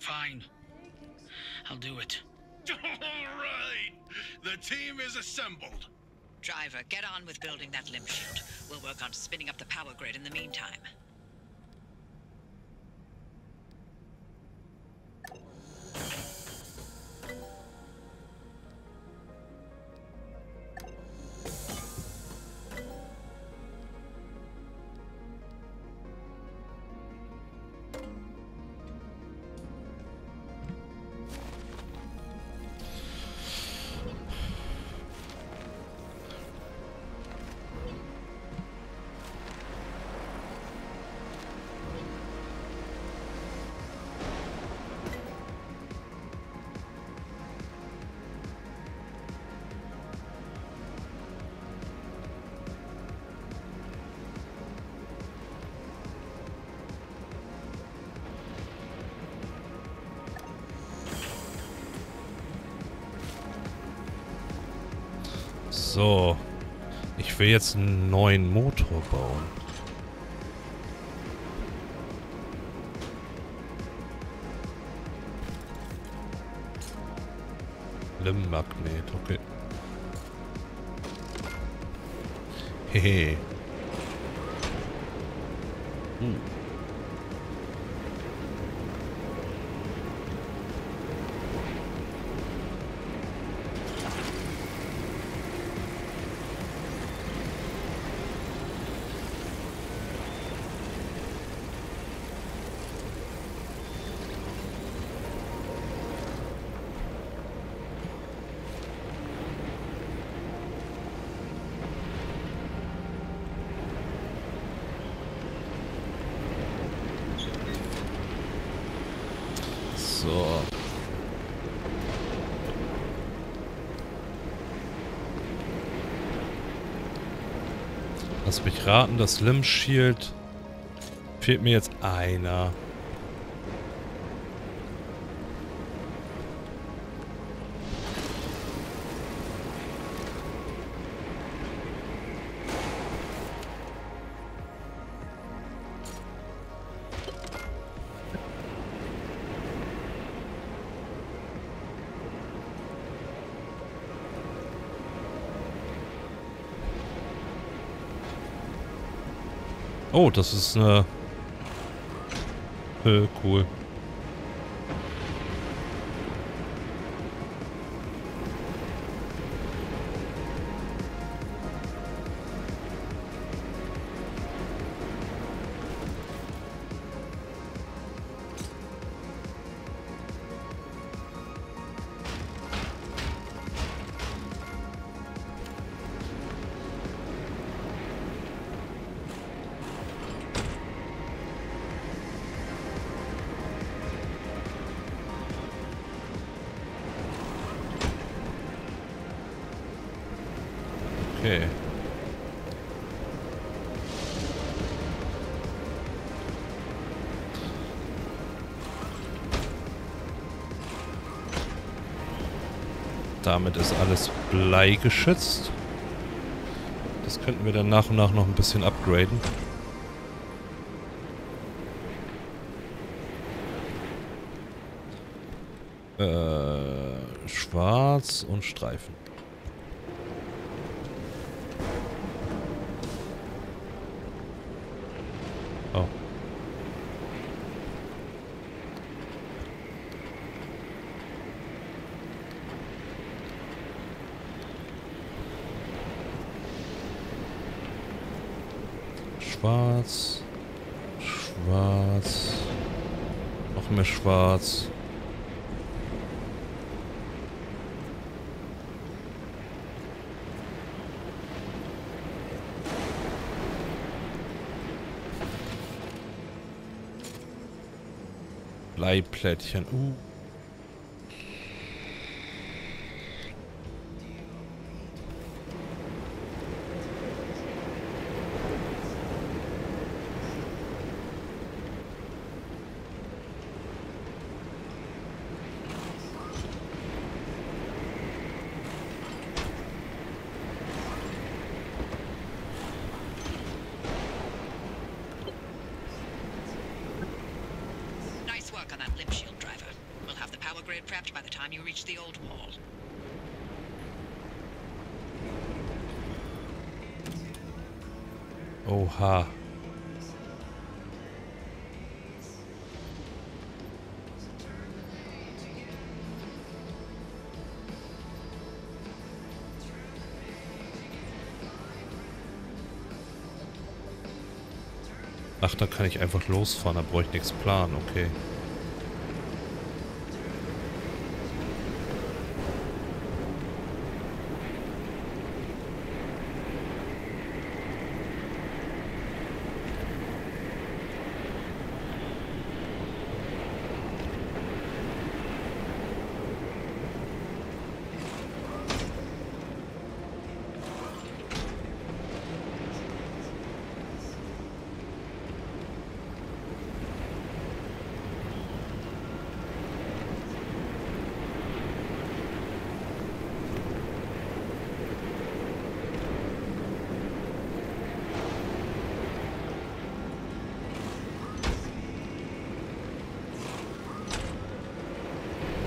Fine. I'll do it. All right. The team is assembled. Driver, get on with building that limb shield. We'll work on spinning up the power grid in the meantime. So, ich will jetzt einen neuen Motor bauen. Limmmagnet, okay. Hehe. Hm. Lass mich raten, das Limb Shield fehlt mir jetzt einer. Oh, das ist eine... Äh, cool. Okay. Damit ist alles bleigeschützt. Das könnten wir dann nach und nach noch ein bisschen upgraden. Äh, schwarz und Streifen. Schwarz. Schwarz. Noch mehr Schwarz. Bleiplättchen. Uh. Oha. Ach, da kann ich einfach losfahren, da brauche ich nichts planen, okay.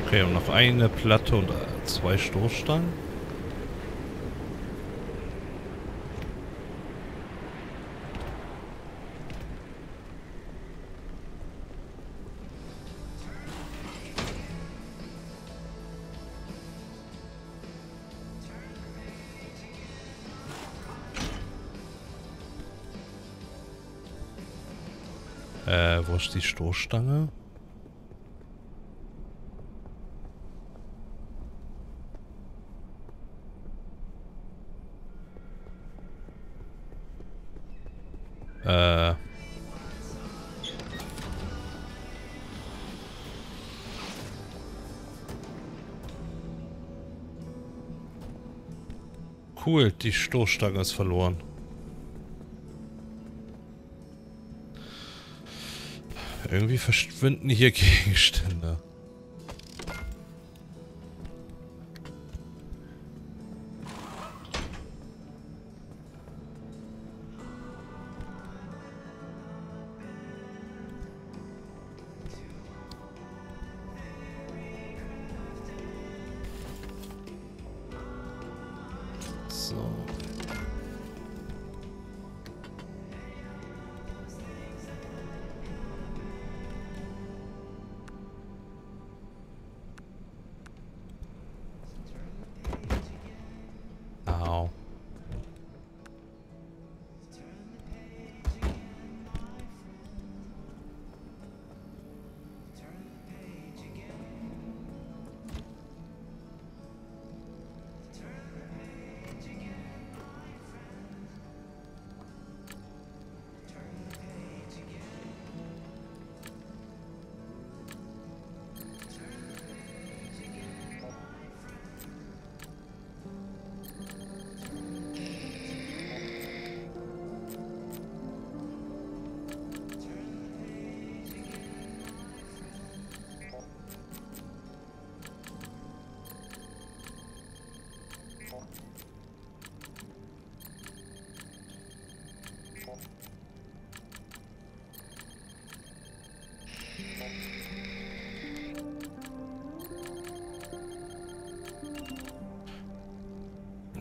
Okay, und noch eine Platte und zwei Stoßstangen. Äh, wo ist die Stoßstange? Cool, die Stoßstange ist verloren. Irgendwie verschwinden hier Gegenstände.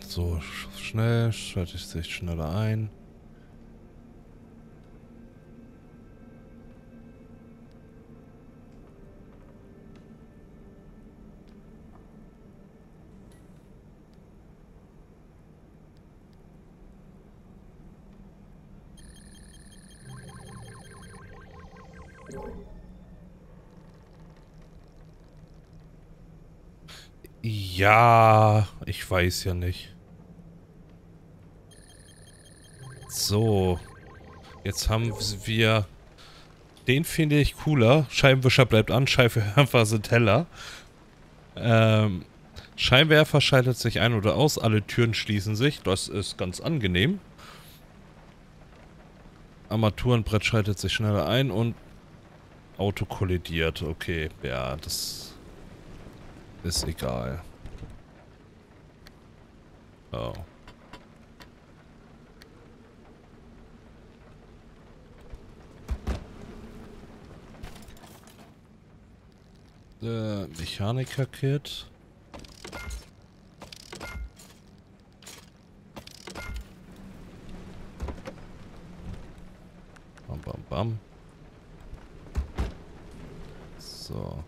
So, schnell, schalte ich sich schneller ein. Ja, ich weiß ja nicht. So. Jetzt haben wir... Den finde ich cooler. Scheibenwischer bleibt an, Scheinwerfer sind heller. Ähm, Scheinwerfer schaltet sich ein oder aus, alle Türen schließen sich. Das ist ganz angenehm. Armaturenbrett schaltet sich schneller ein und Auto kollidiert. Okay, ja, das ist egal. Oh. Äh, Mechaniker-Kit. Bam, bam, bam. So.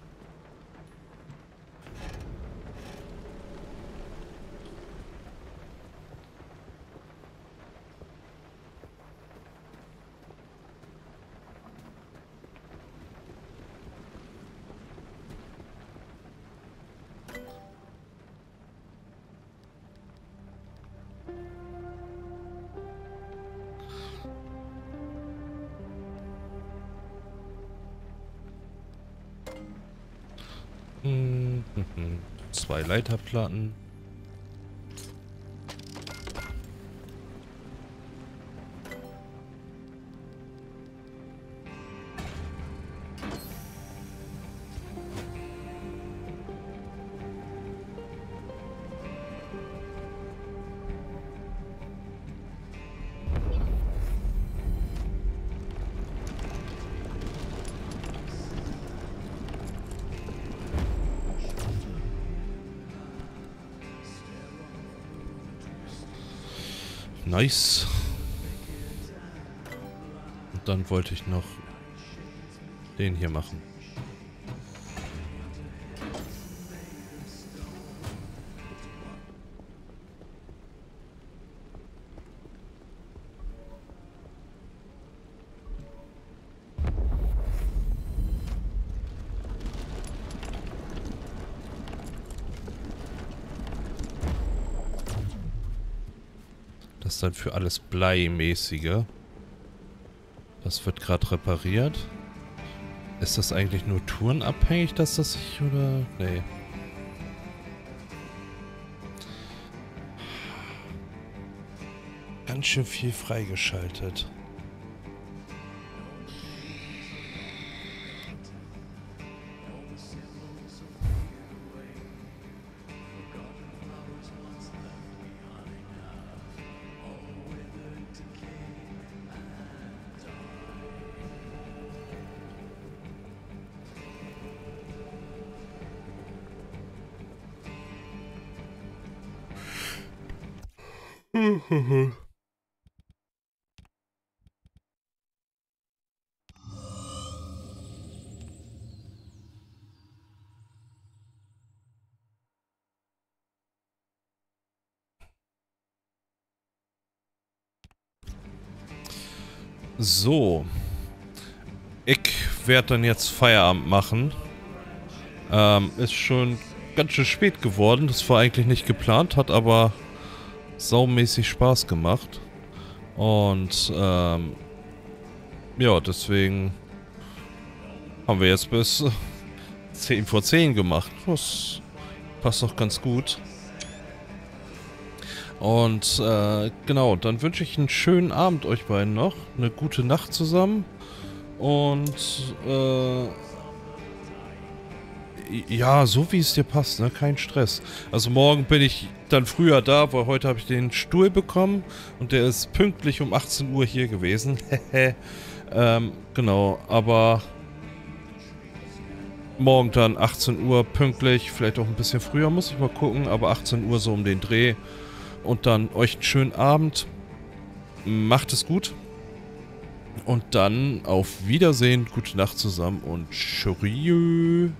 Zwei Leiterplatten. Nice. Und dann wollte ich noch den hier machen. Dann für alles Bleimäßige. Das wird gerade repariert. Ist das eigentlich nur tourenabhängig, dass das sich oder... Nee. Ganz schön viel freigeschaltet. So, ich werde dann jetzt Feierabend machen. Ähm, ist schon ganz schön spät geworden, das war eigentlich nicht geplant, hat aber saumäßig Spaß gemacht. Und ähm, ja, deswegen haben wir jetzt bis zehn vor zehn gemacht. Das passt doch ganz gut. Und äh, genau, dann wünsche ich einen schönen Abend euch beiden noch. Eine gute Nacht zusammen. Und äh, ja, so wie es dir passt, ne? Kein Stress. Also morgen bin ich dann früher da, weil heute habe ich den Stuhl bekommen und der ist pünktlich um achtzehn Uhr hier gewesen. ähm, genau, aber morgen dann achtzehn Uhr pünktlich, vielleicht auch ein bisschen früher, muss ich mal gucken, aber achtzehn Uhr so um den Dreh. Und dann euch einen schönen Abend. Macht es gut. Und dann auf Wiedersehen. Gute Nacht zusammen und tschüss.